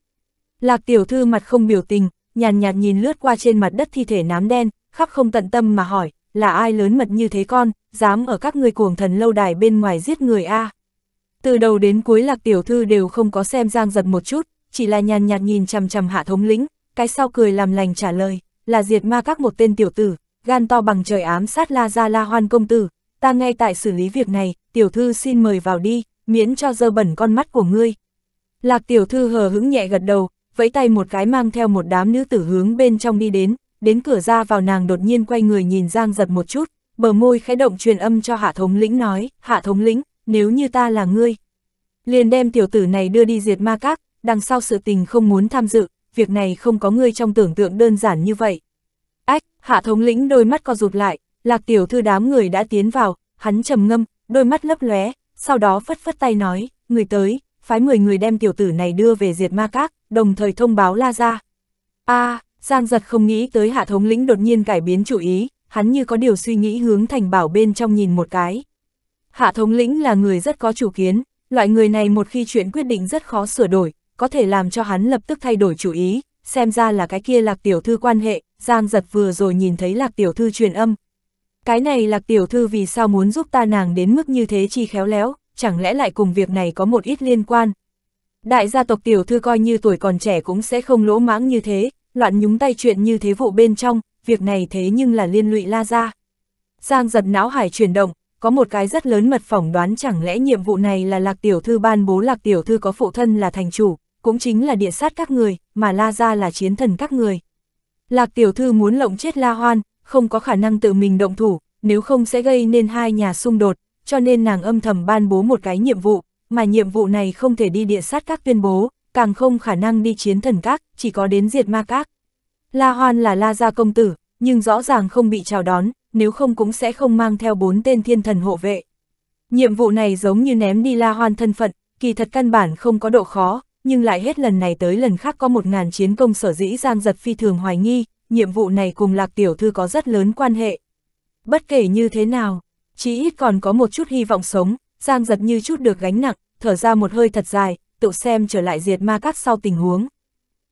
Lạc tiểu thư mặt không biểu tình, nhàn nhạt nhìn lướt qua trên mặt đất thi thể nám đen, khắp không tận tâm mà hỏi, là ai lớn mật như thế con, dám ở các người Cuồng Thần Lâu Đài bên ngoài giết người a? Từ đầu đến cuối Lạc tiểu thư đều không có xem Giang Dật một chút, chỉ là nhàn nhạt nhìn chằm chằm Hạ Thống Lĩnh, cái sau cười làm lành trả lời, là Diệt Ma Các một tên tiểu tử, gan to bằng trời ám sát La gia La Hoan công tử, ta ngay tại xử lý việc này, tiểu thư xin mời vào đi, miễn cho dơ bẩn con mắt của ngươi. Lạc tiểu thư hờ hững nhẹ gật đầu, vẫy tay một cái mang theo một đám nữ tử hướng bên trong đi đến, đến cửa ra vào nàng đột nhiên quay người nhìn Giang Dật một chút, bờ môi khẽ động truyền âm cho Hạ Thống Lĩnh nói, Hạ Thống Lĩnh, nếu như ta là ngươi, liền đem tiểu tử này đưa đi Diệt Ma Các, đằng sau sự tình không muốn tham dự, việc này không có ngươi trong tưởng tượng đơn giản như vậy. Ách, Hạ Thống Lĩnh đôi mắt co rụt lại, Lạc tiểu thư đám người đã tiến vào, hắn trầm ngâm, đôi mắt lấp lóe, sau đó phất phất tay nói, người tới, phái 10 người đem tiểu tử này đưa về Diệt Ma Các, đồng thời thông báo La gia. Giang Dật không nghĩ tới Hạ Thống Lĩnh đột nhiên cải biến chủ ý, hắn như có điều suy nghĩ hướng thành bảo bên trong nhìn một cái. Hạ Thống Lĩnh là người rất có chủ kiến, loại người này một khi chuyện quyết định rất khó sửa đổi, có thể làm cho hắn lập tức thay đổi chủ ý, xem ra là cái kia Lạc tiểu thư quan hệ, Giang Dật vừa rồi nhìn thấy Lạc tiểu thư truyền âm. Cái này Lạc tiểu thư vì sao muốn giúp ta, nàng đến mức như thế chi khéo léo, chẳng lẽ lại cùng việc này có một ít liên quan. Đại gia tộc tiểu thư coi như tuổi còn trẻ cũng sẽ không lỗ mãng như thế, loạn nhúng tay chuyện như thế vụ bên trong, việc này thế nhưng là liên lụy La gia. Giang Dật não hải chuyển động, có một cái rất lớn mật phỏng đoán, chẳng lẽ nhiệm vụ này là Lạc tiểu thư ban bố, Lạc tiểu thư có phụ thân là thành chủ, cũng chính là địa sát các người, mà La Gia là chiến thần các người. Lạc tiểu thư muốn lộng chết La Hoan, không có khả năng tự mình động thủ, nếu không sẽ gây nên hai nhà xung đột, cho nên nàng âm thầm ban bố một cái nhiệm vụ, mà nhiệm vụ này không thể đi địa sát các tuyên bố, càng không khả năng đi chiến thần các, chỉ có đến diệt ma các. La Hoan là La Gia công tử, nhưng rõ ràng không bị chào đón, nếu không cũng sẽ không mang theo 4 tên thiên thần hộ vệ. Nhiệm vụ này giống như ném đi La Hoan thân phận, kỳ thật căn bản không có độ khó, nhưng lại hết lần này tới lần khác có 1000 chiến công, sở dĩ Giang Dật phi thường hoài nghi, nhiệm vụ này cùng Lạc tiểu thư có rất lớn quan hệ. Bất kể như thế nào, chí ít còn có một chút hy vọng sống, Giang Dật như chút được gánh nặng, thở ra một hơi thật dài, tự xem trở lại diệt ma các sau tình huống.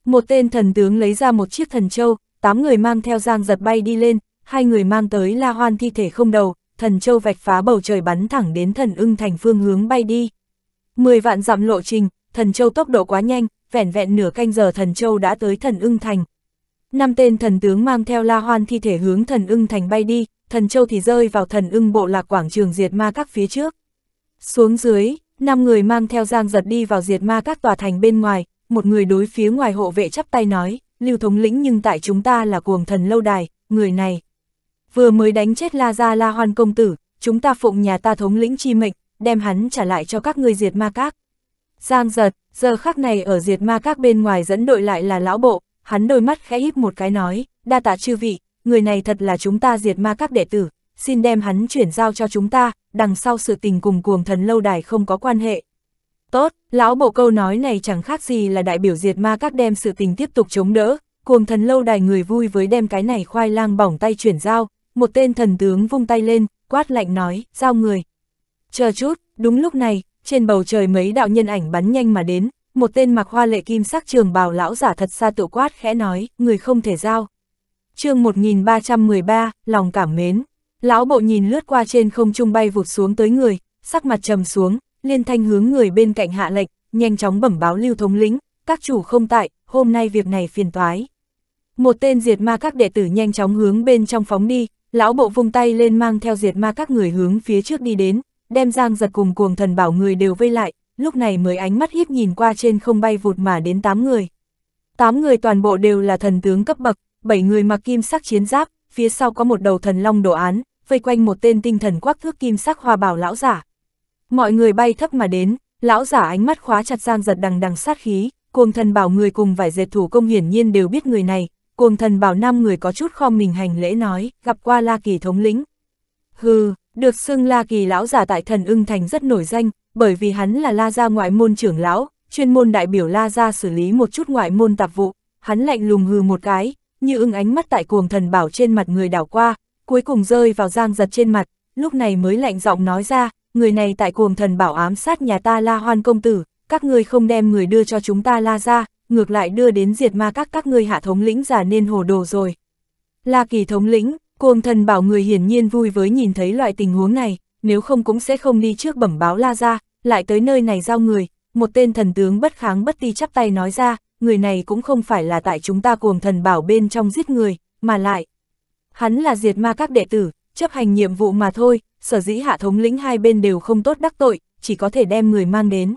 Một tên thần tướng lấy ra một chiếc thần châu, 8 người mang theo Giang Dật bay đi lên, 2 người mang tới La Hoan thi thể không đầu, thần châu vạch phá bầu trời bắn thẳng đến Thần Ưng Thành phương hướng bay đi. 10 vạn dặm lộ trình, thần châu tốc độ quá nhanh, vẻn vẹn nửa canh giờ thần châu đã tới Thần Ưng Thành. 5 tên thần tướng mang theo La Hoan thi thể hướng Thần Ưng Thành bay đi, thần châu thì rơi vào Thần Ưng bộ lạc quảng trường diệt ma các phía trước. Xuống dưới, 5 người mang theo Giang Dật đi vào diệt ma các tòa thành bên ngoài, một người đối phía ngoài hộ vệ chắp tay nói, Lưu thống lĩnh, nhưng tại chúng ta là Cuồng Thần lâu đài, người này vừa mới đánh chết La Gia La Hoan công tử, chúng ta phụng nhà ta thống lĩnh chi mệnh, đem hắn trả lại cho các ngươi diệt ma các. Giang Dật, giờ khắc này ở diệt ma các bên ngoài dẫn đội lại là lão bộ, hắn đôi mắt khẽ híp một cái nói, đa tạ chư vị, người này thật là chúng ta diệt ma các đệ tử, xin đem hắn chuyển giao cho chúng ta, đằng sau sự tình cùng Cuồng Thần lâu đài không có quan hệ. Tốt, lão bộ câu nói này chẳng khác gì là đại biểu diệt ma các đem sự tình tiếp tục chống đỡ, Cuồng Thần lâu đài người vui với đem cái này khoai lang bỏng tay chuyển giao. Một tên thần tướng vung tay lên, quát lạnh nói, giao người. Chờ chút, đúng lúc này, trên bầu trời mấy đạo nhân ảnh bắn nhanh mà đến, một tên mặc hoa lệ kim sắc trường bào lão giả thật xa tự quát khẽ nói, người không thể giao. Chương 1313, lòng cảm mến. Lão bộ nhìn lướt qua trên không trung bay vụt xuống tới người, sắc mặt trầm xuống, liên thanh hướng người bên cạnh hạ lệnh, nhanh chóng bẩm báo Lưu thống lĩnh, các chủ không tại, hôm nay việc này phiền toái. Một tên diệt ma các đệ tử nhanh chóng hướng bên trong phóng đi. Lão bộ vung tay lên mang theo diệt ma các người hướng phía trước đi đến, đem Giang Dật cùng Cuồng Thần bảo người đều vây lại, lúc này mới ánh mắt híp nhìn qua trên không bay vụt mà đến 8 người. 8 người toàn bộ đều là thần tướng cấp bậc, 7 người mặc kim sắc chiến giáp, phía sau có một đầu thần long đồ án, vây quanh một tên tinh thần quắc thước kim sắc hoa bảo lão giả. Mọi người bay thấp mà đến, lão giả ánh mắt khóa chặt Giang Dật đằng đằng sát khí, Cuồng Thần bảo người cùng vải dệt thủ công hiển nhiên đều biết người này. Cuồng Thần bảo 5 người có chút khom mình hành lễ nói, gặp qua La Kỳ thống lĩnh. Hừ, được xưng La Kỳ lão giả tại Thần Ưng Thành rất nổi danh, bởi vì hắn là La Gia ngoại môn trưởng lão, chuyên môn đại biểu La Gia xử lý một chút ngoại môn tạp vụ. Hắn lạnh lùng hừ một cái, như ưng ánh mắt tại Cuồng Thần bảo trên mặt người đảo qua, cuối cùng rơi vào Giang Dật trên mặt, lúc này mới lạnh giọng nói ra, người này tại Cuồng Thần bảo ám sát nhà ta La Hoan công tử, các ngươi không đem người đưa cho chúng ta La Gia, ngược lại đưa đến diệt ma các ngươi hạ thống lĩnh già nên hồ đồ rồi. La Kỳ thống lĩnh, Cuồng Thần bảo người hiển nhiên vui với nhìn thấy loại tình huống này, nếu không cũng sẽ không đi trước bẩm báo La Gia, lại tới nơi này giao người. Một tên thần tướng bất kháng bất ti chắp tay nói ra, người này cũng không phải là tại chúng ta Cuồng Thần bảo bên trong giết người, mà lại hắn là diệt ma các đệ tử, chấp hành nhiệm vụ mà thôi, sở dĩ hạ thống lĩnh hai bên đều không tốt đắc tội, chỉ có thể đem người mang đến.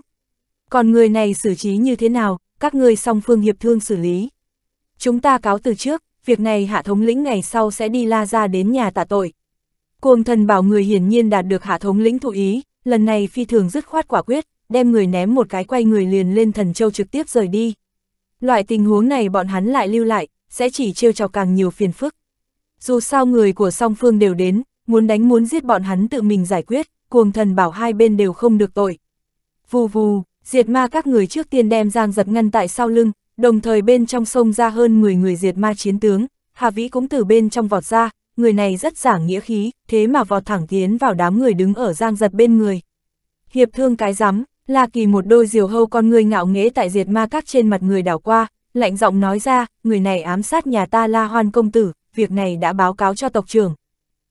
Còn người này xử trí như thế nào, các ngươi song phương hiệp thương xử lý. Chúng ta cáo từ trước, việc này hạ thống lĩnh ngày sau sẽ đi La Gia đến nhà tạ tội. Cuồng Thần bảo người hiển nhiên đạt được hạ thống lĩnh thụ ý, lần này phi thường dứt khoát quả quyết, đem người ném một cái quay người liền lên thần châu trực tiếp rời đi. Loại tình huống này bọn hắn lại lưu lại, sẽ chỉ trêu chọc càng nhiều phiền phức. Dù sao người của song phương đều đến, muốn đánh muốn giết bọn hắn tự mình giải quyết, Cuồng Thần bảo hai bên đều không được tội. Vù vù. Diệt ma các người trước tiên đem Giang Dật ngăn tại sau lưng, đồng thời bên trong sông ra hơn 10 người diệt ma chiến tướng, Hà Vĩ cũng từ bên trong vọt ra, người này rất giảng nghĩa khí, thế mà vọt thẳng tiến vào đám người đứng ở Giang Dật bên người. Hiệp thương cái rắm, La Kỳ một đôi diều hâu con người ngạo nghễ tại diệt ma các trên mặt người đảo qua, lạnh giọng nói ra, người này ám sát nhà ta La Hoan công tử, việc này đã báo cáo cho tộc trưởng.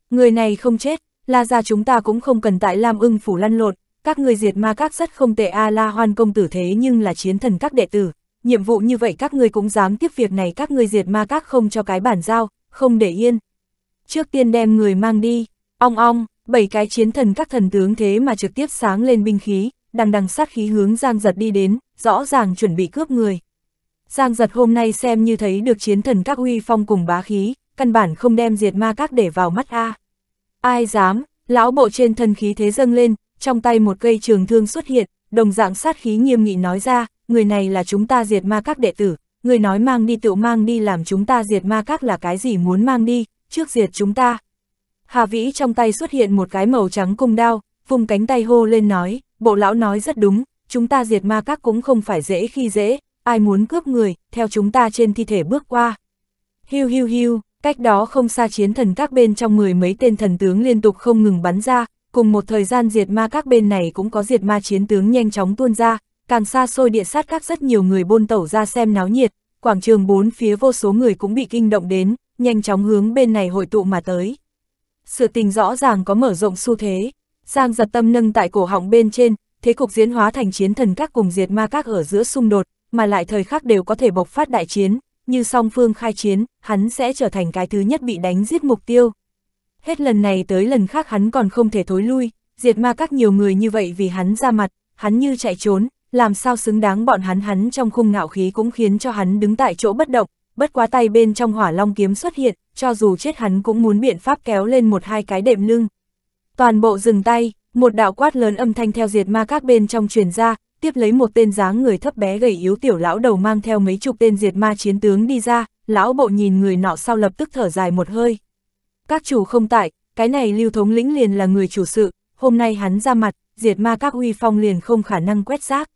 Người này không chết, La Gia chúng ta cũng không cần tại Lam Ưng Phủ lăn lộn. Các người diệt ma các rất không tệ a, La Hoan công tử thế nhưng là chiến thần các đệ tử, nhiệm vụ như vậy các ngươi cũng dám tiếp, việc này các ngươi diệt ma các không cho cái bản giao, không để yên. Trước tiên đem người mang đi. Ong ong, 7 cái chiến thần các thần tướng thế mà trực tiếp sáng lên binh khí, đằng đằng sát khí hướng Giang Dật đi đến, rõ ràng chuẩn bị cướp người. Giang Dật hôm nay xem như thấy được chiến thần các uy phong cùng bá khí, căn bản không đem diệt ma các để vào mắt a. Ai dám, lão bộ trên thân khí thế dâng lên, trong tay một cây trường thương xuất hiện, đồng dạng sát khí nghiêm nghị nói ra, người này là chúng ta diệt ma các đệ tử, người nói mang đi tự mang đi, làm chúng ta diệt ma các là cái gì muốn mang đi, trước diệt chúng ta. Hà Vĩ trong tay xuất hiện một cái màu trắng cung đao, vùng cánh tay hô lên nói, bộ lão nói rất đúng, chúng ta diệt ma các cũng không phải dễ khi dễ, ai muốn cướp người, theo chúng ta trên thi thể bước qua. Hiu hiu hiu, cách đó không xa chiến thần các bên trong mười mấy tên thần tướng liên tục không ngừng bắn ra, cùng một thời gian diệt ma các bên này cũng có diệt ma chiến tướng nhanh chóng tuôn ra, càng xa xôi địa sát các rất nhiều người bôn tẩu ra xem náo nhiệt, quảng trường bốn phía vô số người cũng bị kinh động đến, nhanh chóng hướng bên này hội tụ mà tới. Sự tình rõ ràng có mở rộng xu thế. Giang Dật tâm nâng tại cổ họng bên trên, thế cục diễn hóa thành chiến thần các cùng diệt ma các ở giữa xung đột, mà lại thời khắc đều có thể bộc phát đại chiến, như song phương khai chiến, hắn sẽ trở thành cái thứ nhất bị đánh giết mục tiêu. Hết lần này tới lần khác hắn còn không thể thối lui, diệt ma các nhiều người như vậy vì hắn ra mặt, hắn như chạy trốn, làm sao xứng đáng bọn hắn trong khung ngạo khí cũng khiến cho hắn đứng tại chỗ bất động, bất quá tay bên trong hỏa long kiếm xuất hiện, cho dù chết hắn cũng muốn biện pháp kéo lên một hai cái đệm lưng. Toàn bộ dừng tay, một đạo quát lớn âm thanh theo diệt ma các bên trong truyền ra, tiếp lấy một tên dáng người thấp bé gầy yếu tiểu lão đầu mang theo mấy chục tên diệt ma chiến tướng đi ra, lão bộ nhìn người nọ sau lập tức thở dài một hơi. Các chủ không tại, cái này Lưu thống lĩnh liền là người chủ sự, hôm nay hắn ra mặt, diệt ma các uy phong liền không khả năng quét rác.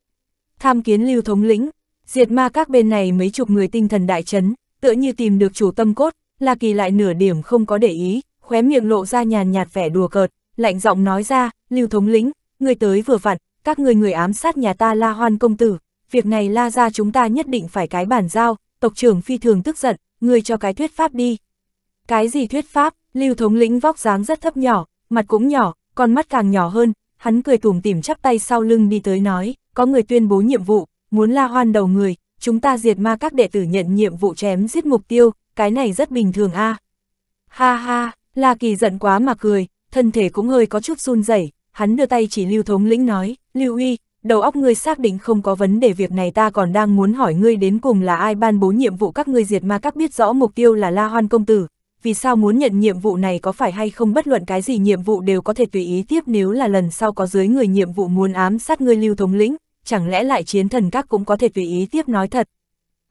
Tham kiến Lưu thống lĩnh, diệt ma các bên này mấy chục người tinh thần đại chấn, tựa như tìm được chủ tâm cốt, La Kỳ lại nửa điểm không có để ý, khóe miệng lộ ra nhàn nhạt vẻ đùa cợt. Lạnh giọng nói ra, Lưu thống lĩnh, người tới vừa vặn, các người ám sát nhà ta La Hoan công tử, việc này La ra chúng ta nhất định phải cái bàn giao, tộc trưởng phi thường tức giận, người cho cái thuyết pháp đi. Cái gì thuyết pháp? Lưu thống lĩnh vóc dáng rất thấp nhỏ, mặt cũng nhỏ, con mắt càng nhỏ hơn, hắn cười tủm tỉm chắp tay sau lưng đi tới nói, có người tuyên bố nhiệm vụ, muốn La Hoan đầu người, chúng ta diệt ma các đệ tử nhận nhiệm vụ chém giết mục tiêu, cái này rất bình thường a. À. Ha ha, La Kỳ giận quá mà cười. Thân thể cũng hơi có chút run rẩy, hắn đưa tay chỉ Lưu thống lĩnh nói, Lưu Uy, đầu óc ngươi xác định không có vấn đề, việc này ta còn đang muốn hỏi ngươi đến cùng là ai ban bố nhiệm vụ các ngươi diệt ma các biết rõ mục tiêu là La Hoan công tử, vì sao muốn nhận nhiệm vụ này, có phải hay không bất luận cái gì nhiệm vụ đều có thể tùy ý tiếp, nếu là lần sau có dưới người nhiệm vụ muốn ám sát ngươi Lưu thống lĩnh, chẳng lẽ lại chiến thần các cũng có thể tùy ý tiếp, nói thật.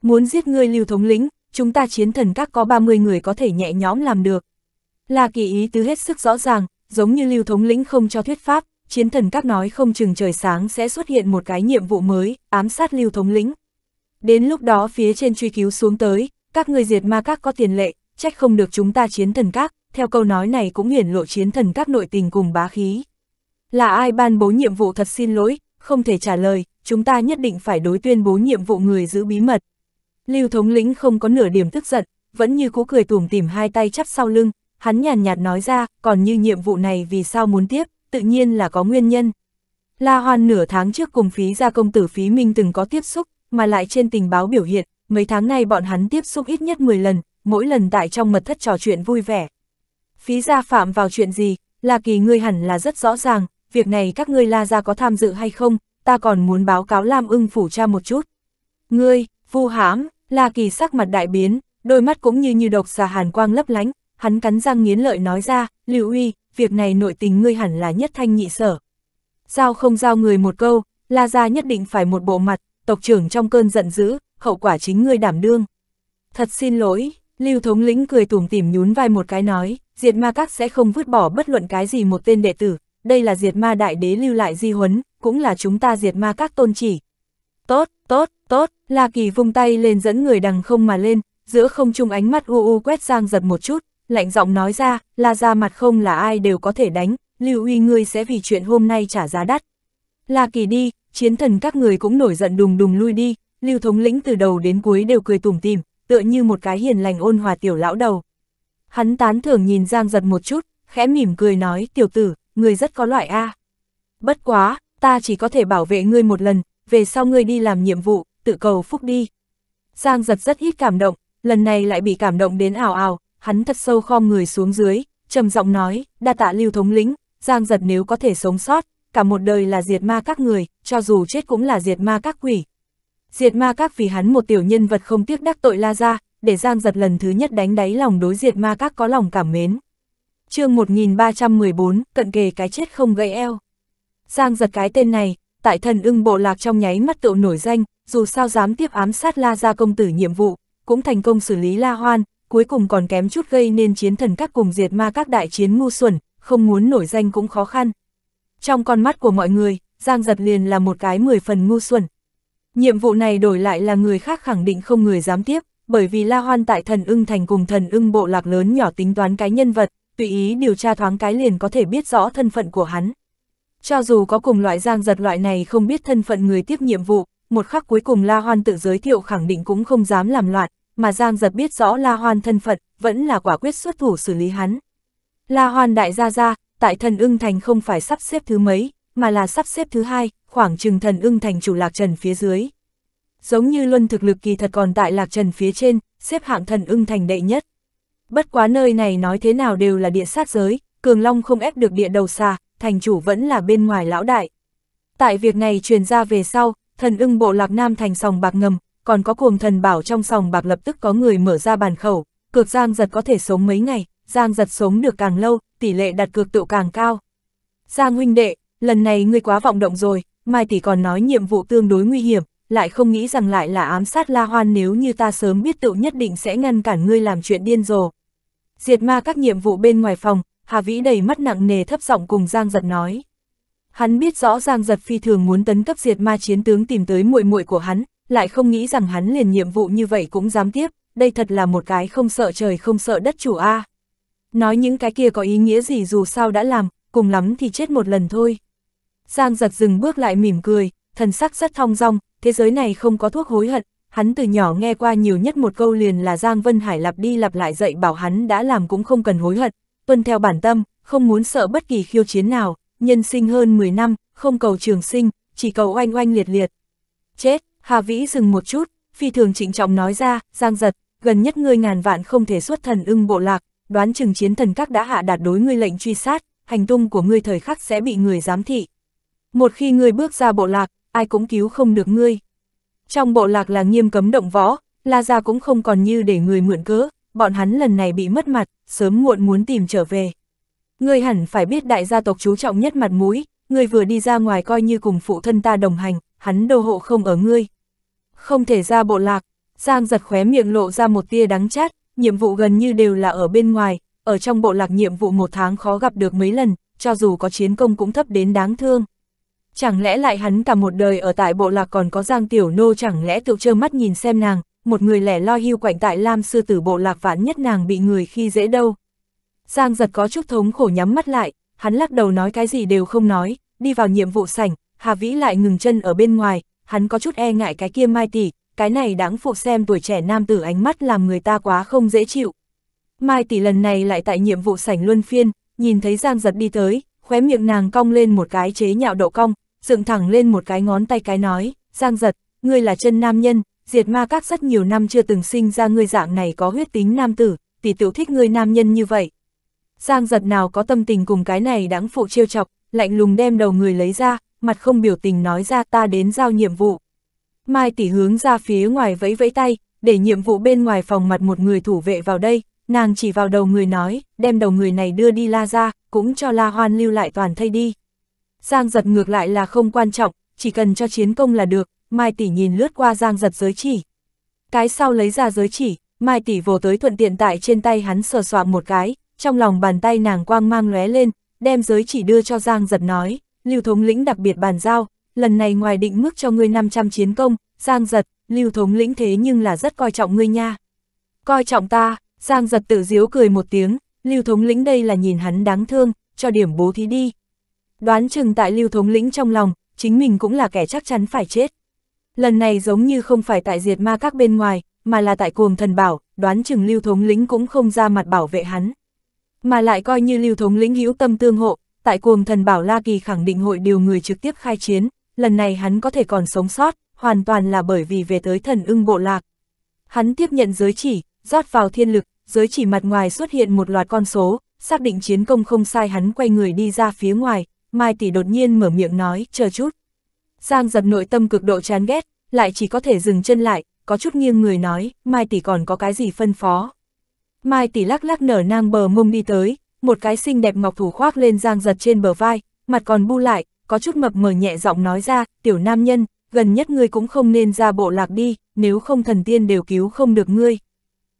Muốn giết ngươi Lưu thống lĩnh, chúng ta chiến thần các có 30 người có thể nhẹ nhõm làm được. La Kỳ ý tứ hết sức rõ ràng. Giống như Lưu thống lĩnh không cho thuyết pháp, chiến thần các nói không chừng trời sáng sẽ xuất hiện một cái nhiệm vụ mới, ám sát Lưu thống lĩnh. Đến lúc đó phía trên truy cứu xuống tới, các người diệt ma các có tiền lệ, trách không được chúng ta chiến thần các, theo câu nói này cũng hiển lộ chiến thần các nội tình cùng bá khí. Là ai ban bố nhiệm vụ thật xin lỗi, không thể trả lời, chúng ta nhất định phải đối tuyên bố nhiệm vụ người giữ bí mật. Lưu thống lĩnh không có nửa điểm tức giận, vẫn như cũ cười tủm tỉm hai tay chắp sau lưng. Hắn nhàn nhạt nói ra, còn như nhiệm vụ này vì sao muốn tiếp, tự nhiên là có nguyên nhân. La Hoan nửa tháng trước cùng Phí gia công tử Phí Minh từng có tiếp xúc, mà lại trên tình báo biểu hiện, mấy tháng nay bọn hắn tiếp xúc ít nhất 10 lần, mỗi lần tại trong mật thất trò chuyện vui vẻ. Phí gia phạm vào chuyện gì, La Kỳ ngươi hẳn là rất rõ ràng, việc này các ngươi La gia có tham dự hay không, ta còn muốn báo cáo Lam Ưng Phủ cha một chút. Ngươi, vu hãm, La Kỳ sắc mặt đại biến, đôi mắt cũng như độc xà hàn quang lấp lánh. Hắn cắn răng nghiến lợi nói ra, Lưu Uy, việc này nội tình ngươi hẳn là nhất thanh nhị sở. Giao không giao người một câu, La gia nhất định phải một bộ mặt, tộc trưởng trong cơn giận dữ, hậu quả chính ngươi đảm đương. Thật xin lỗi, Lưu thống lĩnh cười tủm tỉm nhún vai một cái nói, diệt ma các sẽ không vứt bỏ bất luận cái gì một tên đệ tử, đây là diệt ma đại đế lưu lại di huấn, cũng là chúng ta diệt ma các tôn chỉ. Tốt, tốt, tốt, La Kỳ vung tay lên dẫn người đằng không mà lên, giữa không trung ánh mắt u quét Giang Dật một chút. Lạnh giọng nói ra, La ra mặt không là ai đều có thể đánh, Lưu Uy ngươi sẽ vì chuyện hôm nay trả giá đắt. La Kỳ đi, chiến thần các người cũng nổi giận đùng đùng lui đi, Lưu thống lĩnh từ đầu đến cuối đều cười tủm tỉm, tựa như một cái hiền lành ôn hòa tiểu lão đầu. Hắn tán thưởng nhìn Giang Dật một chút, khẽ mỉm cười nói, tiểu tử, ngươi rất có loại a. Bất quá, ta chỉ có thể bảo vệ ngươi một lần, về sau ngươi đi làm nhiệm vụ, tự cầu phúc đi. Giang Dật rất ít cảm động, lần này lại bị cảm động đến ào ào. Hắn thật sâu khom người xuống dưới, trầm giọng nói, đa tạ Lưu thống lĩnh, Giang Dật nếu có thể sống sót, cả một đời là diệt ma các người, cho dù chết cũng là diệt ma các quỷ. Diệt ma các vì hắn một tiểu nhân vật không tiếc đắc tội La gia, để Giang Dật lần thứ nhất đánh đáy lòng đối diệt ma các có lòng cảm mến. Chương 1314, cận kề cái chết không gãy eo. Giang Dật cái tên này, tại Thần Ưng Bộ Lạc trong nháy mắt tựu nổi danh, dù sao dám tiếp ám sát La gia công tử nhiệm vụ, cũng thành công xử lý La Hoan, cuối cùng còn kém chút gây nên chiến thần các cùng diệt ma các đại chiến ngu xuẩn, không muốn nổi danh cũng khó khăn. Trong con mắt của mọi người, Giang Dật liền là một cái 10 phần ngu xuẩn. Nhiệm vụ này đổi lại là người khác khẳng định không người dám tiếp, bởi vì La Hoan tại Thần Ưng Thành cùng Thần Ưng Bộ Lạc lớn nhỏ tính toán cái nhân vật, tùy ý điều tra thoáng cái liền có thể biết rõ thân phận của hắn. Cho dù có cùng loại Giang Dật loại này không biết thân phận người tiếp nhiệm vụ, một khắc cuối cùng La Hoan tự giới thiệu khẳng định cũng không dám làm loạn, mà Giang Dật biết rõ La Hoan thân phận, vẫn là quả quyết xuất thủ xử lý hắn. La Hoan đại gia gia, tại Thần Ưng Thành không phải sắp xếp thứ mấy, mà là sắp xếp thứ hai, khoảng chừng Thần Ưng Thành chủ Lạc Trần phía dưới. Giống như luân thực lực kỳ thật còn tại Lạc Trần phía trên, xếp hạng Thần Ưng Thành đệ nhất. Bất quá nơi này nói thế nào đều là địa sát giới, Cường Long không ép được địa đầu xà, thành chủ vẫn là bên ngoài lão đại. Tại việc này truyền ra về sau, Thần Ưng Bộ Lạc Nam thành sòng bạc ngầm, còn có Cuồng Thần Bảo trong sòng bạc lập tức có người mở ra bàn khẩu, cược Giang Dật có thể sống mấy ngày, Giang Dật sống được càng lâu, tỷ lệ đặt cược tựu càng cao. Giang huynh đệ, lần này ngươi quá vọng động rồi, Mai tỷ còn nói nhiệm vụ tương đối nguy hiểm, lại không nghĩ rằng lại là ám sát La Hoan, nếu như ta sớm biết tựu nhất định sẽ ngăn cản ngươi làm chuyện điên rồ. Diệt ma các nhiệm vụ bên ngoài phòng, Hà Vĩ đầy mắt nặng nề thấp giọng cùng Giang Dật nói. Hắn biết rõ Giang Dật phi thường muốn tấn cấp diệt ma chiến tướng tìm tới muội muội của hắn, lại không nghĩ rằng hắn liền nhiệm vụ như vậy cũng dám tiếp, đây thật là một cái không sợ trời không sợ đất chủ a. Nói những cái kia có ý nghĩa gì, dù sao đã làm, cùng lắm thì chết một lần thôi. Giang Dật dừng bước lại mỉm cười, thần sắc rất thong dong, thế giới này không có thuốc hối hận, hắn từ nhỏ nghe qua nhiều nhất một câu liền là Giang Vân Hải lặp đi lặp lại dạy bảo hắn đã làm cũng không cần hối hận, tuân theo bản tâm, không muốn sợ bất kỳ khiêu chiến nào, nhân sinh hơn 10 năm, không cầu trường sinh, chỉ cầu oanh oanh liệt liệt. Chết, Hà Vĩ dừng một chút, phi thường trịnh trọng nói ra, Giang Dật, gần nhất ngươi ngàn vạn không thể xuất Thần Ưng Bộ Lạc, đoán chừng chiến thần các đã hạ đạt đối ngươi lệnh truy sát, hành tung của ngươi thời khắc sẽ bị người giám thị. Một khi ngươi bước ra bộ lạc, ai cũng cứu không được ngươi. Trong bộ lạc là nghiêm cấm động võ, La gia cũng không còn như để người mượn cớ, bọn hắn lần này bị mất mặt, sớm muộn muốn tìm trở về. Ngươi hẳn phải biết đại gia tộc chú trọng nhất mặt mũi, ngươi vừa đi ra ngoài coi như cùng phụ thân ta đồng hành, hắn đô hộ không ở ngươi. Không thể ra bộ lạc, Giang Dật khóe miệng lộ ra một tia đắng chát, nhiệm vụ gần như đều là ở bên ngoài, ở trong bộ lạc nhiệm vụ một tháng khó gặp được mấy lần, cho dù có chiến công cũng thấp đến đáng thương. Chẳng lẽ lại hắn cả một đời ở tại bộ lạc, còn có Giang Tiểu Nô chẳng lẽ tự trơ mắt nhìn xem nàng, một người lẻ loi hưu quạnh tại Lam Sư Tử Bộ Lạc, vạn nhất nàng bị người khi dễ đâu. Giang Dật có chút thống khổ nhắm mắt lại, hắn lắc đầu nói cái gì đều không nói, đi vào nhiệm vụ sảnh, Hà Vĩ lại ngừng chân ở bên ngoài, hắn có chút e ngại cái kia Mai tỷ, cái này đáng phụ xem tuổi trẻ nam tử ánh mắt làm người ta quá không dễ chịu. Mai tỷ lần này lại tại nhiệm vụ sảnh luân phiên, nhìn thấy Giang Dật đi tới, khóe miệng nàng cong lên một cái chế nhạo độ cong, dựng thẳng lên một cái ngón tay cái nói, Giang Dật, ngươi là chân nam nhân, diệt ma các rất nhiều năm chưa từng sinh ra ngươi dạng này có huyết tính nam tử, tỷ tiểu thích ngươi nam nhân như vậy. Giang Dật nào có tâm tình cùng cái này đáng phụ trêu chọc, lạnh lùng đem đầu người lấy ra, mặt không biểu tình nói ra, ta đến giao nhiệm vụ. Mai tỷ hướng ra phía ngoài vẫy vẫy tay, để nhiệm vụ bên ngoài phòng mặt một người thủ vệ vào đây, nàng chỉ vào đầu người nói, đem đầu người này đưa đi La gia, cũng cho La Hoan lưu lại toàn thây đi. Giang Dật ngược lại là không quan trọng, chỉ cần cho chiến công là được, Mai tỷ nhìn lướt qua Giang Dật giới chỉ. Cái sau lấy ra giới chỉ, Mai tỷ vồ tới thuận tiện tại trên tay hắn sờ soạng một cái, trong lòng bàn tay nàng quang mang lóe lên, đem giới chỉ đưa cho Giang Dật nói, Lưu Thống Lĩnh đặc biệt bàn giao, lần này ngoài định mức cho ngươi 500 chiến công, Giang Dật, Lưu Thống Lĩnh thế nhưng là rất coi trọng ngươi nha. Coi trọng ta, Giang Dật tự giễu cười một tiếng, Lưu Thống Lĩnh đây là nhìn hắn đáng thương, cho điểm bố thí đi. Đoán chừng tại Lưu Thống Lĩnh trong lòng, chính mình cũng là kẻ chắc chắn phải chết. Lần này giống như không phải tại diệt ma các bên ngoài, mà là tại Cuồng Thần Bảo, đoán chừng Lưu Thống Lĩnh cũng không ra mặt bảo vệ hắn. Mà lại coi như Lưu Thống Lĩnh hữu tâm tương hộ, tại Cuồng Thần Bảo La Kỳ khẳng định hội điều người trực tiếp khai chiến, lần này hắn có thể còn sống sót, hoàn toàn là bởi vì về tới Thần Ưng Bộ Lạc. Hắn tiếp nhận giới chỉ, rót vào thiên lực, giới chỉ mặt ngoài xuất hiện một loạt con số, xác định chiến công không sai hắn quay người đi ra phía ngoài. Mai Tỷ đột nhiên mở miệng nói, chờ chút. Giang Dật nội tâm cực độ chán ghét, lại chỉ có thể dừng chân lại, có chút nghiêng người nói, Mai Tỷ còn có cái gì phân phó. Mai Tỷ lắc lắc nở nang bờ mông đi tới, một cái xinh đẹp ngọc thủ khoác lên Giang Dật trên bờ vai, mặt còn bu lại, có chút mập mờ nhẹ giọng nói ra, tiểu nam nhân, gần nhất ngươi cũng không nên ra bộ lạc đi, nếu không thần tiên đều cứu không được ngươi.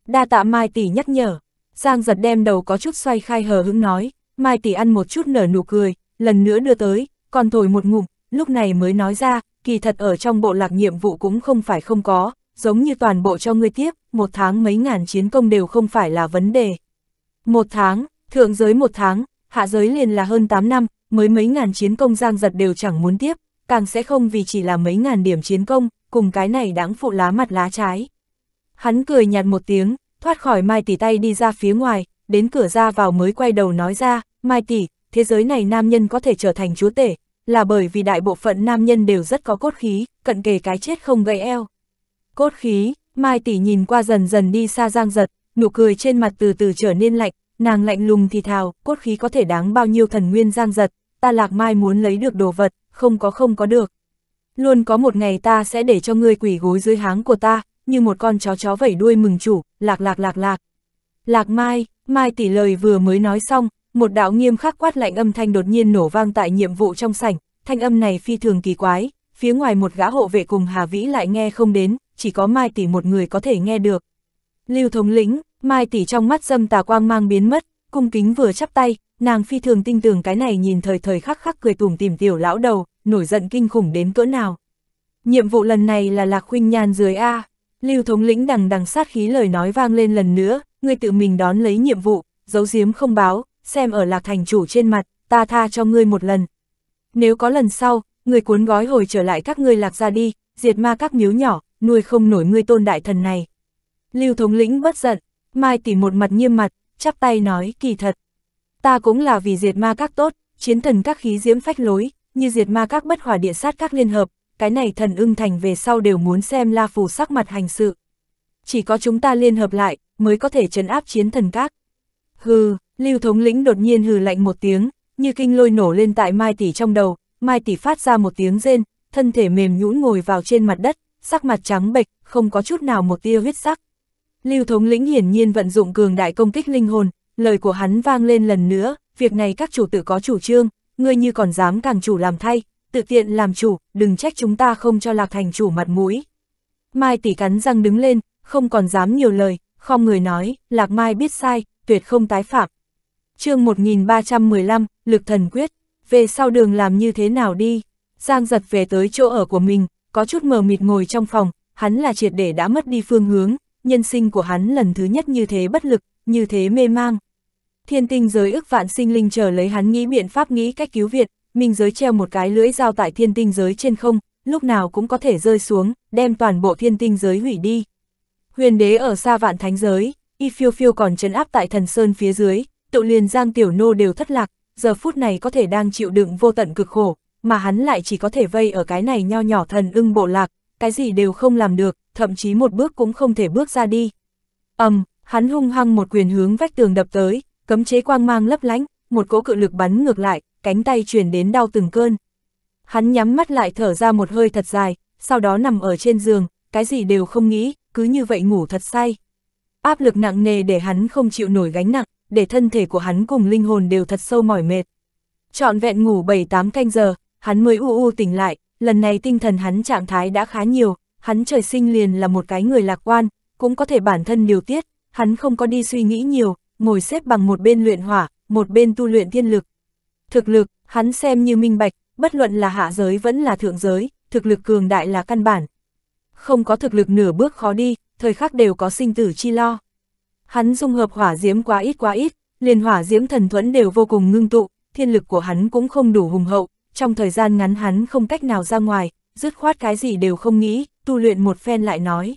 Đa tạ Mai Tỷ nhắc nhở. Giang Dật đem đầu có chút xoay khai hờ hững nói, Mai Tỷ ăn một chút nở nụ cười, lần nữa đưa tới, còn thổi một ngụm, lúc này mới nói ra, kỳ thật ở trong bộ lạc nhiệm vụ cũng không phải không có, giống như toàn bộ cho ngươi tiếp, một tháng mấy ngàn chiến công đều không phải là vấn đề. Một tháng, thượng giới một tháng, hạ giới liền là hơn 8 năm, mới mấy ngàn chiến công Giang Dật đều chẳng muốn tiếp, càng sẽ không vì chỉ là mấy ngàn điểm chiến công, cùng cái này đáng phụ lá mặt lá trái. Hắn cười nhạt một tiếng, thoát khỏi Mai Tỷ tay đi ra phía ngoài, đến cửa ra vào mới quay đầu nói ra, Mai Tỷ, thế giới này nam nhân có thể trở thành chúa tể, là bởi vì đại bộ phận nam nhân đều rất có cốt khí, cận kề cái chết không gãy eo. Cốt khí, Mai Tỷ nhìn qua dần dần đi xa Giang Dật, nụ cười trên mặt từ từ trở nên lạnh, nàng lạnh lùng thì thào, cốt khí có thể đáng bao nhiêu thần nguyên Giang Dật, ta Lạc Mai muốn lấy được đồ vật, không có được. Luôn có một ngày ta sẽ để cho ngươi quỳ gối dưới háng của ta, như một con chó vẩy đuôi mừng chủ, lạc. Lạc Mai, Mai Tỷ lời vừa mới nói xong, một đạo nghiêm khắc quát lạnh âm thanh đột nhiên nổ vang tại nhiệm vụ trong sảnh, thanh âm này phi thường kỳ quái, phía ngoài một gã hộ vệ cùng Hà Vĩ lại nghe không đến, chỉ có Mai Tỷ một người có thể nghe được. Lưu thống lĩnh, Mai Tỷ trong mắt dâm tà quang mang biến mất, cung kính vừa chắp tay, nàng phi thường tin tưởng cái này nhìn thời khắc cười tủm tỉm tiểu lão đầu, nổi giận kinh khủng đến cỡ nào. Nhiệm vụ lần này là Lạc Khuynh Nhan dưới a. Lưu thống lĩnh đằng sát khí lời nói vang lên lần nữa, ngươi tự mình đón lấy nhiệm vụ, giấu giếm không báo, xem ở Lạc thành chủ trên mặt, ta tha cho ngươi một lần. Nếu có lần sau, ngươi cuốn gói hồi trở lại các ngươi Lạc ra đi, diệt ma các miếu nhỏ, nuôi không nổi ngươi tôn đại thần này. Lưu thống lĩnh bất giận, Mai Tỷ một mặt nghiêm mặt, chắp tay nói, kỳ thật. Ta cũng là vì diệt ma các tốt, chiến thần các khí diễm phách lối, như diệt ma các bất hỏa địa sát các liên hợp. Cái này thần ưng thành về sau đều muốn xem La Phù sắc mặt hành sự. Chỉ có chúng ta liên hợp lại, mới có thể trấn áp chiến thần các. Hừ, Lưu thống lĩnh đột nhiên hừ lạnh một tiếng, như kinh lôi nổ lên tại Mai Tỷ trong đầu, Mai Tỷ phát ra một tiếng rên, thân thể mềm nhũn ngồi vào trên mặt đất, sắc mặt trắng bệch, không có chút nào một tia huyết sắc. Lưu thống lĩnh hiển nhiên vận dụng cường đại công kích linh hồn, lời của hắn vang lên lần nữa, việc này các chủ tự có chủ trương, ngươi như còn dám càng chủ làm thay. Tự tiện làm chủ, đừng trách chúng ta không cho Lạc thành chủ mặt mũi. Mai Tỷ cắn răng đứng lên, không còn dám nhiều lời, không người nói, Lạc Mai biết sai, tuyệt không tái phạm. Chương 1315, Lực Thần Quyết, về sau đường làm như thế nào đi. Giang Dật về tới chỗ ở của mình, có chút mờ mịt ngồi trong phòng, hắn là triệt để đã mất đi phương hướng, nhân sinh của hắn lần thứ nhất như thế bất lực, như thế mê mang. Thiên tinh giới ức vạn sinh linh chờ lấy hắn nghĩ biện pháp nghĩ cách cứu viện. Minh giới treo một cái lưỡi dao tại thiên tinh giới trên không, lúc nào cũng có thể rơi xuống, đem toàn bộ thiên tinh giới hủy đi. Huyền đế ở xa vạn thánh giới, y phiêu phiêu còn trấn áp tại thần sơn phía dưới, tự liền Giang Tiểu Nô đều thất lạc, giờ phút này có thể đang chịu đựng vô tận cực khổ, mà hắn lại chỉ có thể vây ở cái này nho nhỏ thần ưng bộ lạc, cái gì đều không làm được, thậm chí một bước cũng không thể bước ra đi. Hắn hung hăng một quyền hướng vách tường đập tới, cấm chế quang mang lấp lánh, một cỗ cự lực bắn ngược lại. Cánh tay truyền đến đau từng cơn. Hắn nhắm mắt lại thở ra một hơi thật dài, sau đó nằm ở trên giường, cái gì đều không nghĩ, cứ như vậy ngủ thật say. Áp lực nặng nề để hắn không chịu nổi gánh nặng, để thân thể của hắn cùng linh hồn đều thật sâu mỏi mệt. Trọn vẹn ngủ 7-8 canh giờ, hắn mới u tỉnh lại, lần này tinh thần hắn trạng thái đã khá nhiều, hắn trời sinh liền là một cái người lạc quan, cũng có thể bản thân điều tiết, hắn không có đi suy nghĩ nhiều, ngồi xếp bằng một bên luyện hỏa, một bên tu luyện thiên lực. Thực lực, hắn xem như minh bạch, bất luận là hạ giới vẫn là thượng giới, thực lực cường đại là căn bản. Không có thực lực nửa bước khó đi, thời khắc đều có sinh tử chi lo. Hắn dung hợp hỏa diễm quá ít, liền hỏa diễm thần thuẫn đều vô cùng ngưng tụ, thiên lực của hắn cũng không đủ hùng hậu, trong thời gian ngắn hắn không cách nào ra ngoài, dứt khoát cái gì đều không nghĩ, tu luyện một phen lại nói.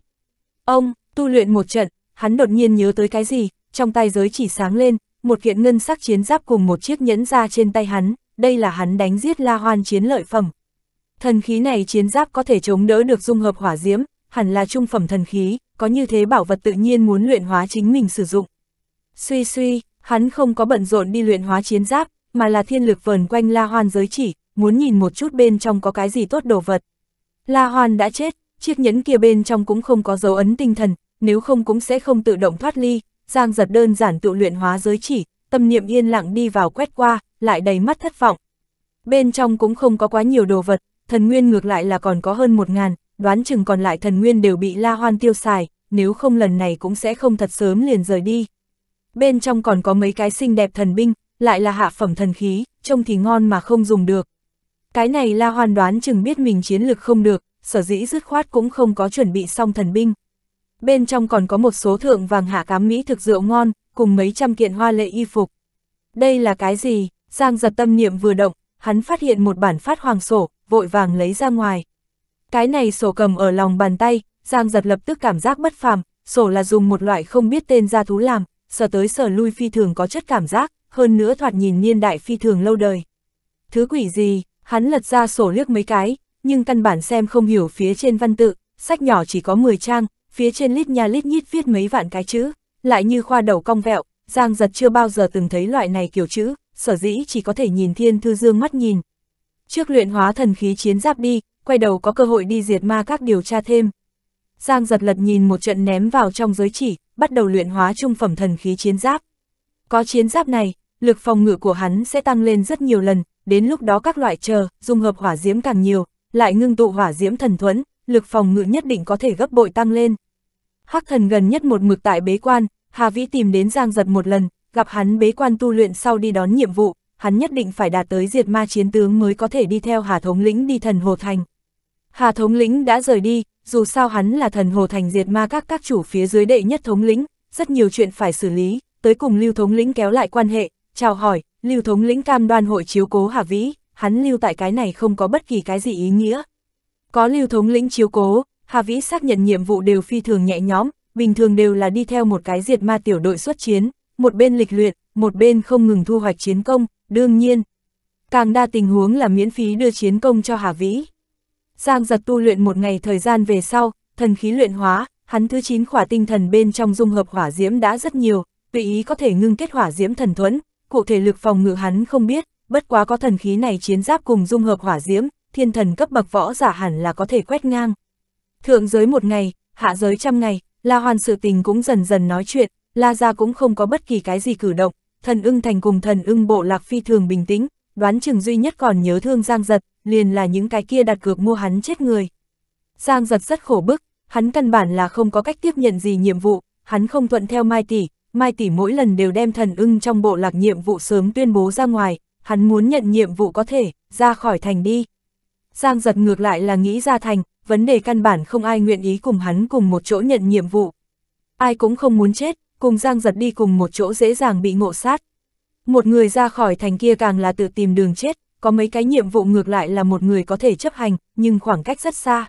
Tu luyện một trận, hắn đột nhiên nhớ tới cái gì, trong tay giới chỉ sáng lên. Một kiện ngân sắc chiến giáp cùng một chiếc nhẫn ra trên tay hắn, đây là hắn đánh giết La Hoan chiến lợi phẩm. Thần khí này chiến giáp có thể chống đỡ được dung hợp hỏa diễm, hẳn là trung phẩm thần khí, có như thế bảo vật tự nhiên muốn luyện hóa chính mình sử dụng. Suy, hắn không có bận rộn đi luyện hóa chiến giáp, mà là thiên lực vờn quanh La Hoan giới chỉ, muốn nhìn một chút bên trong có cái gì tốt đồ vật. La Hoan đã chết, chiếc nhẫn kia bên trong cũng không có dấu ấn tinh thần, nếu không cũng sẽ không tự động thoát ly. Giang Dật đơn giản tự luyện hóa giới chỉ, tâm niệm yên lặng đi vào quét qua, lại đầy mắt thất vọng. Bên trong cũng không có quá nhiều đồ vật, thần nguyên ngược lại là còn có hơn 1000, đoán chừng còn lại thần nguyên đều bị La Hoan tiêu xài, nếu không lần này cũng sẽ không thật sớm liền rời đi. Bên trong còn có mấy cái xinh đẹp thần binh, lại là hạ phẩm thần khí, trông thì ngon mà không dùng được. Cái này La Hoan đoán chừng biết mình chiến lực không được, sở dĩ dứt khoát cũng không có chuẩn bị xong thần binh. Bên trong còn có một số thượng vàng hạ cám mỹ thực rượu ngon, cùng mấy trăm kiện hoa lệ y phục. Đây là cái gì? Giang Dật tâm niệm vừa động, hắn phát hiện một bản phát hoàng sổ, vội vàng lấy ra ngoài. Cái này sổ cầm ở lòng bàn tay, Giang Dật lập tức cảm giác bất phàm, sổ là dùng một loại không biết tên gia thú làm, sờ tới sờ lui phi thường có chất cảm giác, hơn nữa thoạt nhìn niên đại phi thường lâu đời. Thứ quỷ gì? Hắn lật ra sổ liếc mấy cái, nhưng căn bản xem không hiểu phía trên văn tự, sách nhỏ chỉ có 10 trang, phía trên lít nha lít nhít viết mấy vạn cái chữ, lại như khoa đầu cong vẹo, Giang Dật chưa bao giờ từng thấy loại này kiểu chữ, sở dĩ chỉ có thể nhìn thiên thư dương mắt nhìn. Trước luyện hóa thần khí chiến giáp đi, quay đầu có cơ hội đi diệt ma các điều tra thêm. Giang Dật lật nhìn một trận ném vào trong giới chỉ, bắt đầu luyện hóa trung phẩm thần khí chiến giáp. Có chiến giáp này, lực phòng ngự của hắn sẽ tăng lên rất nhiều lần, đến lúc đó các loại chờ, dung hợp hỏa diễm càng nhiều, lại ngưng tụ hỏa diễm thần thuẫn, lực phòng ngự nhất định có thể gấp bội tăng lên. Hắc Thần gần nhất một mực tại bế quan, Hà Vĩ tìm đến Giang Dật một lần, gặp hắn bế quan tu luyện sau đi đón nhiệm vụ, hắn nhất định phải đạt tới diệt ma chiến tướng mới có thể đi theo Hà Thống Lĩnh đi Thần Hồ Thành. Hà Thống Lĩnh đã rời đi, dù sao hắn là Thần Hồ Thành diệt ma các chủ phía dưới đệ nhất Thống Lĩnh, rất nhiều chuyện phải xử lý, tới cùng Lưu Thống Lĩnh kéo lại quan hệ, chào hỏi, Lưu Thống Lĩnh cam đoan hội chiếu cố Hà Vĩ, hắn lưu tại cái này không có bất kỳ cái gì ý nghĩa. Có Lưu Thống Lĩnh chiếu cố, Hà Vĩ xác nhận nhiệm vụ đều phi thường nhẹ nhõm, bình thường đều là đi theo một cái diệt ma tiểu đội xuất chiến, một bên lịch luyện, một bên không ngừng thu hoạch chiến công, đương nhiên. Càng đa tình huống là miễn phí đưa chiến công cho Hà Vĩ. Giang Dật tu luyện một ngày thời gian về sau, thần khí luyện hóa, hắn thứ 9 khỏa tinh thần bên trong dung hợp hỏa diễm đã rất nhiều, tùy ý có thể ngưng kết hỏa diễm thần thuẫn, cụ thể lực phòng ngự hắn không biết, bất quá có thần khí này chiến giáp cùng dung hợp hỏa diễm, thiên thần cấp bậc võ giả hẳn là có thể quét ngang. Thượng giới một ngày, hạ giới trăm ngày, La Hoan sự tình cũng dần dần nói chuyện, La Gia cũng không có bất kỳ cái gì cử động, Thần Ưng Thành cùng Thần Ưng Bộ Lạc phi thường bình tĩnh, đoán chừng duy nhất còn nhớ thương Giang Dật, liền là những cái kia đặt cược mua hắn chết người. Giang Dật rất khổ bức, hắn căn bản là không có cách tiếp nhận gì nhiệm vụ, hắn không thuận theo Mai Tỷ mỗi lần đều đem Thần Ưng trong bộ lạc nhiệm vụ sớm tuyên bố ra ngoài, hắn muốn nhận nhiệm vụ có thể, ra khỏi thành đi. Giang Dật ngược lại là nghĩ ra thành, vấn đề căn bản không ai nguyện ý cùng hắn cùng một chỗ nhận nhiệm vụ. Ai cũng không muốn chết, cùng Giang Dật đi cùng một chỗ dễ dàng bị ngộ sát. Một người ra khỏi thành kia càng là tự tìm đường chết, có mấy cái nhiệm vụ ngược lại là một người có thể chấp hành, nhưng khoảng cách rất xa.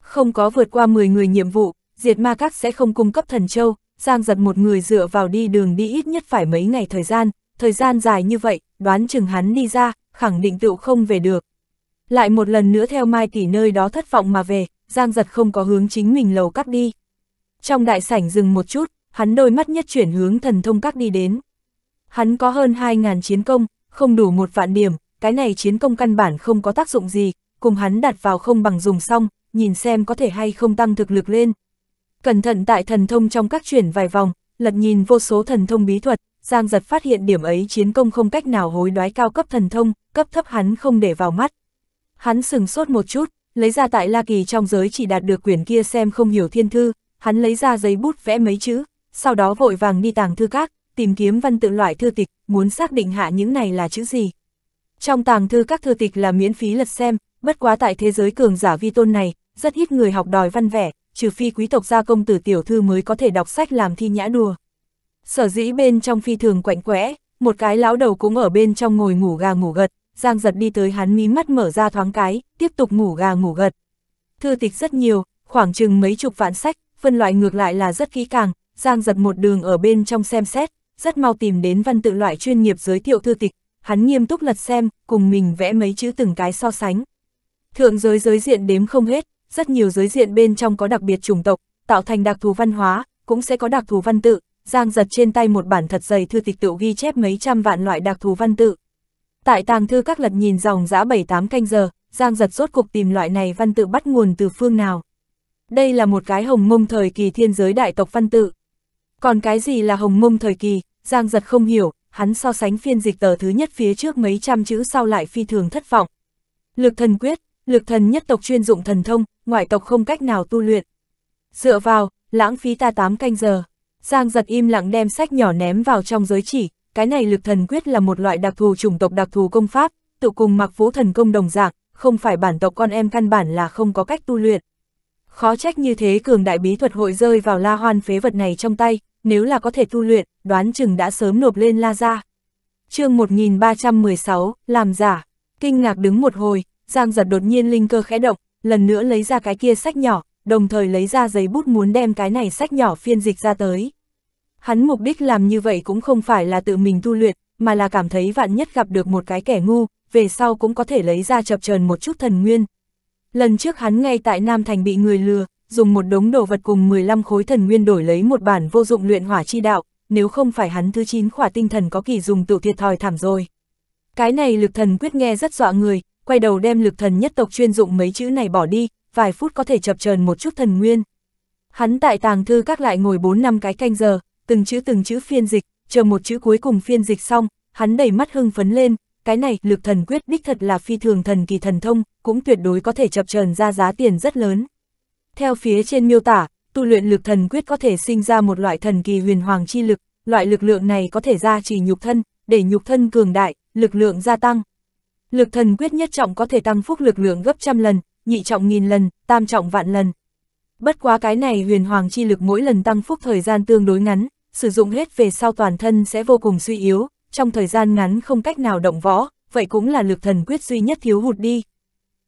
Không có vượt qua 10 người nhiệm vụ, diệt ma các sẽ không cung cấp thần châu, Giang Dật một người dựa vào đi đường đi ít nhất phải mấy ngày thời gian dài như vậy, đoán chừng hắn đi ra, khẳng định tựu không về được. Lại một lần nữa theo Mai Tỷ nơi đó thất vọng mà về, Giang Dật không có hướng chính mình lầu các đi. Trong đại sảnh dừng một chút, hắn đôi mắt nhất chuyển hướng thần thông các đi đến. Hắn có hơn 2000 chiến công, không đủ 1 vạn điểm, cái này chiến công căn bản không có tác dụng gì, cùng hắn đặt vào không bằng dùng xong, nhìn xem có thể hay không tăng thực lực lên. Cẩn thận tại thần thông trong các chuyển vài vòng, lật nhìn vô số thần thông bí thuật, Giang Dật phát hiện điểm ấy chiến công không cách nào hối đoái cao cấp thần thông, cấp thấp hắn không để vào mắt. Hắn sừng sốt một chút, lấy ra tại La Kỳ trong giới chỉ đạt được quyển kia xem không hiểu thiên thư, hắn lấy ra giấy bút vẽ mấy chữ, sau đó vội vàng đi tàng thư các, tìm kiếm văn tự loại thư tịch, muốn xác định hạ những này là chữ gì. Trong tàng thư các thư tịch là miễn phí lật xem, bất quá tại thế giới cường giả vi tôn này, rất ít người học đòi văn vẻ, trừ phi quý tộc gia công tử tiểu thư mới có thể đọc sách làm thi nhã đùa. Sở dĩ bên trong phi thường quạnh quẽ, một cái lão đầu cũng ở bên trong ngồi ngủ gà ngủ gật. Giang Dật đi tới hắn mí mắt mở ra thoáng cái, tiếp tục ngủ gà ngủ gật. Thư tịch rất nhiều, khoảng chừng mấy chục vạn sách, phân loại ngược lại là rất kỹ càng, Giang Dật một đường ở bên trong xem xét, rất mau tìm đến văn tự loại chuyên nghiệp giới thiệu thư tịch, hắn nghiêm túc lật xem, cùng mình vẽ mấy chữ từng cái so sánh. Thượng giới giới diện đếm không hết, rất nhiều giới diện bên trong có đặc biệt chủng tộc, tạo thành đặc thù văn hóa, cũng sẽ có đặc thù văn tự, Giang Dật trên tay một bản thật dày thư tịch tự ghi chép mấy trăm vạn loại đặc thù văn tự. Tại tàng thư các lật nhìn dòng dã 7-8 canh giờ, Giang Dật rốt cục tìm loại này văn tự bắt nguồn từ phương nào. Đây là một cái Hồng Mông thời kỳ thiên giới đại tộc văn tự. Còn cái gì là Hồng Mông thời kỳ, Giang Dật không hiểu, hắn so sánh phiên dịch tờ thứ nhất phía trước mấy trăm chữ sau lại phi thường thất vọng. Lực thần quyết, lực thần nhất tộc chuyên dụng thần thông, ngoại tộc không cách nào tu luyện. Dựa vào, lãng phí ta 8 canh giờ. Giang Dật im lặng đem sách nhỏ ném vào trong giới chỉ, cái này lực thần quyết là một loại đặc thù chủng tộc đặc thù công pháp, tự cùng Mặc Vũ thần công đồng dạng, không phải bản tộc con em căn bản là không có cách tu luyện. Khó trách như thế cường đại bí thuật hội rơi vào La Hoan phế vật này trong tay, nếu là có thể tu luyện, đoán chừng đã sớm nộp lên La gia. Chương 1316, làm giả. Kinh ngạc đứng một hồi, Giang Dật đột nhiên linh cơ khẽ động, lần nữa lấy ra cái kia sách nhỏ, đồng thời lấy ra giấy bút muốn đem cái này sách nhỏ phiên dịch ra tới. Hắn mục đích làm như vậy cũng không phải là tự mình tu luyện, mà là cảm thấy vạn nhất gặp được một cái kẻ ngu, về sau cũng có thể lấy ra chập chờn một chút thần nguyên. Lần trước hắn ngay tại Nam Thành bị người lừa, dùng một đống đồ vật cùng 15 khối thần nguyên đổi lấy một bản vô dụng luyện hỏa chi đạo, nếu không phải hắn thứ 9 khỏa tinh thần có kỳ dùng tự thiệt thòi thảm rồi. Cái này lực thần quyết nghe rất dọa người, quay đầu đem lực thần nhất tộc chuyên dụng mấy chữ này bỏ đi, vài phút có thể chập chờn một chút thần nguyên. Hắn tại tàng thư các lại ngồi 4-5 cái canh giờ, từng chữ phiên dịch, chờ một chữ cuối cùng phiên dịch xong, hắn đầy mắt hưng phấn lên, cái này lực thần quyết đích thật là phi thường thần kỳ thần thông, cũng tuyệt đối có thể chập chờn ra giá tiền rất lớn. Theo phía trên miêu tả, tu luyện lực thần quyết có thể sinh ra một loại thần kỳ huyền hoàng chi lực, loại lực lượng này có thể gia trì nhục thân, để nhục thân cường đại, lực lượng gia tăng. Lực thần quyết nhất trọng có thể tăng phúc lực lượng gấp trăm lần, nhị trọng nghìn lần, tam trọng vạn lần. Bất quá cái này huyền hoàng chi lực mỗi lần tăng phúc thời gian tương đối ngắn, sử dụng hết về sau toàn thân sẽ vô cùng suy yếu, trong thời gian ngắn không cách nào động võ, vậy cũng là lực thần quyết duy nhất thiếu hụt đi.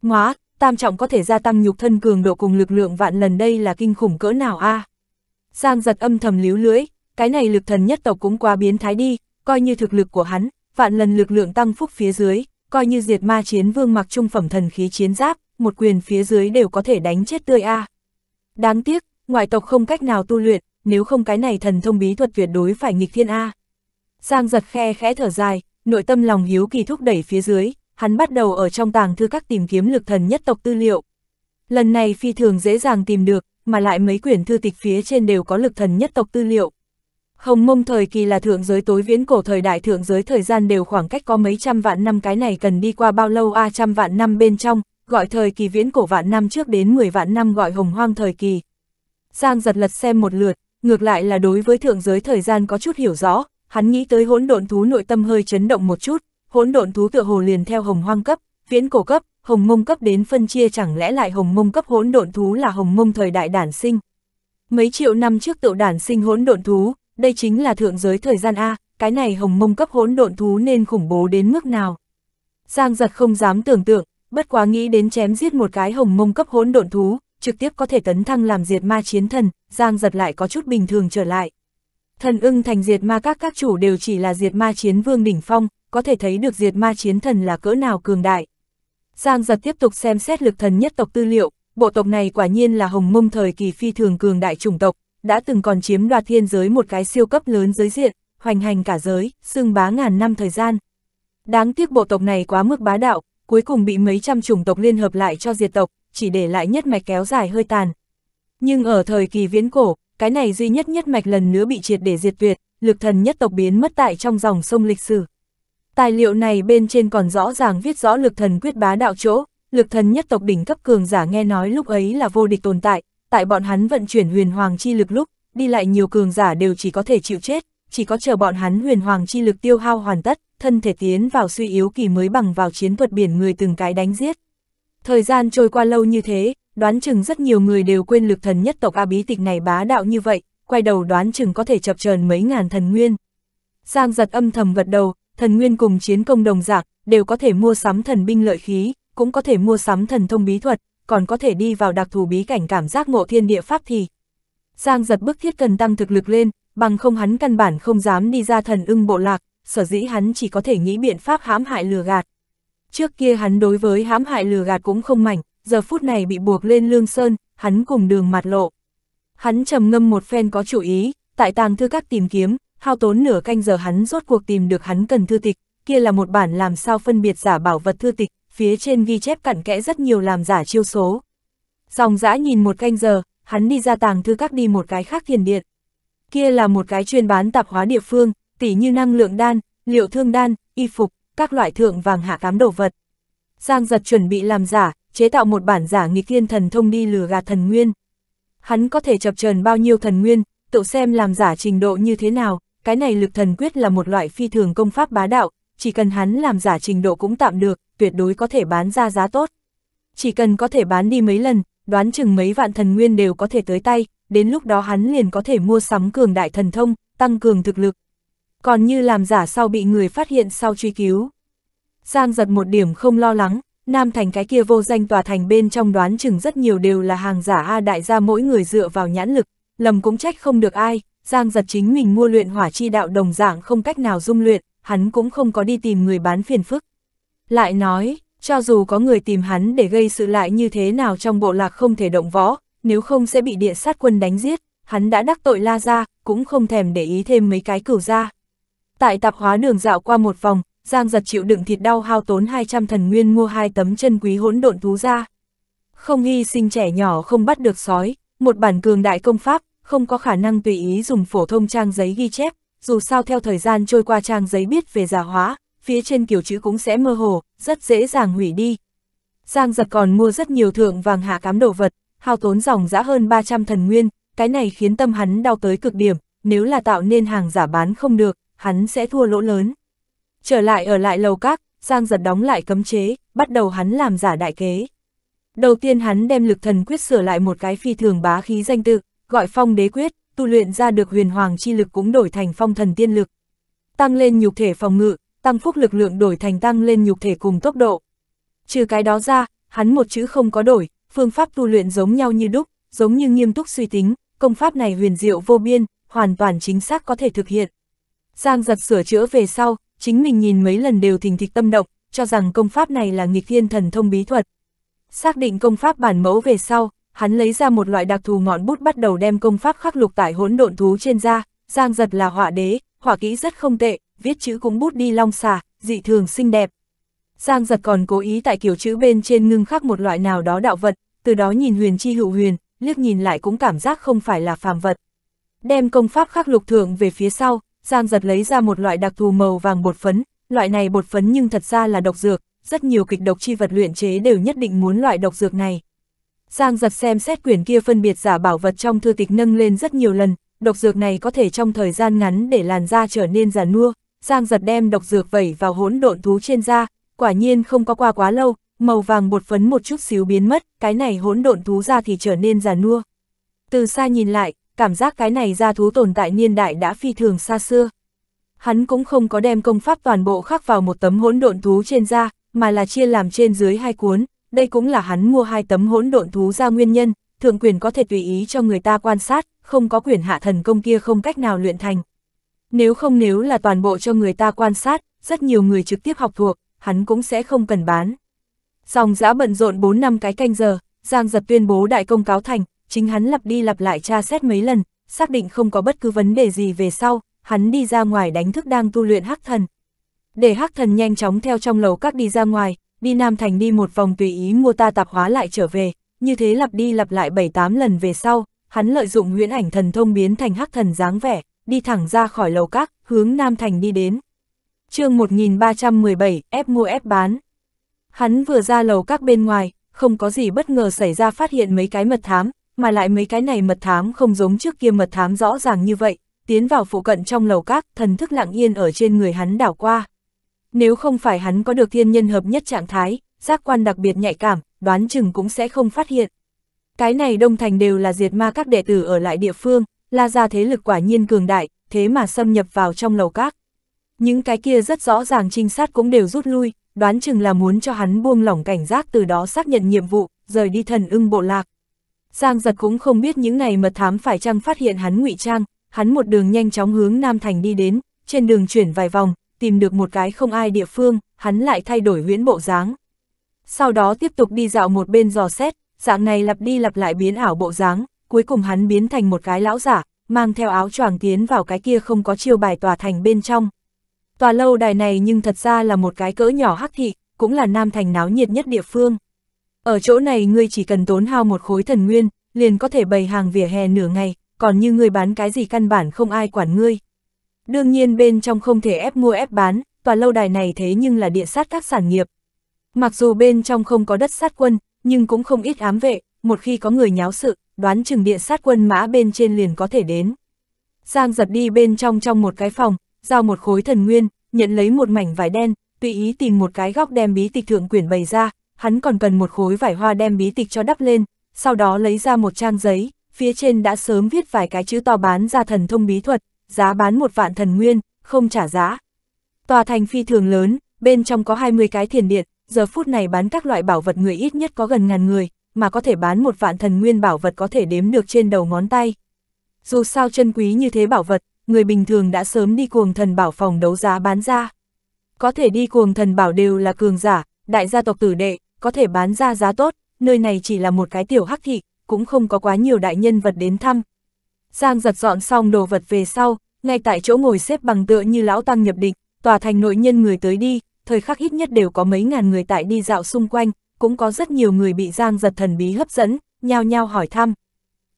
Ngoá, tam trọng có thể gia tăng nhục thân cường độ cùng lực lượng vạn lần, đây là kinh khủng cỡ nào a? Giang Dật âm thầm líu lưỡi, cái này lực thần nhất tộc cũng quá biến thái đi, coi như thực lực của hắn, vạn lần lực lượng tăng phúc phía dưới, coi như diệt ma chiến vương mặc trung phẩm thần khí chiến giáp, một quyền phía dưới đều có thể đánh chết tươi a. Đáng tiếc, ngoại tộc không cách nào tu luyện, nếu không cái này thần thông bí thuật tuyệt đối phải nghịch thiên a. Giang Dật khe khẽ thở dài, nội tâm lòng hiếu kỳ thúc đẩy phía dưới, hắn bắt đầu ở trong tàng thư các tìm kiếm lực thần nhất tộc tư liệu. Lần này phi thường dễ dàng tìm được, mà lại mấy quyển thư tịch phía trên đều có lực thần nhất tộc tư liệu. Hồng Mông thời kỳ là thượng giới tối viễn cổ thời đại, thượng giới thời gian đều khoảng cách có mấy trăm vạn năm, cái này cần đi qua bao lâu a? Trăm vạn năm bên trong, gọi thời kỳ viễn cổ vạn năm trước đến 10 vạn năm gọi hồng hoang thời kỳ. Giang Dật lật xem một lượt, ngược lại là đối với thượng giới thời gian có chút hiểu rõ, hắn nghĩ tới hỗn độn thú nội tâm hơi chấn động một chút, hỗn độn thú tựa hồ liền theo hồng hoang cấp, viễn cổ cấp, hồng mông cấp đến phân chia, chẳng lẽ lại hồng mông cấp hỗn độn thú là hồng mông thời đại đản sinh. Mấy triệu năm trước tự đản sinh hỗn độn thú, đây chính là thượng giới thời gian a, cái này hồng mông cấp hỗn độn thú nên khủng bố đến mức nào. Giang Dật không dám tưởng tượng, bất quá nghĩ đến chém giết một cái hồng mông cấp hỗn độn thú, trực tiếp có thể tấn thăng làm diệt ma chiến thần, Giang Dật lại có chút bình thường trở lại. Thần Ưng Thành diệt ma các chủ đều chỉ là diệt ma chiến vương đỉnh phong, có thể thấy được diệt ma chiến thần là cỡ nào cường đại. Giang Dật tiếp tục xem xét lực thần nhất tộc tư liệu, bộ tộc này quả nhiên là hồng mông thời kỳ phi thường cường đại chủng tộc, đã từng còn chiếm đoạt thiên giới một cái siêu cấp lớn giới diện, hoành hành cả giới, xưng bá ngàn năm thời gian. Đáng tiếc bộ tộc này quá mức bá đạo, cuối cùng bị mấy trăm chủng tộc liên hợp lại cho diệt tộc, chỉ để lại nhất mạch kéo dài hơi tàn. Nhưng ở thời kỳ viễn cổ, cái này duy nhất nhất mạch lần nữa bị triệt để diệt tuyệt, lực thần nhất tộc biến mất tại trong dòng sông lịch sử. Tài liệu này bên trên còn rõ ràng viết rõ lực thần quyết bá đạo chỗ, lực thần nhất tộc đỉnh cấp cường giả nghe nói lúc ấy là vô địch tồn tại, tại bọn hắn vận chuyển huyền hoàng chi lực lúc, đi lại nhiều cường giả đều chỉ có thể chịu chết, chỉ có chờ bọn hắn huyền hoàng chi lực tiêu hao hoàn tất, thân thể tiến vào suy yếu kỳ mới bằng vào chiến thuật biển người từng cái đánh giết. Thời gian trôi qua lâu như thế, đoán chừng rất nhiều người đều quên lực thần nhất tộc a, bí tịch này bá đạo như vậy, quay đầu đoán chừng có thể chập chờn mấy ngàn thần nguyên. Giang Dật âm thầm gật đầu, thần nguyên cùng chiến công đồng dạng, đều có thể mua sắm thần binh lợi khí, cũng có thể mua sắm thần thông bí thuật, còn có thể đi vào đặc thù bí cảnh cảm giác ngộ thiên địa pháp thì. Giang Dật bức thiết cần tăng thực lực lên, bằng không hắn căn bản không dám đi ra thần ưng bộ lạc, sở dĩ hắn chỉ có thể nghĩ biện pháp hãm hại lừa gạt. Trước kia hắn đối với hãm hại lừa gạt cũng không mảnh, giờ phút này bị buộc lên lương sơn, hắn cùng đường mặt lộ. Hắn trầm ngâm một phen có chủ ý, tại tàng thư các tìm kiếm, hao tốn nửa canh giờ hắn rốt cuộc tìm được hắn cần thư tịch, kia là một bản làm sao phân biệt giả bảo vật thư tịch, phía trên ghi chép cặn kẽ rất nhiều làm giả chiêu số. Dòng dã nhìn một canh giờ, hắn đi ra tàng thư các đi một cái khác thiền điện. Kia là một cái chuyên bán tạp hóa địa phương, tỉ như năng lượng đan, liệu thương đan, y phục, các loại thượng vàng hạ cám đồ vật. Giang Dật chuẩn bị làm giả, chế tạo một bản giả nghịch thiên thần thông đi lừa gạt thần nguyên. Hắn có thể chập chờn bao nhiêu thần nguyên, tự xem làm giả trình độ như thế nào, cái này lực thần quyết là một loại phi thường công pháp bá đạo, chỉ cần hắn làm giả trình độ cũng tạm được, tuyệt đối có thể bán ra giá tốt. Chỉ cần có thể bán đi mấy lần, đoán chừng mấy vạn thần nguyên đều có thể tới tay, đến lúc đó hắn liền có thể mua sắm cường đại thần thông, tăng cường thực lực. Còn như làm giả sau bị người phát hiện sau truy cứu. Giang Dật một điểm không lo lắng, Nam Thành cái kia vô danh tòa thành bên trong đoán chừng rất nhiều đều là hàng giả A, đại gia mỗi người dựa vào nhãn lực, lầm cũng trách không được ai, Giang Dật chính mình mua luyện hỏa chi đạo đồng dạng không cách nào dung luyện, hắn cũng không có đi tìm người bán phiền phức. Lại nói, cho dù có người tìm hắn để gây sự lại như thế nào trong bộ lạc không thể động võ, nếu không sẽ bị địa sát quân đánh giết, hắn đã đắc tội La gia, cũng không thèm để ý thêm mấy cái cửu gia. Tại tạp hóa đường dạo qua một vòng, Giang Dật chịu đựng thịt đau hao tốn 200 thần nguyên mua 2 tấm chân quý hỗn độn thú ra. Không hy sinh trẻ nhỏ không bắt được sói, một bản cường đại công pháp, không có khả năng tùy ý dùng phổ thông trang giấy ghi chép, dù sao theo thời gian trôi qua trang giấy biết về giả hóa, phía trên kiểu chữ cũng sẽ mơ hồ, rất dễ dàng hủy đi. Giang Dật còn mua rất nhiều thượng vàng hạ cám đồ vật, hao tốn dòng dã hơn 300 thần nguyên, cái này khiến tâm hắn đau tới cực điểm, nếu là tạo nên hàng giả bán không được, hắn sẽ thua lỗ lớn. Trở lại ở lại lầu các, Giang Dật đóng lại cấm chế, bắt đầu hắn làm giả đại kế. Đầu tiên hắn đem lực thần quyết sửa lại một cái phi thường bá khí danh tự, gọi phong đế quyết, tu luyện ra được huyền hoàng chi lực cũng đổi thành phong thần tiên lực. Tăng lên nhục thể phòng ngự, tăng phúc lực lượng đổi thành tăng lên nhục thể cùng tốc độ. Trừ cái đó ra, hắn một chữ không có đổi, phương pháp tu luyện giống nhau như đúc, giống như nghiêm túc suy tính, công pháp này huyền diệu vô biên, hoàn toàn chính xác có thể thực hiện. Giang Dật sửa chữa về sau, chính mình nhìn mấy lần đều thình thịch tâm động, cho rằng công pháp này là nghịch thiên thần thông bí thuật. Xác định công pháp bản mẫu về sau, hắn lấy ra một loại đặc thù ngọn bút bắt đầu đem công pháp khắc lục tại hỗn độn thú trên da. Giang Dật là họa đế, họa kỹ rất không tệ, viết chữ cũng bút đi long xà, dị thường xinh đẹp. Giang Dật còn cố ý tại kiểu chữ bên trên ngưng khắc một loại nào đó đạo vật, từ đó nhìn huyền chi hữu huyền, liếc nhìn lại cũng cảm giác không phải là phàm vật. Đem công pháp khắc lục thượng về phía sau, Giang Dật lấy ra một loại đặc thù màu vàng bột phấn, loại này bột phấn nhưng thật ra là độc dược, rất nhiều kịch độc chi vật luyện chế đều nhất định muốn loại độc dược này. Giang Dật xem xét quyển kia phân biệt giả bảo vật trong thư tịch nâng lên rất nhiều lần, độc dược này có thể trong thời gian ngắn để làn da trở nên già nua, Giang Dật đem độc dược vẩy vào hỗn độn thú trên da, quả nhiên không có qua quá lâu, màu vàng bột phấn một chút xíu biến mất, cái này hỗn độn thú da thì trở nên già nua. Từ xa nhìn lại, cảm giác cái này gia thú tồn tại niên đại đã phi thường xa xưa. Hắn cũng không có đem công pháp toàn bộ khắc vào một tấm hỗn độn thú trên da, mà là chia làm trên dưới 2 cuốn, đây cũng là hắn mua 2 tấm hỗn độn thú da nguyên nhân, thượng quyền có thể tùy ý cho người ta quan sát, không có quyền hạ thần công kia không cách nào luyện thành. Nếu là toàn bộ cho người ta quan sát, rất nhiều người trực tiếp học thuộc, hắn cũng sẽ không cần bán. Dòng dã bận rộn 4-5 cái canh giờ, Giang Dật tuyên bố đại công cáo thành. Chính hắn lặp đi lặp lại tra xét mấy lần, xác định không có bất cứ vấn đề gì về sau, hắn đi ra ngoài đánh thức đang tu luyện Hắc Thần. Để Hắc Thần nhanh chóng theo trong lầu các đi ra ngoài, đi Nam Thành đi một vòng tùy ý mua ta tạp hóa lại trở về, như thế lặp đi lặp lại 7-8 lần về sau, hắn lợi dụng huyễn ảnh thần thông biến thành Hắc Thần dáng vẻ, đi thẳng ra khỏi lầu các, hướng Nam Thành đi đến. Chương 1317, ép mua ép bán. Hắn vừa ra lầu các bên ngoài, không có gì bất ngờ xảy ra phát hiện mấy cái mật thám. Mà lại mấy cái này mật thám không giống trước kia mật thám rõ ràng như vậy, tiến vào phụ cận trong lầu các, thần thức lặng yên ở trên người hắn đảo qua. Nếu không phải hắn có được thiên nhân hợp nhất trạng thái, giác quan đặc biệt nhạy cảm, đoán chừng cũng sẽ không phát hiện. Cái này Đông Thành đều là diệt ma các đệ tử ở lại địa phương, La gia thế lực quả nhiên cường đại, thế mà xâm nhập vào trong lầu các. Những cái kia rất rõ ràng trinh sát cũng đều rút lui, đoán chừng là muốn cho hắn buông lỏng cảnh giác, từ đó xác nhận nhiệm vụ, rời đi Thần Ưng bộ lạc. Giang Dật cũng không biết những này mật thám phải chăng phát hiện hắn ngụy trang, hắn một đường nhanh chóng hướng Nam Thành đi đến, trên đường chuyển vài vòng, tìm được một cái không ai địa phương, hắn lại thay đổi huyễn bộ dáng. Sau đó tiếp tục đi dạo một bên dò xét, dạng này lặp đi lặp lại biến ảo bộ dáng, cuối cùng hắn biến thành một cái lão giả, mang theo áo choàng tiến vào cái kia không có chiêu bài tòa thành bên trong. Tòa lâu đài này nhưng thật ra là một cái cỡ nhỏ hắc thị, cũng là Nam Thành náo nhiệt nhất địa phương. Ở chỗ này ngươi chỉ cần tốn hao một khối thần nguyên, liền có thể bày hàng vỉa hè nửa ngày, còn như ngươi bán cái gì căn bản không ai quản ngươi. Đương nhiên bên trong không thể ép mua ép bán, tòa lâu đài này thế nhưng là địa sát các sản nghiệp. Mặc dù bên trong không có đất sát quân, nhưng cũng không ít ám vệ, một khi có người nháo sự, đoán chừng địa sát quân mã bên trên liền có thể đến. Giang Dật đi bên trong một cái phòng, giao một khối thần nguyên, nhận lấy một mảnh vải đen, tùy ý tìm một cái góc đem bí tịch thượng quyển bày ra, hắn còn cần một khối vải hoa đem bí tịch cho đắp lên, sau đó lấy ra một trang giấy, phía trên đã sớm viết vài cái chữ to bán ra thần thông bí thuật, giá bán 1.000 thần nguyên, không trả giá. Tòa thành phi thường lớn, bên trong có 20 cái thiền điện, giờ phút này bán các loại bảo vật người ít nhất có gần ngàn người, mà có thể bán 1.000 thần nguyên bảo vật có thể đếm được trên đầu ngón tay. Dù sao chân quý như thế bảo vật, người bình thường đã sớm đi cuồng thần bảo phòng đấu giá bán ra. Có thể đi cuồng thần bảo đều là cường giả, đại gia tộc tử đệ, có thể bán ra giá tốt, nơi này chỉ là một cái tiểu hắc thị, cũng không có quá nhiều đại nhân vật đến thăm. Giang Dật dọn xong đồ vật về sau, ngay tại chỗ ngồi xếp bằng tựa như lão tăng nhập định, tòa thành nội nhân người tới đi, thời khắc ít nhất đều có mấy ngàn người tại đi dạo xung quanh, cũng có rất nhiều người bị Giang Dật thần bí hấp dẫn, nhao nhao hỏi thăm.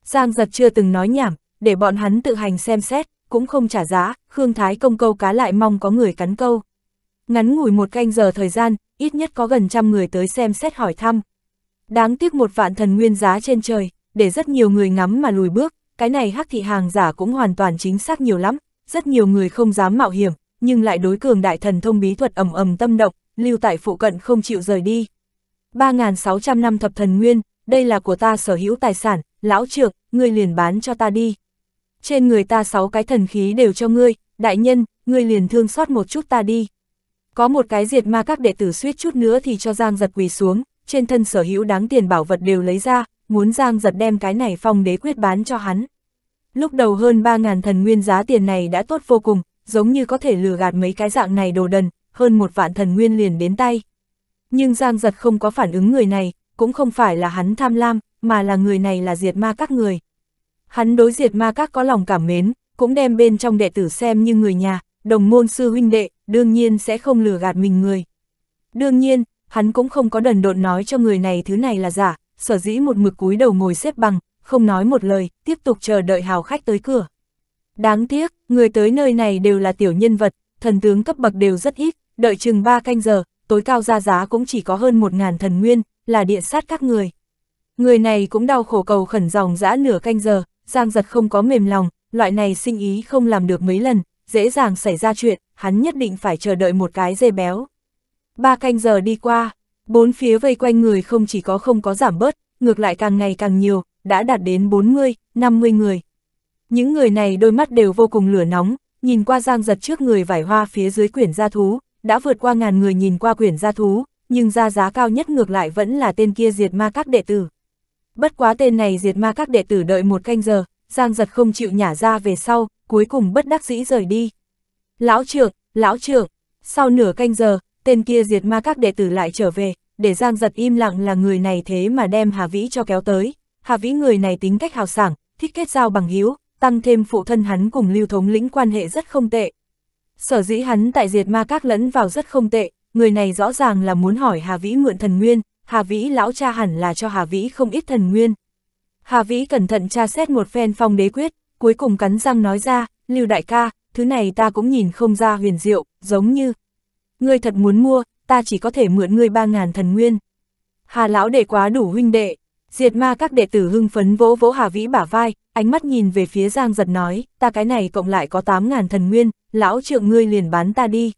Giang Dật chưa từng nói nhảm, để bọn hắn tự hành xem xét, cũng không trả giá, Khương Thái Công câu cá lại mong có người cắn câu. Ngắn ngủi một canh giờ thời gian, ít nhất có gần trăm người tới xem xét hỏi thăm. Đáng tiếc 1.000 thần nguyên giá trên trời, để rất nhiều người ngắm mà lùi bước, cái này hắc thị hàng giả cũng hoàn toàn chính xác nhiều lắm, rất nhiều người không dám mạo hiểm, nhưng lại đối cường đại thần thông bí thuật ầm ầm tâm động, lưu tại phụ cận không chịu rời đi. 3.650 thập thần nguyên, đây là của ta sở hữu tài sản, lão trượng, ngươi liền bán cho ta đi. Trên người ta 6 cái thần khí đều cho ngươi, đại nhân, ngươi liền thương xót một chút ta đi. Có một cái diệt ma các đệ tử suýt chút nữa thì cho Giang Dật quỳ xuống, trên thân sở hữu đáng tiền bảo vật đều lấy ra, muốn Giang Dật đem cái này phong đế quyết bán cho hắn. Lúc đầu hơn 3.000 thần nguyên giá tiền này đã tốt vô cùng, giống như có thể lừa gạt mấy cái dạng này đồ đần, hơn 1.000 thần nguyên liền đến tay. Nhưng Giang Dật không có phản ứng người này, cũng không phải là hắn tham lam, mà là người này là diệt ma các người. Hắn đối diệt ma các có lòng cảm mến, cũng đem bên trong đệ tử xem như người nhà, đồng môn sư huynh đệ, đương nhiên sẽ không lừa gạt mình người. Đương nhiên, hắn cũng không có đần độn nói cho người này thứ này là giả, sở dĩ một mực cúi đầu ngồi xếp bằng, không nói một lời, tiếp tục chờ đợi hào khách tới cửa. Đáng tiếc, người tới nơi này đều là tiểu nhân vật, thần tướng cấp bậc đều rất ít, đợi chừng 3 canh giờ, tối cao ra giá cũng chỉ có hơn 1.000 thần nguyên, là địa sát các người. Người này cũng đau khổ cầu khẩn dòng dã nửa canh giờ, Giang Dật không có mềm lòng, loại này sinh ý không làm được mấy lần, dễ dàng xảy ra chuyện, hắn nhất định phải chờ đợi một cái dê béo. 3 canh giờ đi qua, bốn phía vây quanh người không chỉ có không có giảm bớt, ngược lại càng ngày càng nhiều, đã đạt đến 40, 50 người. Những người này đôi mắt đều vô cùng lửa nóng, nhìn qua Giang Dật trước người vải hoa phía dưới quyển gia thú, đã vượt qua ngàn người nhìn qua quyển gia thú, nhưng ra giá cao nhất ngược lại vẫn là tên kia diệt ma các đệ tử. Bất quá tên này diệt ma các đệ tử đợi một canh giờ, Giang Dật không chịu nhả ra về sau, cuối cùng bất đắc dĩ rời đi. Lão trưởng, sau nửa canh giờ, tên kia diệt ma các đệ tử lại trở về, để Giang Dật im lặng là người này thế mà đem Hà Vĩ cho kéo tới. Hà Vĩ người này tính cách hào sảng, thích kết giao bằng hữu, tăng thêm phụ thân hắn cùng Lưu Thống Lĩnh quan hệ rất không tệ. Sở dĩ hắn tại diệt ma các lẫn vào rất không tệ, người này rõ ràng là muốn hỏi Hà Vĩ mượn thần nguyên. Hà Vĩ lão cha hẳn là cho Hà Vĩ không ít thần nguyên. Hà Vĩ cẩn thận tra xét một phen phong đế quyết, cuối cùng cắn răng nói ra, Lưu đại ca, thứ này ta cũng nhìn không ra huyền diệu, giống như. Ngươi thật muốn mua, ta chỉ có thể mượn ngươi 3.000 thần nguyên. Hà lão đệ quá đủ huynh đệ, diệt ma các đệ tử hưng phấn vỗ vỗ Hà Vĩ bả vai, ánh mắt nhìn về phía Giang Dật nói, ta cái này cộng lại có 8.000 thần nguyên, lão trượng ngươi liền bán ta đi.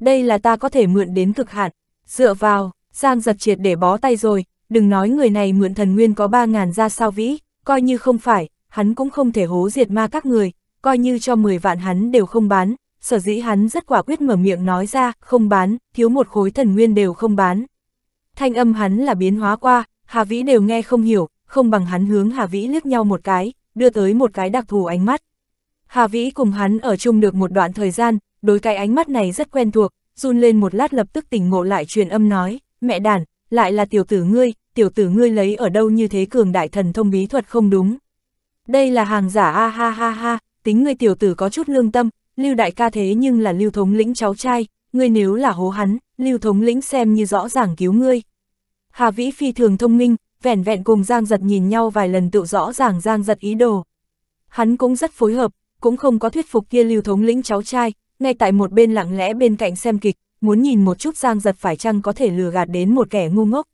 Đây là ta có thể mượn đến cực hạn, dựa vào. Giang Dật triệt để bó tay rồi, đừng nói người này mượn thần nguyên có 3.000 ra sao vĩ, coi như không phải, hắn cũng không thể hố diệt ma các người, coi như cho 10.000 hắn đều không bán, sở dĩ hắn rất quả quyết mở miệng nói ra, không bán, thiếu một khối thần nguyên đều không bán. Thanh âm hắn là biến hóa qua, Hà Vĩ đều nghe không hiểu, không bằng hắn hướng Hà Vĩ liếc nhau một cái, đưa tới một cái đặc thù ánh mắt. Hà Vĩ cùng hắn ở chung được một đoạn thời gian, đối cái ánh mắt này rất quen thuộc, run lên một lát lập tức tỉnh ngộ lại truyền âm nói. Mẹ đàn, lại là tiểu tử ngươi lấy ở đâu như thế cường đại thần thông bí thuật không đúng. Đây là hàng giả a ha ha ha, tính ngươi tiểu tử có chút lương tâm, Lưu đại ca thế nhưng là Lưu thống lĩnh cháu trai, ngươi nếu là hố hắn, Lưu thống lĩnh xem như rõ ràng cứu ngươi. Hà Vĩ phi thường thông minh, vẻn vẹn cùng Giang Dật nhìn nhau vài lần tự rõ ràng Giang Dật ý đồ. Hắn cũng rất phối hợp, cũng không có thuyết phục kia Lưu thống lĩnh cháu trai, ngay tại một bên lặng lẽ bên cạnh xem kịch, muốn nhìn một chút Giang Dật phải chăng có thể lừa gạt đến một kẻ ngu ngốc.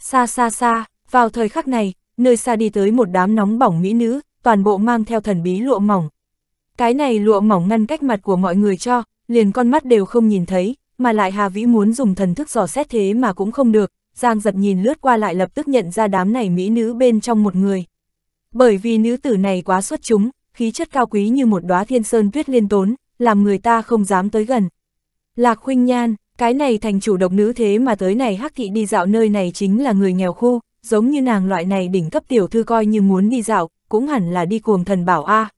Xa xa xa, vào thời khắc này, nơi xa đi tới một đám nóng bỏng mỹ nữ, toàn bộ mang theo thần bí lụa mỏng. Cái này lụa mỏng ngăn cách mặt của mọi người cho, liền con mắt đều không nhìn thấy, mà lại Hà Vĩ muốn dùng thần thức dò xét thế mà cũng không được. Giang Dật nhìn lướt qua lại lập tức nhận ra đám này mỹ nữ bên trong một người. Bởi vì nữ tử này quá xuất chúng, khí chất cao quý như một đóa thiên sơn tuyết liên tốn, làm người ta không dám tới gần. Lạc Khuynh Nhan, cái này thành chủ độc nữ thế mà tới này Hắc thị đi dạo, nơi này chính là người nghèo khu, giống như nàng loại này đỉnh cấp tiểu thư coi như muốn đi dạo, cũng hẳn là đi Cuồng Thần Bảo a.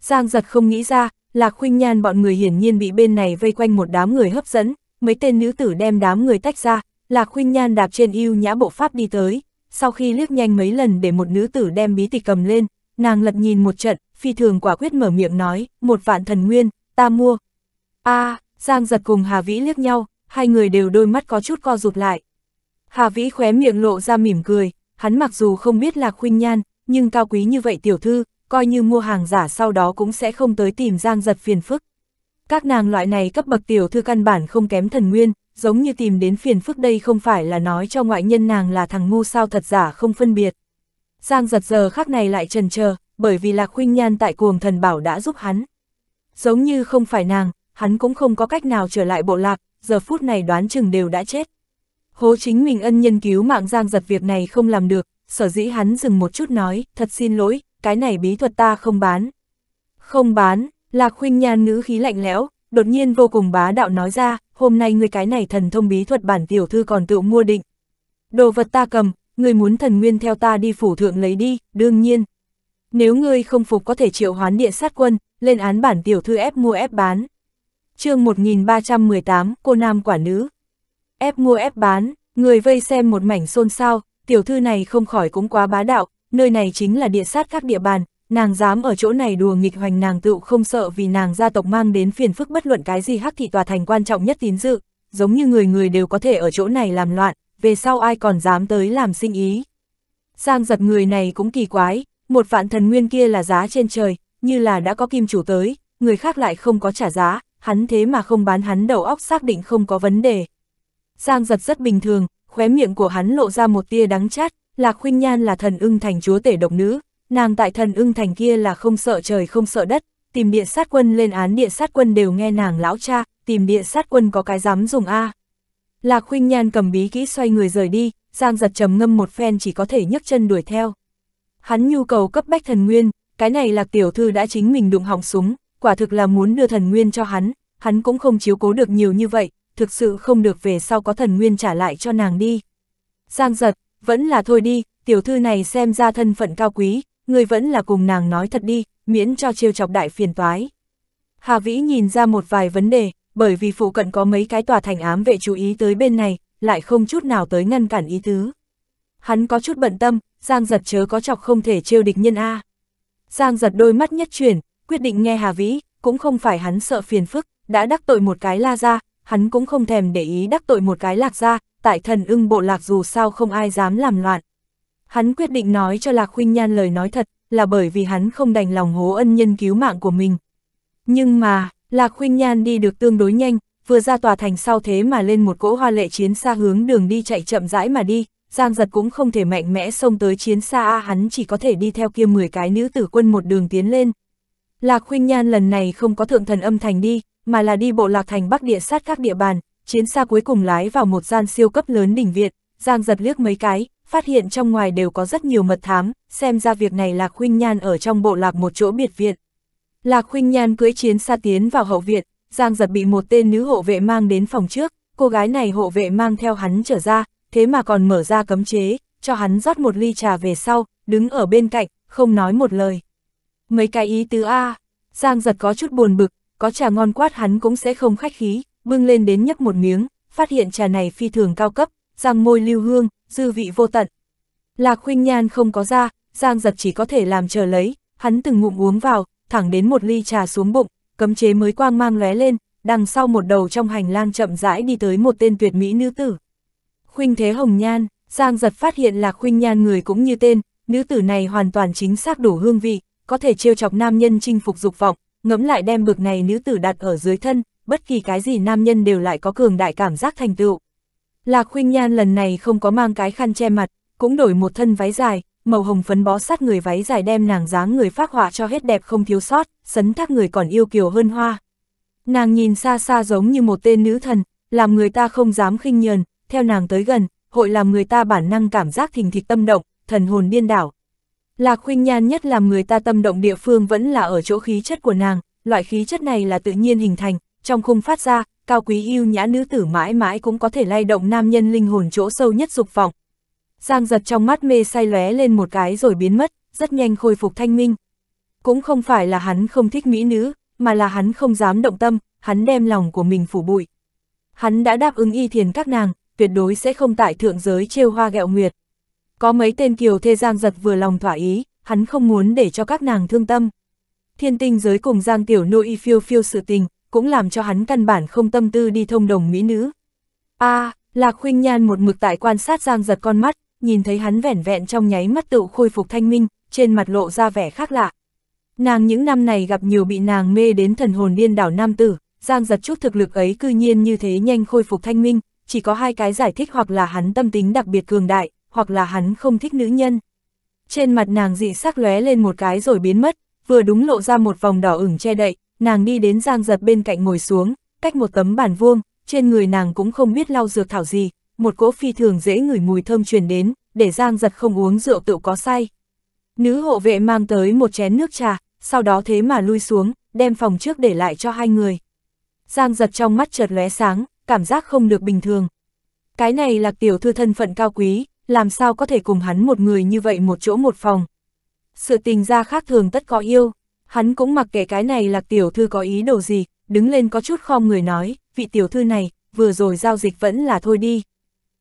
Giang Dật không nghĩ ra, Lạc Khuynh Nhan bọn người hiển nhiên bị bên này vây quanh một đám người hấp dẫn, mấy tên nữ tử đem đám người tách ra, Lạc Khuynh Nhan đạp trên ưu nhã bộ pháp đi tới, sau khi liếc nhanh mấy lần để một nữ tử đem bí tịch cầm lên, nàng lật nhìn một trận, phi thường quả quyết mở miệng nói, 1 vạn thần nguyên, ta mua. A, Giang Dật cùng Hà Vĩ liếc nhau, hai người đều đôi mắt có chút co rụt lại. Hà Vĩ khóe miệng lộ ra mỉm cười, hắn mặc dù không biết Lạc Khuynh Nhan, nhưng cao quý như vậy tiểu thư, coi như mua hàng giả sau đó cũng sẽ không tới tìm Giang Dật phiền phức. Các nàng loại này cấp bậc tiểu thư căn bản không kém thần nguyên, giống như tìm đến phiền phức đây không phải là nói cho ngoại nhân nàng là thằng ngu sao, thật giả không phân biệt. Giang Dật giờ khắc này lại chần chờ, bởi vì Lạc Khuynh Nhan tại Cuồng Thần Bảo đã giúp hắn. Giống như không phải nàng, hắn cũng không có cách nào trở lại bộ lạc, giờ phút này đoán chừng đều đã chết. Hố chính mình ân nhân cứu mạng Giang Dật việc này không làm được, sở dĩ hắn dừng một chút nói, thật xin lỗi, cái này bí thuật ta không bán. Không bán, Lạc Khuynh Nhan ngữ khí lạnh lẽo, đột nhiên vô cùng bá đạo nói ra, hôm nay người cái này thần thông bí thuật bản tiểu thư còn tự mua định. Đồ vật ta cầm, người muốn thần nguyên theo ta đi phủ thượng lấy đi, đương nhiên. Nếu ngươi không phục có thể triệu hoán địa sát quân, lên án bản tiểu thư ép mua ép bán. Chương 1318, cô nam quả nữ. Ép mua ép bán, người vây xem một mảnh xôn xao, tiểu thư này không khỏi cũng quá bá đạo, nơi này chính là địa sát các địa bàn, nàng dám ở chỗ này đùa nghịch hoành, nàng tựu không sợ vì nàng gia tộc mang đến phiền phức bất luận cái gì. Hắc thị tòa thành quan trọng nhất tín dự, giống như người người đều có thể ở chỗ này làm loạn, về sau ai còn dám tới làm sinh ý. Giang Dật người này cũng kỳ quái, 1 vạn thần nguyên kia là giá trên trời, như là đã có kim chủ tới, người khác lại không có trả giá, hắn thế mà không bán, hắn đầu óc xác định không có vấn đề. Giang Dật rất bình thường, khóe miệng của hắn lộ ra một tia đắng chát, Lạc Khuynh Nhan là Thần Ưng Thành chúa tể độc nữ, nàng tại Thần Ưng Thành kia là không sợ trời không sợ đất, tìm địa sát quân lên án địa sát quân đều nghe nàng lão cha, tìm địa sát quân có cái dám dùng a. Lạc Khuynh Nhan cầm bí kỹ xoay người rời đi, Giang Dật trầm ngâm một phen chỉ có thể nhấc chân đuổi theo. Hắn nhu cầu cấp bách thần nguyên, cái này Lạc tiểu thư đã chính mình đụng hỏng súng, quả thực là muốn đưa thần nguyên cho hắn, hắn cũng không chiếu cố được nhiều như vậy, thực sự không được về sau có thần nguyên trả lại cho nàng đi. Giang Dật, vẫn là thôi đi, tiểu thư này xem ra thân phận cao quý, người vẫn là cùng nàng nói thật đi, miễn cho trêu chọc đại phiền toái. Hà Vĩ nhìn ra một vài vấn đề, bởi vì phụ cận có mấy cái tòa thành ám vệ chú ý tới bên này, lại không chút nào tới ngăn cản ý tứ. Hắn có chút bận tâm, Giang Dật chớ có chọc không thể trêu địch nhân a. Giang Dật đôi mắt nhất chuyển, quyết định nghe Hà Vĩ, cũng không phải hắn sợ phiền phức, đã đắc tội một cái La gia, hắn cũng không thèm để ý đắc tội một cái Lạc gia, tại Thần Ưng bộ lạc dù sao không ai dám làm loạn. Hắn quyết định nói cho Lạc Khuynh Nhan lời nói thật, là bởi vì hắn không đành lòng hố ân nhân cứu mạng của mình. Nhưng mà, Lạc Khuynh Nhan đi được tương đối nhanh, vừa ra tòa thành sau thế mà lên một cỗ hoa lệ chiến xa hướng đường đi chạy chậm rãi mà đi, Giang Dật cũng không thể mạnh mẽ xông tới chiến xa a, hắn chỉ có thể đi theo kia 10 cái nữ tử quân một đường tiến lên. Lạc Khuynh Nhan lần này không có thượng Thần Âm Thành đi, mà là đi bộ lạc thành Bắc địa sát các địa bàn, chiến xa cuối cùng lái vào một gian siêu cấp lớn đình viện, Giang Dật liếc mấy cái, phát hiện trong ngoài đều có rất nhiều mật thám, xem ra việc này Lạc Khuynh Nhan ở trong bộ lạc một chỗ biệt viện. Lạc Khuynh Nhan cưỡi chiến xa tiến vào hậu viện, Giang Dật bị một tên nữ hộ vệ mang đến phòng trước, cô gái này hộ vệ mang theo hắn trở ra, thế mà còn mở ra cấm chế, cho hắn rót một ly trà về sau, đứng ở bên cạnh, không nói một lời. Mấy cái ý tứ a, Giang Dật có chút buồn bực, có trà ngon quát hắn cũng sẽ không khách khí, bưng lên đến nhấp một miếng, phát hiện trà này phi thường cao cấp, răng môi lưu hương, dư vị vô tận. Lạc Khuynh Nhan không có ra, Giang Dật chỉ có thể làm chờ lấy, hắn từng ngụm uống vào, thẳng đến một ly trà xuống bụng, cấm chế mới quang mang lóe lên, đằng sau một đầu trong hành lang chậm rãi đi tới một tên tuyệt mỹ nữ tử. Khuynh Thế Hồng Nhan, Giang Dật phát hiện Lạc Khuynh Nhan người cũng như tên, nữ tử này hoàn toàn chính xác đủ hương vị, có thể trêu chọc nam nhân chinh phục dục vọng, ngẫm lại đem bực này nữ tử đặt ở dưới thân, bất kỳ cái gì nam nhân đều lại có cường đại cảm giác thành tựu. Lạc Khuynh Nhan lần này không có mang cái khăn che mặt, cũng đổi một thân váy dài, màu hồng phấn bó sát người váy dài đem nàng dáng người phác họa cho hết đẹp không thiếu sót, sấn thác người còn yêu kiều hơn hoa. Nàng nhìn xa xa giống như một tên nữ thần, làm người ta không dám khinh nhờn, theo nàng tới gần, hội làm người ta bản năng cảm giác thình thịch tâm động, thần hồn điên đảo. Lạc Khuynh Nhan nhất làm người ta tâm động địa phương vẫn là ở chỗ khí chất của nàng, loại khí chất này là tự nhiên hình thành, trong khung phát ra, cao quý yêu nhã nữ tử mãi mãi cũng có thể lay động nam nhân linh hồn chỗ sâu nhất dục vọng. Giang Dật trong mắt mê say lóe lên một cái rồi biến mất, rất nhanh khôi phục thanh minh. Cũng không phải là hắn không thích mỹ nữ, mà là hắn không dám động tâm, hắn đem lòng của mình phủ bụi. Hắn đã đáp ứng y thiền các nàng, tuyệt đối sẽ không tại thượng giới trêu hoa ghẹo nguyệt. Có mấy tên kiều thê Giang Dật vừa lòng thỏa ý, hắn không muốn để cho các nàng thương tâm. Thiên tinh giới cùng Giang tiểu nội y phiêu phiêu sự tình, cũng làm cho hắn căn bản không tâm tư đi thông đồng mỹ nữ. Lạc Khuynh Nhan một mực tại quan sát Giang Dật con mắt, nhìn thấy hắn vẻn vẹn trong nháy mắt tự khôi phục thanh minh, trên mặt lộ ra vẻ khác lạ. Nàng những năm này gặp nhiều bị nàng mê đến thần hồn điên đảo nam tử, Giang Dật chút thực lực ấy cư nhiên như thế nhanh khôi phục thanh minh, chỉ có hai cái giải thích, hoặc là hắn tâm tính đặc biệt cường đại, hoặc là hắn không thích nữ nhân. Trên mặt nàng dị sắc lóe lên một cái rồi biến mất, vừa đúng lộ ra một vòng đỏ ửng che đậy, nàng đi đến Giang Dật bên cạnh ngồi xuống, cách một tấm bàn vuông, trên người nàng cũng không biết lau dược thảo gì, một cỗ phi thường dễ ngửi mùi thơm truyền đến, để Giang Dật không uống rượu tựu có say. Nữ hộ vệ mang tới một chén nước trà, sau đó thế mà lui xuống, đem phòng trước để lại cho hai người. Giang Dật trong mắt chợt lóe sáng, cảm giác không được bình thường. Cái này Lạc tiểu thư thân phận cao quý, làm sao có thể cùng hắn một người như vậy một chỗ một phòng. Sự tình gia khác thường tất có yêu, hắn cũng mặc kệ cái này Lạc tiểu thư có ý đồ gì, đứng lên có chút khom người nói, vị tiểu thư này, vừa rồi giao dịch vẫn là thôi đi.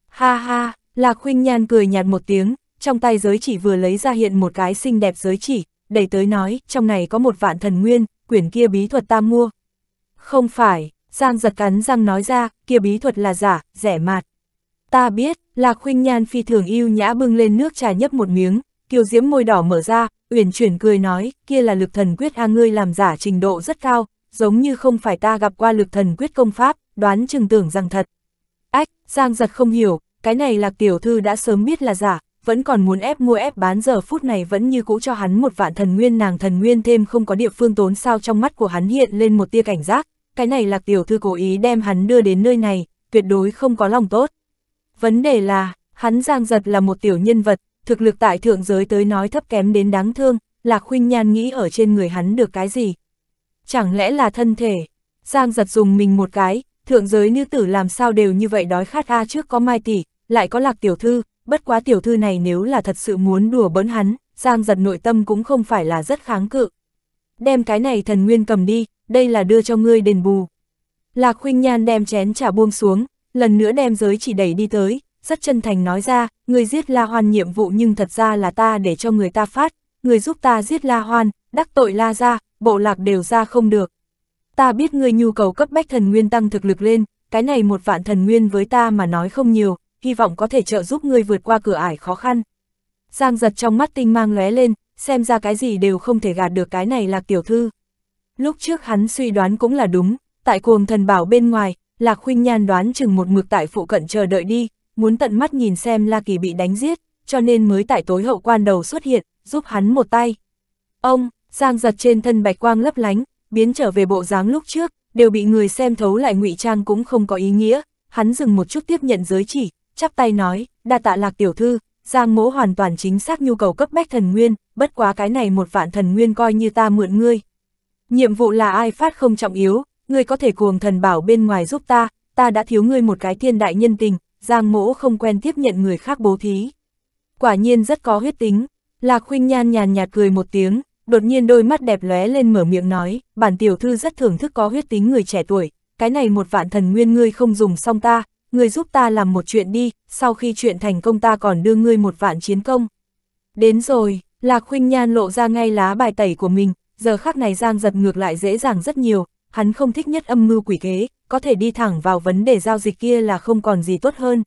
Ha ha, Lạc Khuynh Nhan cười nhạt một tiếng, trong tay giới chỉ vừa lấy ra hiện một cái xinh đẹp giới chỉ, đẩy tới nói, trong này có 1 vạn thần nguyên, quyển kia bí thuật ta mua. Không phải, Giang Dật cắn răng nói ra, kia bí thuật là giả, rẻ mạt. Ta biết, Lạc Khuynh Nhan phi thường yêu nhã bưng lên nước trà nhấp một miếng, kiều diễm môi đỏ mở ra, uyển chuyển cười nói, kia là lực thần quyết a, ngươi làm giả trình độ rất cao, giống như không phải ta gặp qua lực thần quyết công pháp, đoán chừng tưởng rằng thật. Ách, Giang Dật không hiểu, cái này Lạc tiểu thư đã sớm biết là giả, vẫn còn muốn ép mua ép bán, giờ phút này vẫn như cũ cho hắn 1 vạn thần nguyên, nàng thần nguyên thêm không có địa phương tốn sao, trong mắt của hắn hiện lên một tia cảnh giác, cái này Lạc tiểu thư cố ý đem hắn đưa đến nơi này, tuyệt đối không có lòng tốt. Vấn đề là, hắn Giang Dật là một tiểu nhân vật, thực lực tại thượng giới tới nói thấp kém đến đáng thương, Lạc Khuynh Nhan nghĩ ở trên người hắn được cái gì? Chẳng lẽ là thân thể? Giang Dật dùng mình một cái, thượng giới nữ tử làm sao đều như vậy đói khát a, trước có Mai tỷ, lại có Lạc tiểu thư, bất quá tiểu thư này nếu là thật sự muốn đùa bỡn hắn, Giang Dật nội tâm cũng không phải là rất kháng cự. Đem cái này thần nguyên cầm đi, đây là đưa cho ngươi đền bù. Lạc Khuynh Nhan đem chén trà buông xuống, lần nữa đem giới chỉ đẩy đi tới, rất chân thành nói ra, ngươi giết La Hoan nhiệm vụ nhưng thật ra là ta để cho người ta phát, ngươi giúp ta giết La Hoan, đắc tội La ra, bộ lạc đều ra không được. Ta biết ngươi nhu cầu cấp bách thần nguyên tăng thực lực lên, cái này 1 vạn thần nguyên với ta mà nói không nhiều, hy vọng có thể trợ giúp ngươi vượt qua cửa ải khó khăn. Giang Dật trong mắt tinh mang lóe lên, xem ra cái gì đều không thể gạt được cái này Lạc tiểu thư. Lúc trước hắn suy đoán cũng là đúng, tại Cuồng Thần Bảo bên ngoài, Lạc Khuynh Nhan đoán chừng một mực tại phụ cận chờ đợi đi, muốn tận mắt nhìn xem La Kỳ bị đánh giết, cho nên mới tại tối hậu quan đầu xuất hiện, giúp hắn một tay. Ông, Giang Dật trên thân bạch quang lấp lánh, biến trở về bộ dáng lúc trước, đều bị người xem thấu lại ngụy trang cũng không có ý nghĩa, hắn dừng một chút tiếp nhận giới chỉ, chắp tay nói, đa tạ Lạc tiểu thư, Giang mỗ hoàn toàn chính xác nhu cầu cấp bách thần nguyên, bất quá cái này 1 vạn thần nguyên coi như ta mượn ngươi. Nhiệm vụ là ai phát không trọng yếu, ngươi có thể Cuồng Thần Bảo bên ngoài giúp ta, ta đã thiếu ngươi một cái thiên đại nhân tình, Giang mỗ không quen tiếp nhận người khác bố thí. Quả nhiên rất có huyết tính, Lạc Khuynh Nhan nhàn nhạt cười một tiếng, đột nhiên đôi mắt đẹp lóe lên mở miệng nói, bản tiểu thư rất thưởng thức có huyết tính người trẻ tuổi, cái này 1 vạn thần nguyên ngươi không dùng xong ta, ngươi giúp ta làm một chuyện đi, sau khi chuyện thành công ta còn đưa ngươi 1 vạn chiến công. Đến rồi, Lạc Khuynh Nhan lộ ra ngay lá bài tẩy của mình. giờ khác này Giang Dật ngược lại dễ dàng rất nhiều, hắn không thích nhất âm mưu quỷ kế, có thể đi thẳng vào vấn đề giao dịch kia là không còn gì tốt hơn.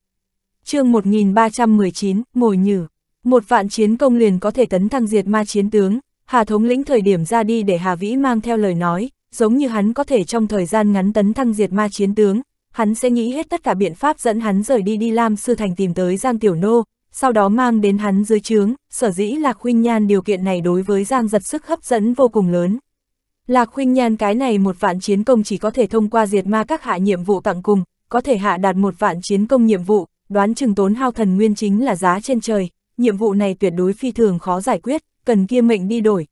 Chương 1319, Ngồi Nhử. Một vạn chiến công liền có thể tấn thăng diệt ma chiến tướng, Hà Thống Lĩnh thời điểm ra đi để Hà Vĩ mang theo lời nói, giống như hắn có thể trong thời gian ngắn tấn thăng diệt ma chiến tướng, hắn sẽ nghĩ hết tất cả biện pháp dẫn hắn rời đi đi Lam Sư Thành tìm tới Giang Tiểu Nô, sau đó mang đến hắn dưới trướng, sở dĩ Lạc Khuynh Nhan điều kiện này đối với Giang Dật sức hấp dẫn vô cùng lớn. Lạc Khuynh Nhan cái này một vạn chiến công chỉ có thể thông qua diệt ma các hạ nhiệm vụ tặng cùng, có thể hạ đạt một vạn chiến công nhiệm vụ, đoán chừng tốn hao thần nguyên chính là giá trên trời, nhiệm vụ này tuyệt đối phi thường khó giải quyết, cần kia mệnh đi đổi.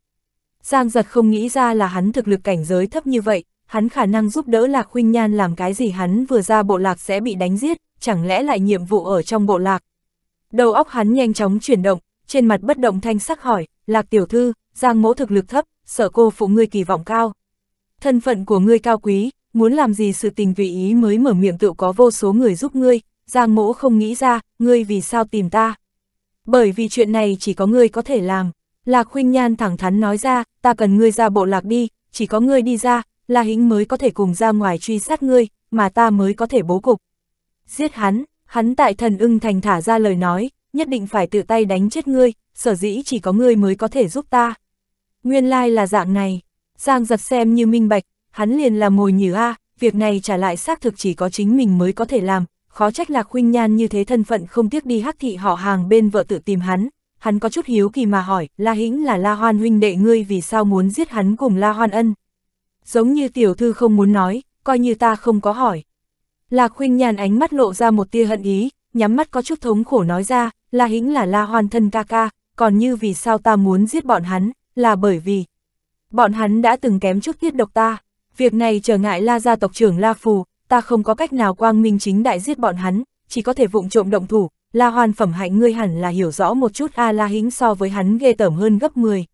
Giang Dật không nghĩ ra là hắn thực lực cảnh giới thấp như vậy, hắn khả năng giúp đỡ Lạc Khuynh Nhan làm cái gì hắn vừa ra bộ lạc sẽ bị đánh giết, chẳng lẽ lại nhiệm vụ ở trong bộ lạc. Đầu óc hắn nhanh chóng chuyển động, trên mặt bất động thanh sắc hỏi, Lạc tiểu thư, Giang mỗ thực lực thấp, sợ cô phụ ngươi kỳ vọng cao. Thân phận của ngươi cao quý, muốn làm gì sự tình tùy ý mới mở miệng tựu có vô số người giúp ngươi, Giang mỗ không nghĩ ra, ngươi vì sao tìm ta. Bởi vì chuyện này chỉ có ngươi có thể làm. Lạc Khuynh Nhan thẳng thắn nói ra, ta cần ngươi ra bộ lạc đi, chỉ có ngươi đi ra, La Hĩnh mới có thể cùng ra ngoài truy sát ngươi, mà ta mới có thể bố cục. Giết hắn, hắn tại Thần Ưng Thành thả ra lời nói, nhất định phải tự tay đánh chết ngươi, sở dĩ chỉ có ngươi mới có thể giúp ta. Nguyên lai là dạng này, Giang Dật xem như minh bạch, hắn liền là mồi nhử a, việc này trả lại xác thực chỉ có chính mình mới có thể làm, khó trách Lạc Khuynh Nhan như thế thân phận không tiếc đi hắc thị họ hàng bên vợ tự tìm hắn. Hắn có chút hiếu kỳ mà hỏi, La Hĩnh là La Hoan huynh đệ ngươi vì sao muốn giết hắn cùng La Hoan ân. Giống như tiểu thư không muốn nói, coi như ta không có hỏi. Lạc Khuynh Nhan ánh mắt lộ ra một tia hận ý, nhắm mắt có chút thống khổ nói ra, La Hĩnh là La Hoan thân ca ca, còn như vì sao ta muốn giết bọn hắn, là bởi vì bọn hắn đã từng kém chút tiết độc ta. Việc này trở ngại La gia tộc trưởng La Phù, ta không có cách nào quang minh chính đại giết bọn hắn, chỉ có thể vụng trộm động thủ. La Hoan phẩm hạnh ngươi hẳn là hiểu rõ một chút a, La Hĩnh so với hắn ghê tởm hơn gấp 10.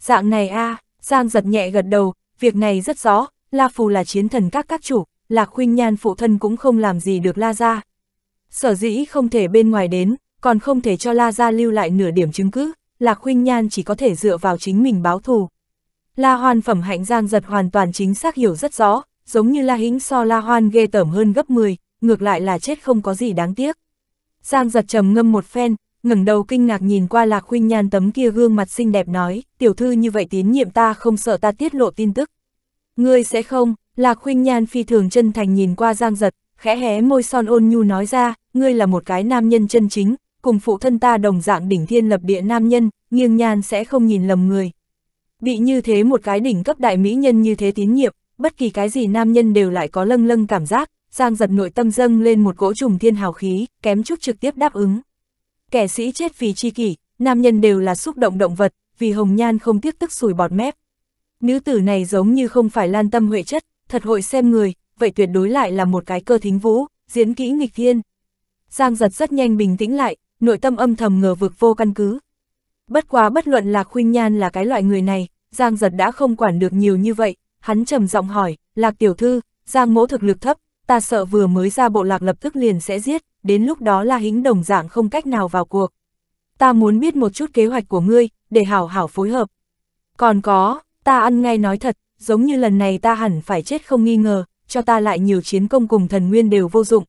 Dạng này a, Giang Dật nhẹ gật đầu, việc này rất rõ, La Phù là chiến thần các chủ, Lạc Khuynh Nhan phụ thân cũng không làm gì được La gia. Sở dĩ không thể bên ngoài đến, còn không thể cho La gia lưu lại nửa điểm chứng cứ, Lạc Khuynh Nhan chỉ có thể dựa vào chính mình báo thù. La Hoan phẩm hạnh Giang Dật hoàn toàn chính xác hiểu rất rõ, giống như La Hĩnh so La Hoan ghê tởm hơn gấp 10, ngược lại là chết không có gì đáng tiếc. Giang Dật trầm ngâm một phen, ngẩng đầu kinh ngạc nhìn qua Lạc Khuynh Nhan tấm kia gương mặt xinh đẹp nói, tiểu thư như vậy tín nhiệm ta không sợ ta tiết lộ tin tức. Ngươi sẽ không, Lạc Khuynh Nhan phi thường chân thành nhìn qua Giang Dật, khẽ hé môi son ôn nhu nói ra, ngươi là một cái nam nhân chân chính, cùng phụ thân ta đồng dạng đỉnh thiên lập địa nam nhân, nghiêng nhan sẽ không nhìn lầm người. Bị như thế một cái đỉnh cấp đại mỹ nhân như thế tín nhiệm, bất kỳ cái gì nam nhân đều lại có lâng lâng cảm giác. Giang Dật nội tâm dâng lên một cỗ trùng thiên hào khí, kém chút trực tiếp đáp ứng. Kẻ sĩ chết vì tri kỷ, nam nhân đều là xúc động động vật, vì hồng nhan không tiếc tức sùi bọt mép. Nữ tử này giống như không phải lan tâm huệ chất, thật hội xem người, vậy tuyệt đối lại là một cái cơ thính vũ, diễn kỹ nghịch thiên. Giang Dật rất nhanh bình tĩnh lại, nội tâm âm thầm ngờ vực vô căn cứ. Bất quá bất luận Lạc Khuynh Nhan là cái loại người này, Giang Dật đã không quản được nhiều như vậy, hắn trầm giọng hỏi, Lạc tiểu thư, Giang mỗ thực lực thấp. Ta sợ vừa mới ra bộ lạc lập tức liền sẽ giết, đến lúc đó La Hĩnh đồng dạng không cách nào vào cuộc. Ta muốn biết một chút kế hoạch của ngươi, để hảo hảo phối hợp. Còn có, ta ăn ngay nói thật, giống như lần này ta hẳn phải chết không nghi ngờ, cho ta lại nhiều chiến công cùng thần nguyên đều vô dụng.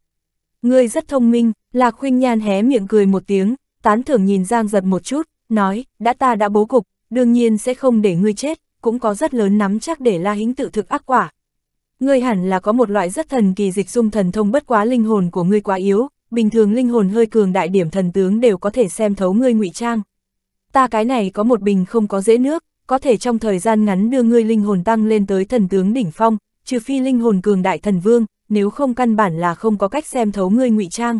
Ngươi rất thông minh, Lạc Khuynh Nhan hé miệng cười một tiếng, tán thưởng nhìn Giang Dật một chút, nói, ta đã bố cục, đương nhiên sẽ không để ngươi chết, cũng có rất lớn nắm chắc để La Hĩnh tự thực ác quả. Ngươi hẳn là có một loại rất thần kỳ dịch dung thần thông bất quá linh hồn của ngươi quá yếu, bình thường linh hồn hơi cường đại điểm thần tướng đều có thể xem thấu ngươi ngụy trang. Ta cái này có một bình không có dễ nước, có thể trong thời gian ngắn đưa ngươi linh hồn tăng lên tới thần tướng đỉnh phong, trừ phi linh hồn cường đại thần vương, nếu không căn bản là không có cách xem thấu ngươi ngụy trang.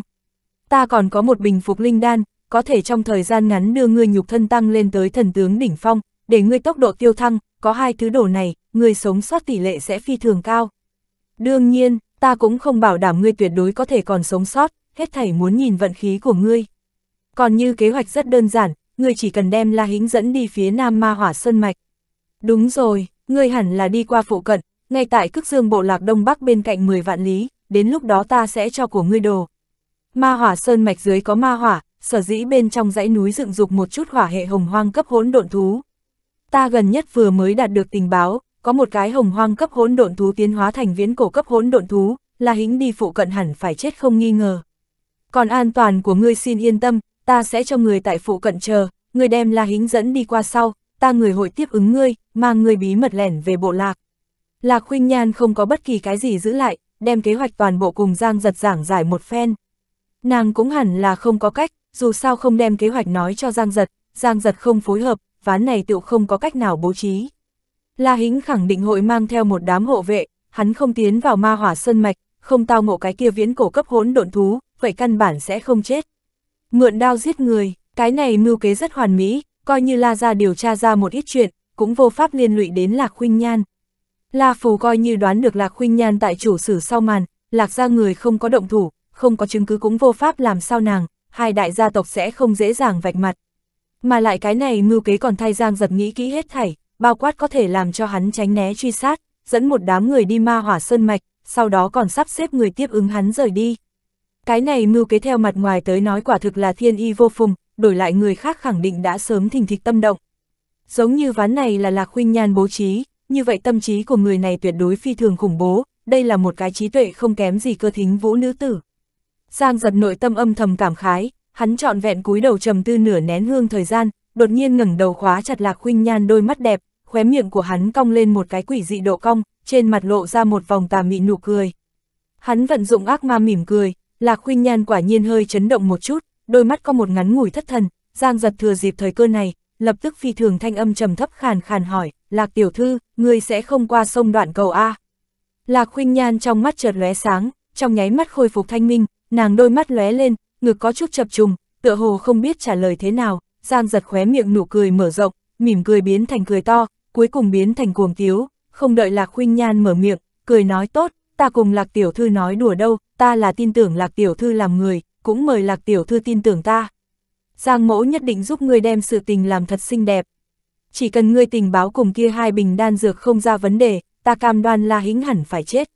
Ta còn có một bình phục linh đan, có thể trong thời gian ngắn đưa ngươi nhục thân tăng lên tới thần tướng đỉnh phong, để ngươi tốc độ tiêu thăng, có hai thứ đồ này. Người sống sót tỷ lệ sẽ phi thường cao. Đương nhiên, ta cũng không bảo đảm ngươi tuyệt đối có thể còn sống sót, hết thảy muốn nhìn vận khí của ngươi. Còn như kế hoạch rất đơn giản, ngươi chỉ cần đem La Hĩnh dẫn đi phía Nam Ma Hỏa Sơn Mạch. Đúng rồi, ngươi hẳn là đi qua phụ cận, ngay tại Cức Dương Bộ Lạc Đông Bắc bên cạnh 10 vạn lý, đến lúc đó ta sẽ cho của ngươi đồ. Ma Hỏa Sơn Mạch dưới có ma hỏa, sở dĩ bên trong dãy núi dựng dục một chút hỏa hệ hồng hoang cấp hỗn độn thú. Ta gần nhất vừa mới đạt được tình báo, có một cái hồng hoang cấp hỗn độn thú tiến hóa thành viễn cổ cấp hỗn độn thú, La Hĩnh đi phụ cận hẳn phải chết không nghi ngờ. Còn an toàn của ngươi xin yên tâm, ta sẽ cho người tại phụ cận chờ, ngươi đem La Hĩnh dẫn đi qua sau, ta người hội tiếp ứng ngươi, mang ngươi bí mật lẻn về bộ lạc. Lạc Khuynh Nhan không có bất kỳ cái gì giữ lại, đem kế hoạch toàn bộ cùng Giang Dật giảng giải một phen. Nàng cũng hẳn là không có cách, dù sao không đem kế hoạch nói cho Giang Dật không phối hợp, ván này tựu không có cách nào bố trí. La Hĩnh khẳng định hội mang theo một đám hộ vệ, hắn không tiến vào Ma Hỏa Sơn Mạch, không tao ngộ cái kia viễn cổ cấp hỗn độn thú, vậy căn bản sẽ không chết. Mượn đao giết người, cái này mưu kế rất hoàn mỹ, coi như La gia điều tra ra một ít chuyện, cũng vô pháp liên lụy đến Lạc Khuynh Nhan. La Phù coi như đoán được Lạc Khuynh Nhan tại chủ sử sau màn, Lạc gia người không có động thủ, không có chứng cứ cũng vô pháp làm sao nàng, hai đại gia tộc sẽ không dễ dàng vạch mặt. Mà lại cái này mưu kế còn thay Giang Dật nghĩ kỹ hết thảy, bao quát có thể làm cho hắn tránh né truy sát, dẫn một đám người đi Ma Hỏa Sơn Mạch, sau đó còn sắp xếp người tiếp ứng hắn rời đi. Cái này mưu kế theo mặt ngoài tới nói quả thực là thiên y vô phùng, đổi lại người khác khẳng định đã sớm thình thịch tâm động. Giống như ván này là Lạc Khuynh Nhan bố trí, như vậy tâm trí của người này tuyệt đối phi thường khủng bố, đây là một cái trí tuệ không kém gì Cơ Thính Vũ nữ tử. Giang Dật nội tâm âm thầm cảm khái, hắn trọn vẹn cúi đầu trầm tư nửa nén hương thời gian, đột nhiên ngẩng đầu khóa chặt Lạc Khuynh Nhan đôi mắt đẹp, khóe miệng của hắn cong lên một cái quỷ dị độ cong, trên mặt lộ ra một vòng tà mị nụ cười. Hắn vận dụng ác ma mỉm cười, Lạc Khuynh Nhan quả nhiên hơi chấn động một chút, đôi mắt có một ngắn ngủi thất thần, Giang Dật thừa dịp thời cơ này, lập tức phi thường thanh âm trầm thấp khàn khàn hỏi, Lạc tiểu thư, ngươi sẽ không qua sông đoạn cầu a? Lạc Khuynh Nhan trong mắt chợt lóe sáng, trong nháy mắt khôi phục thanh minh, nàng đôi mắt lóe lên, ngực có chút chập trùng, tựa hồ không biết trả lời thế nào. Giang Dật khóe miệng nụ cười mở rộng, mỉm cười biến thành cười to, cuối cùng biến thành cuồng tiếu, không đợi Lạc Khuynh Nhan mở miệng, cười nói tốt, ta cùng Lạc tiểu thư nói đùa đâu, ta là tin tưởng Lạc tiểu thư làm người, cũng mời Lạc tiểu thư tin tưởng ta. Giang mẫu nhất định giúp ngươi đem sự tình làm thật xinh đẹp. Chỉ cần ngươi tình báo cùng kia hai bình đan dược không ra vấn đề, ta cam đoan La Hĩnh hẳn phải chết.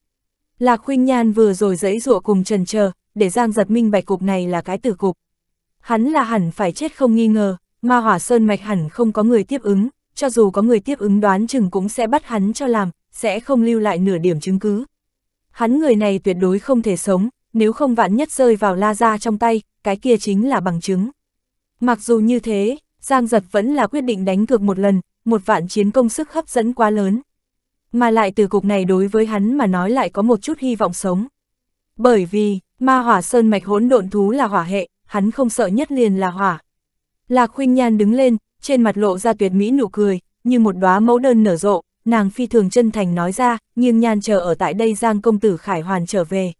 Lạc Khuynh Nhan vừa rồi giãy giụa cùng trần chờ, để Giang Dật minh bạch cục này là cái tử cục. Hắn là hẳn phải chết không nghi ngờ, Ma Hỏa Sơn Mạch hẳn không có người tiếp ứng, cho dù có người tiếp ứng đoán chừng cũng sẽ bắt hắn cho làm, sẽ không lưu lại nửa điểm chứng cứ. Hắn người này tuyệt đối không thể sống, nếu không vạn nhất rơi vào La gia trong tay, cái kia chính là bằng chứng. Mặc dù như thế, Giang Dật vẫn là quyết định đánh cược một lần, một vạn chiến công sức hấp dẫn quá lớn. Mà lại từ cục này đối với hắn mà nói lại có một chút hy vọng sống. Bởi vì, Ma Hỏa Sơn Mạch hỗn độn thú là hỏa hệ, hắn không sợ nhất liền là hỏa. Lạc Khuynh Nhan đứng lên, trên mặt lộ ra tuyệt mỹ nụ cười, như một đóa mẫu đơn nở rộ, nàng phi thường chân thành nói ra, nghiêng nhan chờ ở tại đây Giang công tử khải hoàn trở về.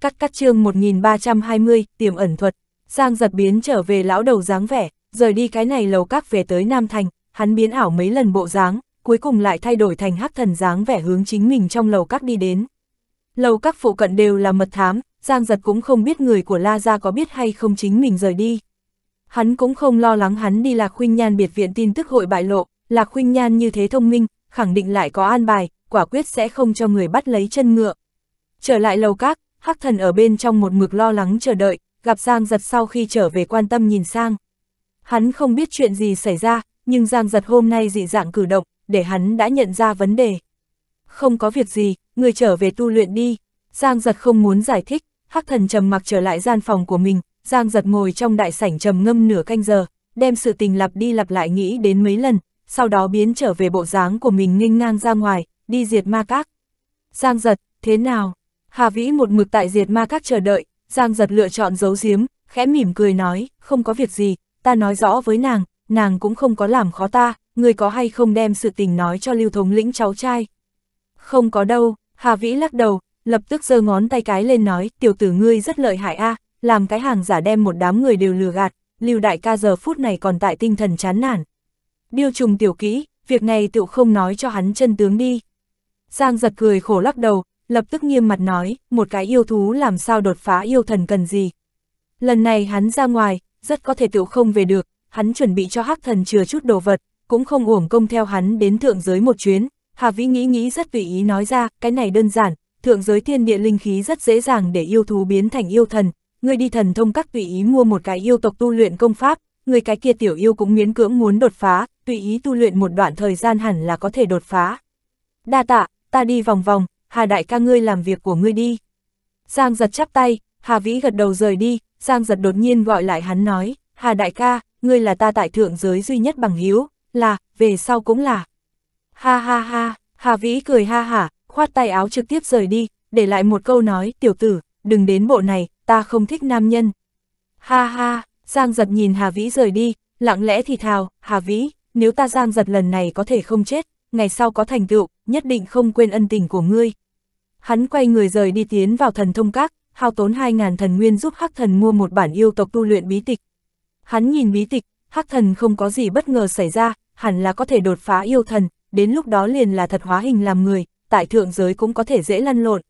Cắt chương 1320, tiềm ẩn thuật, Giang Dật biến trở về lão đầu dáng vẻ, rời đi cái này lầu các về tới Nam Thành, hắn biến ảo mấy lần bộ dáng, cuối cùng lại thay đổi thành hắc thần dáng vẻ hướng chính mình trong lầu các đi đến. Lầu các phụ cận đều là mật thám, Giang Dật cũng không biết người của La gia có biết hay không chính mình rời đi. Hắn cũng không lo lắng hắn đi Lạc Khuynh Nhan biệt viện tin tức hội bại lộ, Lạc Khuynh Nhan như thế thông minh, khẳng định lại có an bài, quả quyết sẽ không cho người bắt lấy chân ngựa. Trở lại lầu các, hắc thần ở bên trong một mực lo lắng chờ đợi, gặp Giang Dật sau khi trở về quan tâm nhìn sang. Hắn không biết chuyện gì xảy ra, nhưng Giang Dật hôm nay dị dạng cử động, để hắn đã nhận ra vấn đề. Không có việc gì, người trở về tu luyện đi. Giang Dật không muốn giải thích, hắc thần trầm mặc trở lại gian phòng của mình, Giang Dật ngồi trong đại sảnh trầm ngâm nửa canh giờ, đem sự tình lặp đi lặp lại nghĩ đến mấy lần, sau đó biến trở về bộ dáng của mình nghênh ngang ra ngoài, đi Diệt Ma Các. Giang Dật, thế nào? Hà Vĩ một mực tại Diệt Ma Các chờ đợi, Giang Dật lựa chọn giấu giếm, khẽ mỉm cười nói, không có việc gì, ta nói rõ với nàng, nàng cũng không có làm khó ta, ngươi có hay không đem sự tình nói cho Lưu thống lĩnh cháu trai? Không có đâu, Hà Vĩ lắc đầu, lập tức giơ ngón tay cái lên nói, tiểu tử ngươi rất lợi hại a, làm cái hàng giả đem một đám người đều lừa gạt, Lưu đại ca giờ phút này còn tại tinh thần chán nản. Điêu trùng tiểu kỹ, việc này tựu không nói cho hắn chân tướng đi. Giang Dật cười khổ lắc đầu, lập tức nghiêm mặt nói, một cái yêu thú làm sao đột phá yêu thần cần gì. Lần này hắn ra ngoài, rất có thể tựu không về được, hắn chuẩn bị cho hắc thần chừa chút đồ vật, cũng không uổng công theo hắn đến thượng giới một chuyến. Hà Vĩ nghĩ rất tùy ý nói ra, cái này đơn giản, thượng giới thiên địa linh khí rất dễ dàng để yêu thú biến thành yêu thần, ngươi đi thần thông các tùy ý mua một cái yêu tộc tu luyện công pháp, người cái kia tiểu yêu cũng miễn cưỡng muốn đột phá, tùy ý tu luyện một đoạn thời gian hẳn là có thể đột phá. Đa tạ, ta đi vòng vòng, Hà đại ca ngươi làm việc của ngươi đi. Giang Dật chắp tay, Hà Vĩ gật đầu rời đi, Giang Dật đột nhiên gọi lại hắn nói, Hà đại ca, ngươi là ta tại thượng giới duy nhất bằng hữu, là, về sau cũng là. Ha ha ha, Hà Vĩ cười ha hả, khoát tay áo trực tiếp rời đi, để lại một câu nói, tiểu tử, đừng đến bộ này, ta không thích nam nhân. Ha ha, Giang Dật nhìn Hà Vĩ rời đi, lặng lẽ thì thào, Hà Vĩ, nếu ta Giang Dật lần này có thể không chết, ngày sau có thành tựu, nhất định không quên ân tình của ngươi. Hắn quay người rời đi tiến vào thần thông các, hao tốn 2000 thần nguyên giúp Hắc Thần mua một bản yêu tộc tu luyện bí tịch. Hắn nhìn bí tịch, Hắc Thần không có gì bất ngờ xảy ra, hẳn là có thể đột phá yêu thần, đến lúc đó liền là thật hóa hình làm người, tại thượng giới cũng có thể dễ lăn lộn.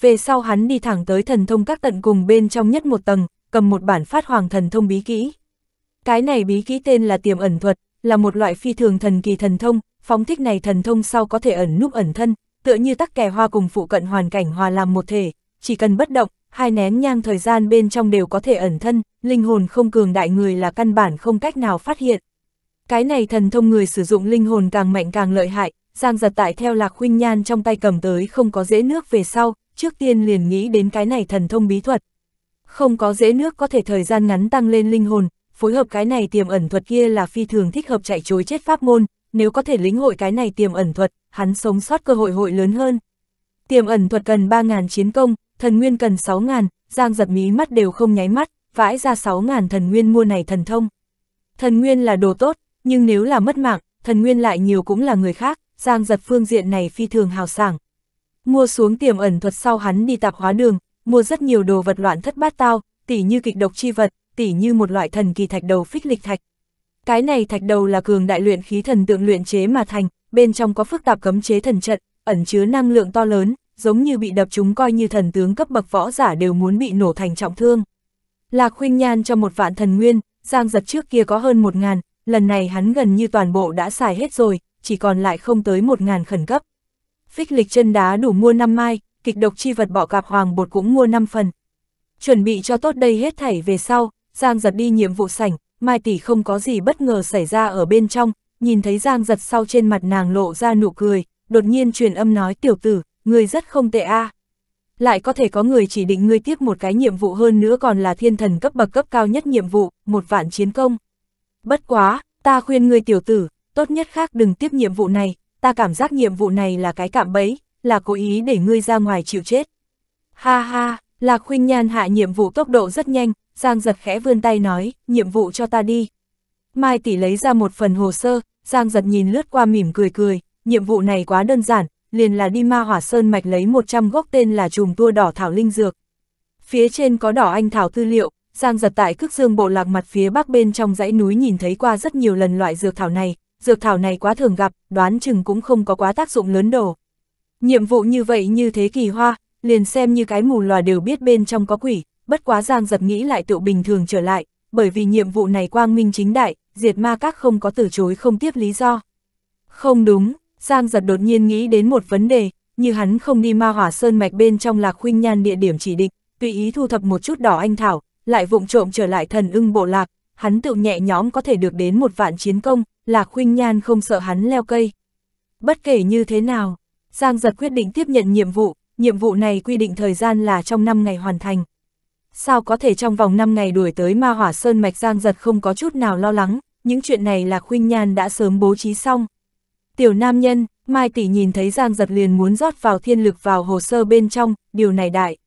Về sau hắn đi thẳng tới thần thông các tận cùng bên trong nhất một tầng, cầm một bản Phát Hoàng thần thông bí kỹ. Cái này bí kỹ tên là Tiềm Ẩn Thuật, là một loại phi thường thần kỳ thần thông, phóng thích này thần thông sau có thể ẩn núp ẩn thân, tựa như tắc kè hoa cùng phụ cận hoàn cảnh hòa làm một thể, chỉ cần bất động, 2 nén nhang thời gian bên trong đều có thể ẩn thân, linh hồn không cường đại người là căn bản không cách nào phát hiện. Cái này thần thông người sử dụng linh hồn càng mạnh càng lợi hại, Giang Dật tại theo Lạc Khuynh Nhan trong tay cầm tới không có dễ nước về sau, trước tiên liền nghĩ đến cái này thần thông bí thuật. Không có dễ nước có thể thời gian ngắn tăng lên linh hồn, phối hợp cái này Tiềm Ẩn Thuật kia là phi thường thích hợp chạy chối chết pháp môn, nếu có thể lĩnh hội cái này Tiềm Ẩn Thuật, hắn sống sót cơ hội hội lớn hơn. Tiềm Ẩn Thuật cần 3000 chiến công, thần nguyên cần 6000, Giang Dật mí mắt đều không nháy mắt, vãi ra 6000 thần nguyên mua này thần thông. Thần nguyên là đồ tốt, nhưng nếu là mất mạng, thần nguyên lại nhiều cũng là người khác, Giang Dật phương diện này phi thường hào sảng. Mua xuống Tiềm Ẩn Thuật sau hắn đi tạp hóa đường, mua rất nhiều đồ vật loạn thất bát tao, tỉ như kịch độc chi vật, tỉ như một loại thần kỳ thạch đầu phích lịch thạch. Cái này thạch đầu là cường đại luyện khí thần tượng luyện chế mà thành, bên trong có phức tạp cấm chế thần trận, ẩn chứa năng lượng to lớn, giống như bị đập chúng coi như thần tướng cấp bậc võ giả đều muốn bị nổ thành trọng thương. Lạc Khuynh Nhan cho 1 vạn thần nguyên, Giang Dật trước kia có hơn 1000, lần này hắn gần như toàn bộ đã xài hết rồi, chỉ còn lại không tới 1000 khẩn cấp. Phích lịch chân đá đủ mua 5 mai, kịch độc chi vật bọ cạp hoàng bột cũng mua 5 phần. Chuẩn bị cho tốt đây hết thảy về sau, Giang Dật đi nhiệm vụ sảnh, Mai Tỷ không có gì bất ngờ xảy ra ở bên trong, nhìn thấy Giang Dật sau trên mặt nàng lộ ra nụ cười, đột nhiên truyền âm nói tiểu tử, ngươi rất không tệ a. Lại có thể có người chỉ định ngươi tiếp một cái nhiệm vụ hơn nữa còn là thiên thần cấp bậc cấp cao nhất nhiệm vụ, 1 vạn chiến công. Bất quá, ta khuyên ngươi tiểu tử, tốt nhất khác đừng tiếp nhiệm vụ này, ta cảm giác nhiệm vụ này là cái cạm bẫy, là cố ý để ngươi ra ngoài chịu chết. Ha ha, Lạc Khuynh Nhan hạ nhiệm vụ tốc độ rất nhanh, Giang Dật khẽ vươn tay nói, nhiệm vụ cho ta đi. Mai Tỷ lấy ra một phần hồ sơ, Giang Dật nhìn lướt qua mỉm cười, nhiệm vụ này quá đơn giản, liền là đi Ma Hỏa Sơn Mạch lấy 100 gốc tên là chùm tua đỏ thảo linh dược. Phía trên có đỏ anh thảo tư liệu, Giang Dật tại Cức Dương bộ lạc mặt phía bắc bên trong dãy núi nhìn thấy qua rất nhiều lần loại dược thảo này quá thường gặp, đoán chừng cũng không có quá tác dụng lớn đồ. Nhiệm vụ như vậy như thế kỳ hoa, liền xem như cái mù lòa đều biết bên trong có quỷ, bất quá Giang Dật nghĩ lại tựu bình thường trở lại, bởi vì nhiệm vụ này quang minh chính đại, Diệt Ma Các không có từ chối không tiếp lý do. Không đúng, Giang Dật đột nhiên nghĩ đến một vấn đề, như hắn không đi Ma Hỏa Sơn Mạch bên trong Lạc Khuynh Nhan địa điểm chỉ định, tùy ý thu thập một chút đỏ anh thảo, lại vụng trộm trở lại Thần Ưng bộ lạc, hắn tựu nhẹ nhõm có thể được đến 1 vạn chiến công, Lạc Khuynh Nhan không sợ hắn leo cây. Bất kể như thế nào, Giang Dật quyết định tiếp nhận nhiệm vụ này quy định thời gian là trong 5 ngày hoàn thành. Sao có thể trong vòng 5 ngày đuổi tới Ma Hỏa Sơn Mạch? Giang Dật không có chút nào lo lắng, những chuyện này Lạc Khuynh Nhan đã sớm bố trí xong. Tiểu nam nhân, Mai Tỷ nhìn thấy Giang Dật liền muốn rót vào thiên lực vào hồ sơ bên trong, điều này đại.